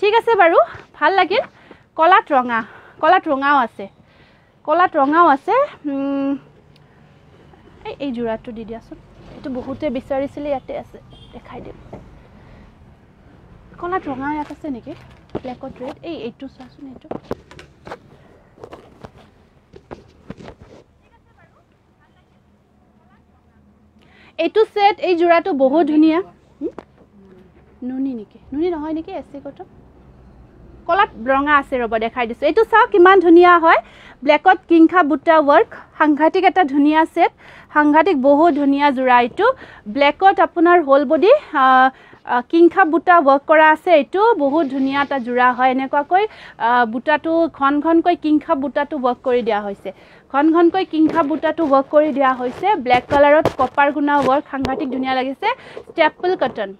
ঠিক আছে বাৰু ভাল লাগিল কলাত ৰঙা কলাত ৰঙাও আছে কলাত ৰঙাও আছে এই এই জোৰাটো দি দিয়াছোন এটো বহুতে বিচাৰিছিলে ইয়াতে আছে দেখাই দিম কলাত ৰঙা ইয়াত আছে নেকি ব্ল্যাক অৰ ৰেড এই এইটো চাচোন এইটো এইটো সেট এই জোৰাটো বহুত ধুনিয়া নুনি নেকি নুনি নহয় নেকি এসি কত কলাত ৰঙা আছে ৰব দেখাই দিছো এটো চাও কিমান ধুনিয়া হয় ব্ল্যাকত কিংখা বুটা ওয়ার্ক সাংঘাটিক এটা ধুনিয়া সেট সাংঘাটিক বহুত ধুনিয়া জোড়া এটো ব্ল্যাকত আপোনাৰ হোল বডি কিংখা বুটা ওয়াৰ্ক কৰা আছে এটো বহুত ধুনিয়া এটা জোড়া হয় এনেকুৱা কৈ বুটাটো ঘন ঘন কৈ কিংখা বুটাটো ওয়াৰ্ক কৰি দিয়া হৈছে ঘন ঘন কৈ কিংখা বুটাটো ওয়াৰ্ক কৰি দিয়া হৈছে ব্ল্যাক কালাৰত কপাৰ গুণা ওয়াৰ্ক সাংঘাটিক ধুনিয়া লাগিছে স্টেপল কটন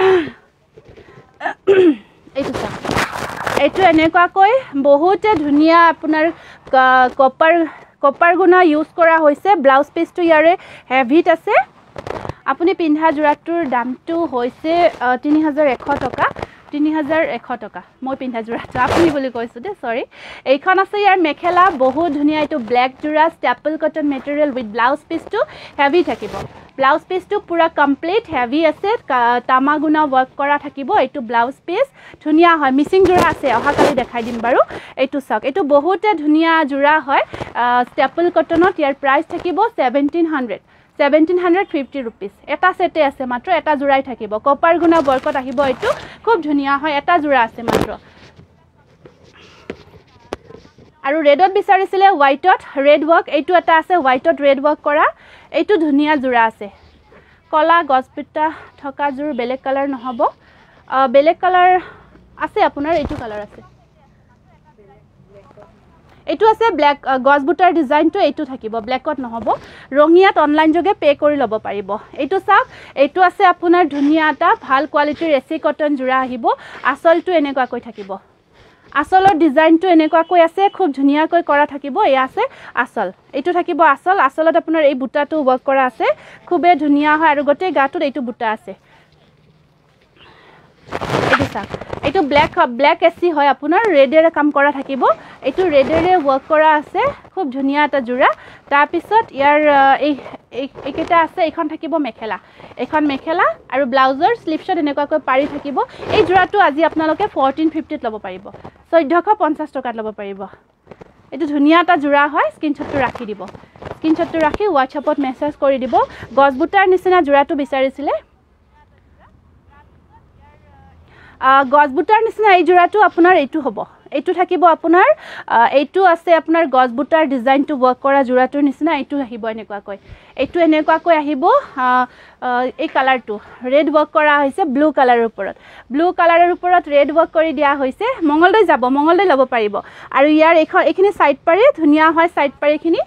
এইটো ছা এইটো এনেকুৱা কৈ বহুতে ধুনিয়া আপোনাৰ কপাৰ কপাৰ গুণা ইউজ কৰা হৈছে ব্লাউজ পিসটো ইয়াৰে হেভিট আছে আপুনি পিন্ধা জোৰাটোৰ দামটো হৈছে thirty-one hundred টকা thirty-one hundred টকা মই পিন্ধা জোৰাটো আপুনি বুলি কৈছো দে সৰি এইখন আছে ইয়াৰ মেখেলা বহুত ধুনিয়া এটো ব্ল্যাক জোৰা staple cotton material with blouse পিসটো হেভি থাকিব ब्लाउज पीस तो पूरा कंप्लीट हेवी আছে तामागुना वर्क करा থাকিব এটো ब्लाउज पीस ধুনিয়া হয় মিসিং জোড়া আছে অহা কালি দেখাই দিম বাৰু এটো সক এটো বহুতে ধুনিয়া জোড়া হয় স্টেপল কটনত ইয়াৰ প্ৰাইস থাকিব seventeen hundred seventeen fifty rupees এটা সেটে আছে মাত্ৰ এটা জোড়াই থাকিব কপাৰ গুনা বৰকত আহিব এটো খুব ধুনিয়া হয় এটা জোড়া আছে মাত্ৰ আৰু ৰেডত বিচাৰিছিলে হোৱাইটত ৰেড ওয়াৰ্ক এটো এটা আছে হোৱাইটত ৰেড ওয়াৰ্k কৰা এইটো ধুনিয়া জোড়া আছে কলা গছপিটা থকা জোড় বেলেগ কালাৰ নহব বেলেগ কালাৰ আছে আপোনাৰ এইটো কালাৰ আছে এইটো আছে ব্ল্যাক গছবুটাৰ ডিজাইনটো এইটো থাকিব ব্ল্যাকত নহব ৰঙিয়াত অনলাইন যোগে পে কৰি লব পাৰিব এইটো চাওক এইটো আছে আপোনাৰ ধুনিয়াটা ভাল কোৱালিটিৰ এসি কটন জোড়া আহিব আসলটো এনেকুৱা কৈ থাকিব আসলৰ ডিজাইনটো এনেকুৱা কৈ আছে খুব ধুনিয়া কৈ কৰা থাকিব এই আছে আসল এইটো থাকিব আসল আসলত আপোনাৰ এই বুটাটো ওয়াৰ্ক কৰা আছে খুবে ধুনিয়া হয় আৰু গতে গাটুৰ এইটো বুটা আছে এইটো চাওক এইটো ব্ল্যাক ব্ল্যাক এসি হয় আপোনাৰ ৰেডৰে কাম কৰা থাকিব এইটো ৰেডৰে ওয়াৰ্ক কৰা আছে খুব ধুনিয়া এটা জোড়া তাৰ পিছত ইয়াৰ এই এইকেটা আছে এইখন থাকিব মেখেলা এইখন মেখেলা আৰু ব্লাউজৰ স্লিভছত এনেকুৱা কৈ পাৰি থাকিব এই জোড়াটো আজি আপোনালোকে fourteen fifty লব পাৰিব fourteen fifty টকাত লব পাৰিব এটো ধুনিয়া এটা জোড়া হয় স্ক্ৰিনশটটো ৰাখি দিব স্ক্ৰিনশটটো ৰাখি WhatsAppত মেসেজ কৰি দিব গছবুটাৰ নিচিনা জোড়াটো বিচাৰিছিলে গছবুটাৰ নিচিনা এই জোড়াটো আপোনাৰ এইটো হ'ব এইটো থাকিব আপোনাৰ এইটো আছে আপোনাৰ গছবুটাৰ ডিজাইনটো ওয়াৰ্ক কৰা জোড়াটোৰ নিচিনা এইটো আহিব এনেকুৱা কৈ এইটো এনেকুৱা কৈ আহিব এই কালাৰটো ৰেড ওয়াৰ্ক কৰা হৈছে ব্লু কালাৰৰ ওপৰত ব্লু কালাৰৰ ওপৰত ৰেড ওয়াৰ্ক কৰি দিয়া হৈছে মংগলদৈ যাব মংগলদৈ লব পাৰিব আৰু ইয়াৰ এইখিনি সাইড পাৰি ধুনিয়া হয় সাইড পাৰিখিনি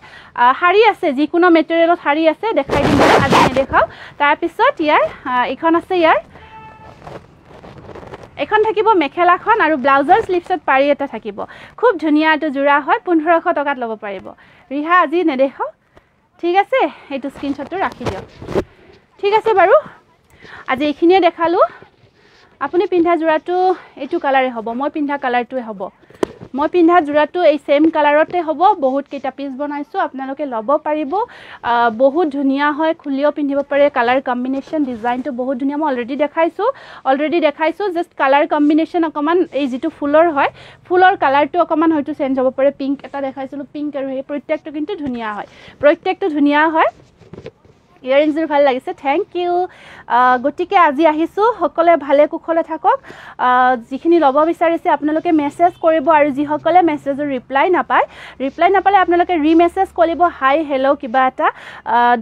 হাৰি আছে যিকোনো মেটেৰিয়েলত হাৰি আছে দেখাই দিম আজি দেখাও তাৰ পিছত ইয়াৰ এইখন আছে ইয়াৰ এখন থাকিব মেখেলাখন আৰু ব্লাউজৰ স্লিভছত পাৰি এটা থাকিব খুব ধুনিয়া এটা জোড়া হয় fifteen hundred টকাত লব পাৰিব ৰিহা আজি নেদেখো ঠিক আছে এইটো স্ক্ৰিনশটটো ৰাখি দিও ঠিক আছে বাৰু আজি এইখিনি দেখালো আপুনি পিন্ধা জোড়াটো এইটো কালাৰে হ'ব মই পিন্ধা কালাৰটোৱে হ'ব মই পিন্ধা জোড়াটো এই সেম কালাৰতে হ'ব বহুত কেটা পিস বনাইছো আপোনালোকে লব পাৰিব বহুত ধুনিয়া হয় খুলিও পিন্ধিব পাৰে কালাৰ কম্বিনেশ্যন ডিজাইনটো বহুত ধুনিয়া মই অলৰেডি দেখাইছো অলৰেডি দেখাইছো জাস্ট কালাৰ কম্বিনেশ্যন অকমান এই যেটো ফুলৰ হয় ফুলৰ কালাৰটো অকমান হয়তো চেঞ্জ হ'ব পাৰে পিঙ্ক এটা দেখাইছিলো পিঙ্ক আৰু এই প্ৰত্যেকটো কিন্তু ধুনিয়া হয় প্ৰত্যেকটো ধুনিয়া হয় ইয়াৰিংস ৰ ভাল লাগিছে থ্যাংক ইউ গটিকে আজি আহিছো হকলে ভালে কুখলে থাকক যিখিনি লব বিচাৰিছে আপোনালোকে মেসেজ কৰিব আৰু যি হকলে মেসেজৰ ৰিপ্লাই নাপায় ৰিপ্লাই নাপালে আপোনালোকে ৰি মেসেজ কৰিব হাই হেলো কিবা এটা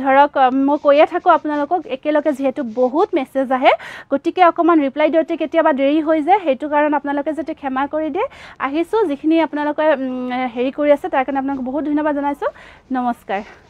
ধৰক মই কইয়া থাকো আপোনালোকক একেলগে যেহেতু বহুত মেসেজ আহে গটিকে অকমান ৰিপ্লাই দিতে কেতিয়াবা দেৰি হৈ যায় হেতু কাৰণ আপোনালোকে যেতে ক্ষমা কৰি দে আহিছো যিখিনি আপোনালোকে হেৰি কৰি আছে তাৰ কাৰণে আপোনাক বহুত ধন্যবাদ জনাইছো নমস্কাৰ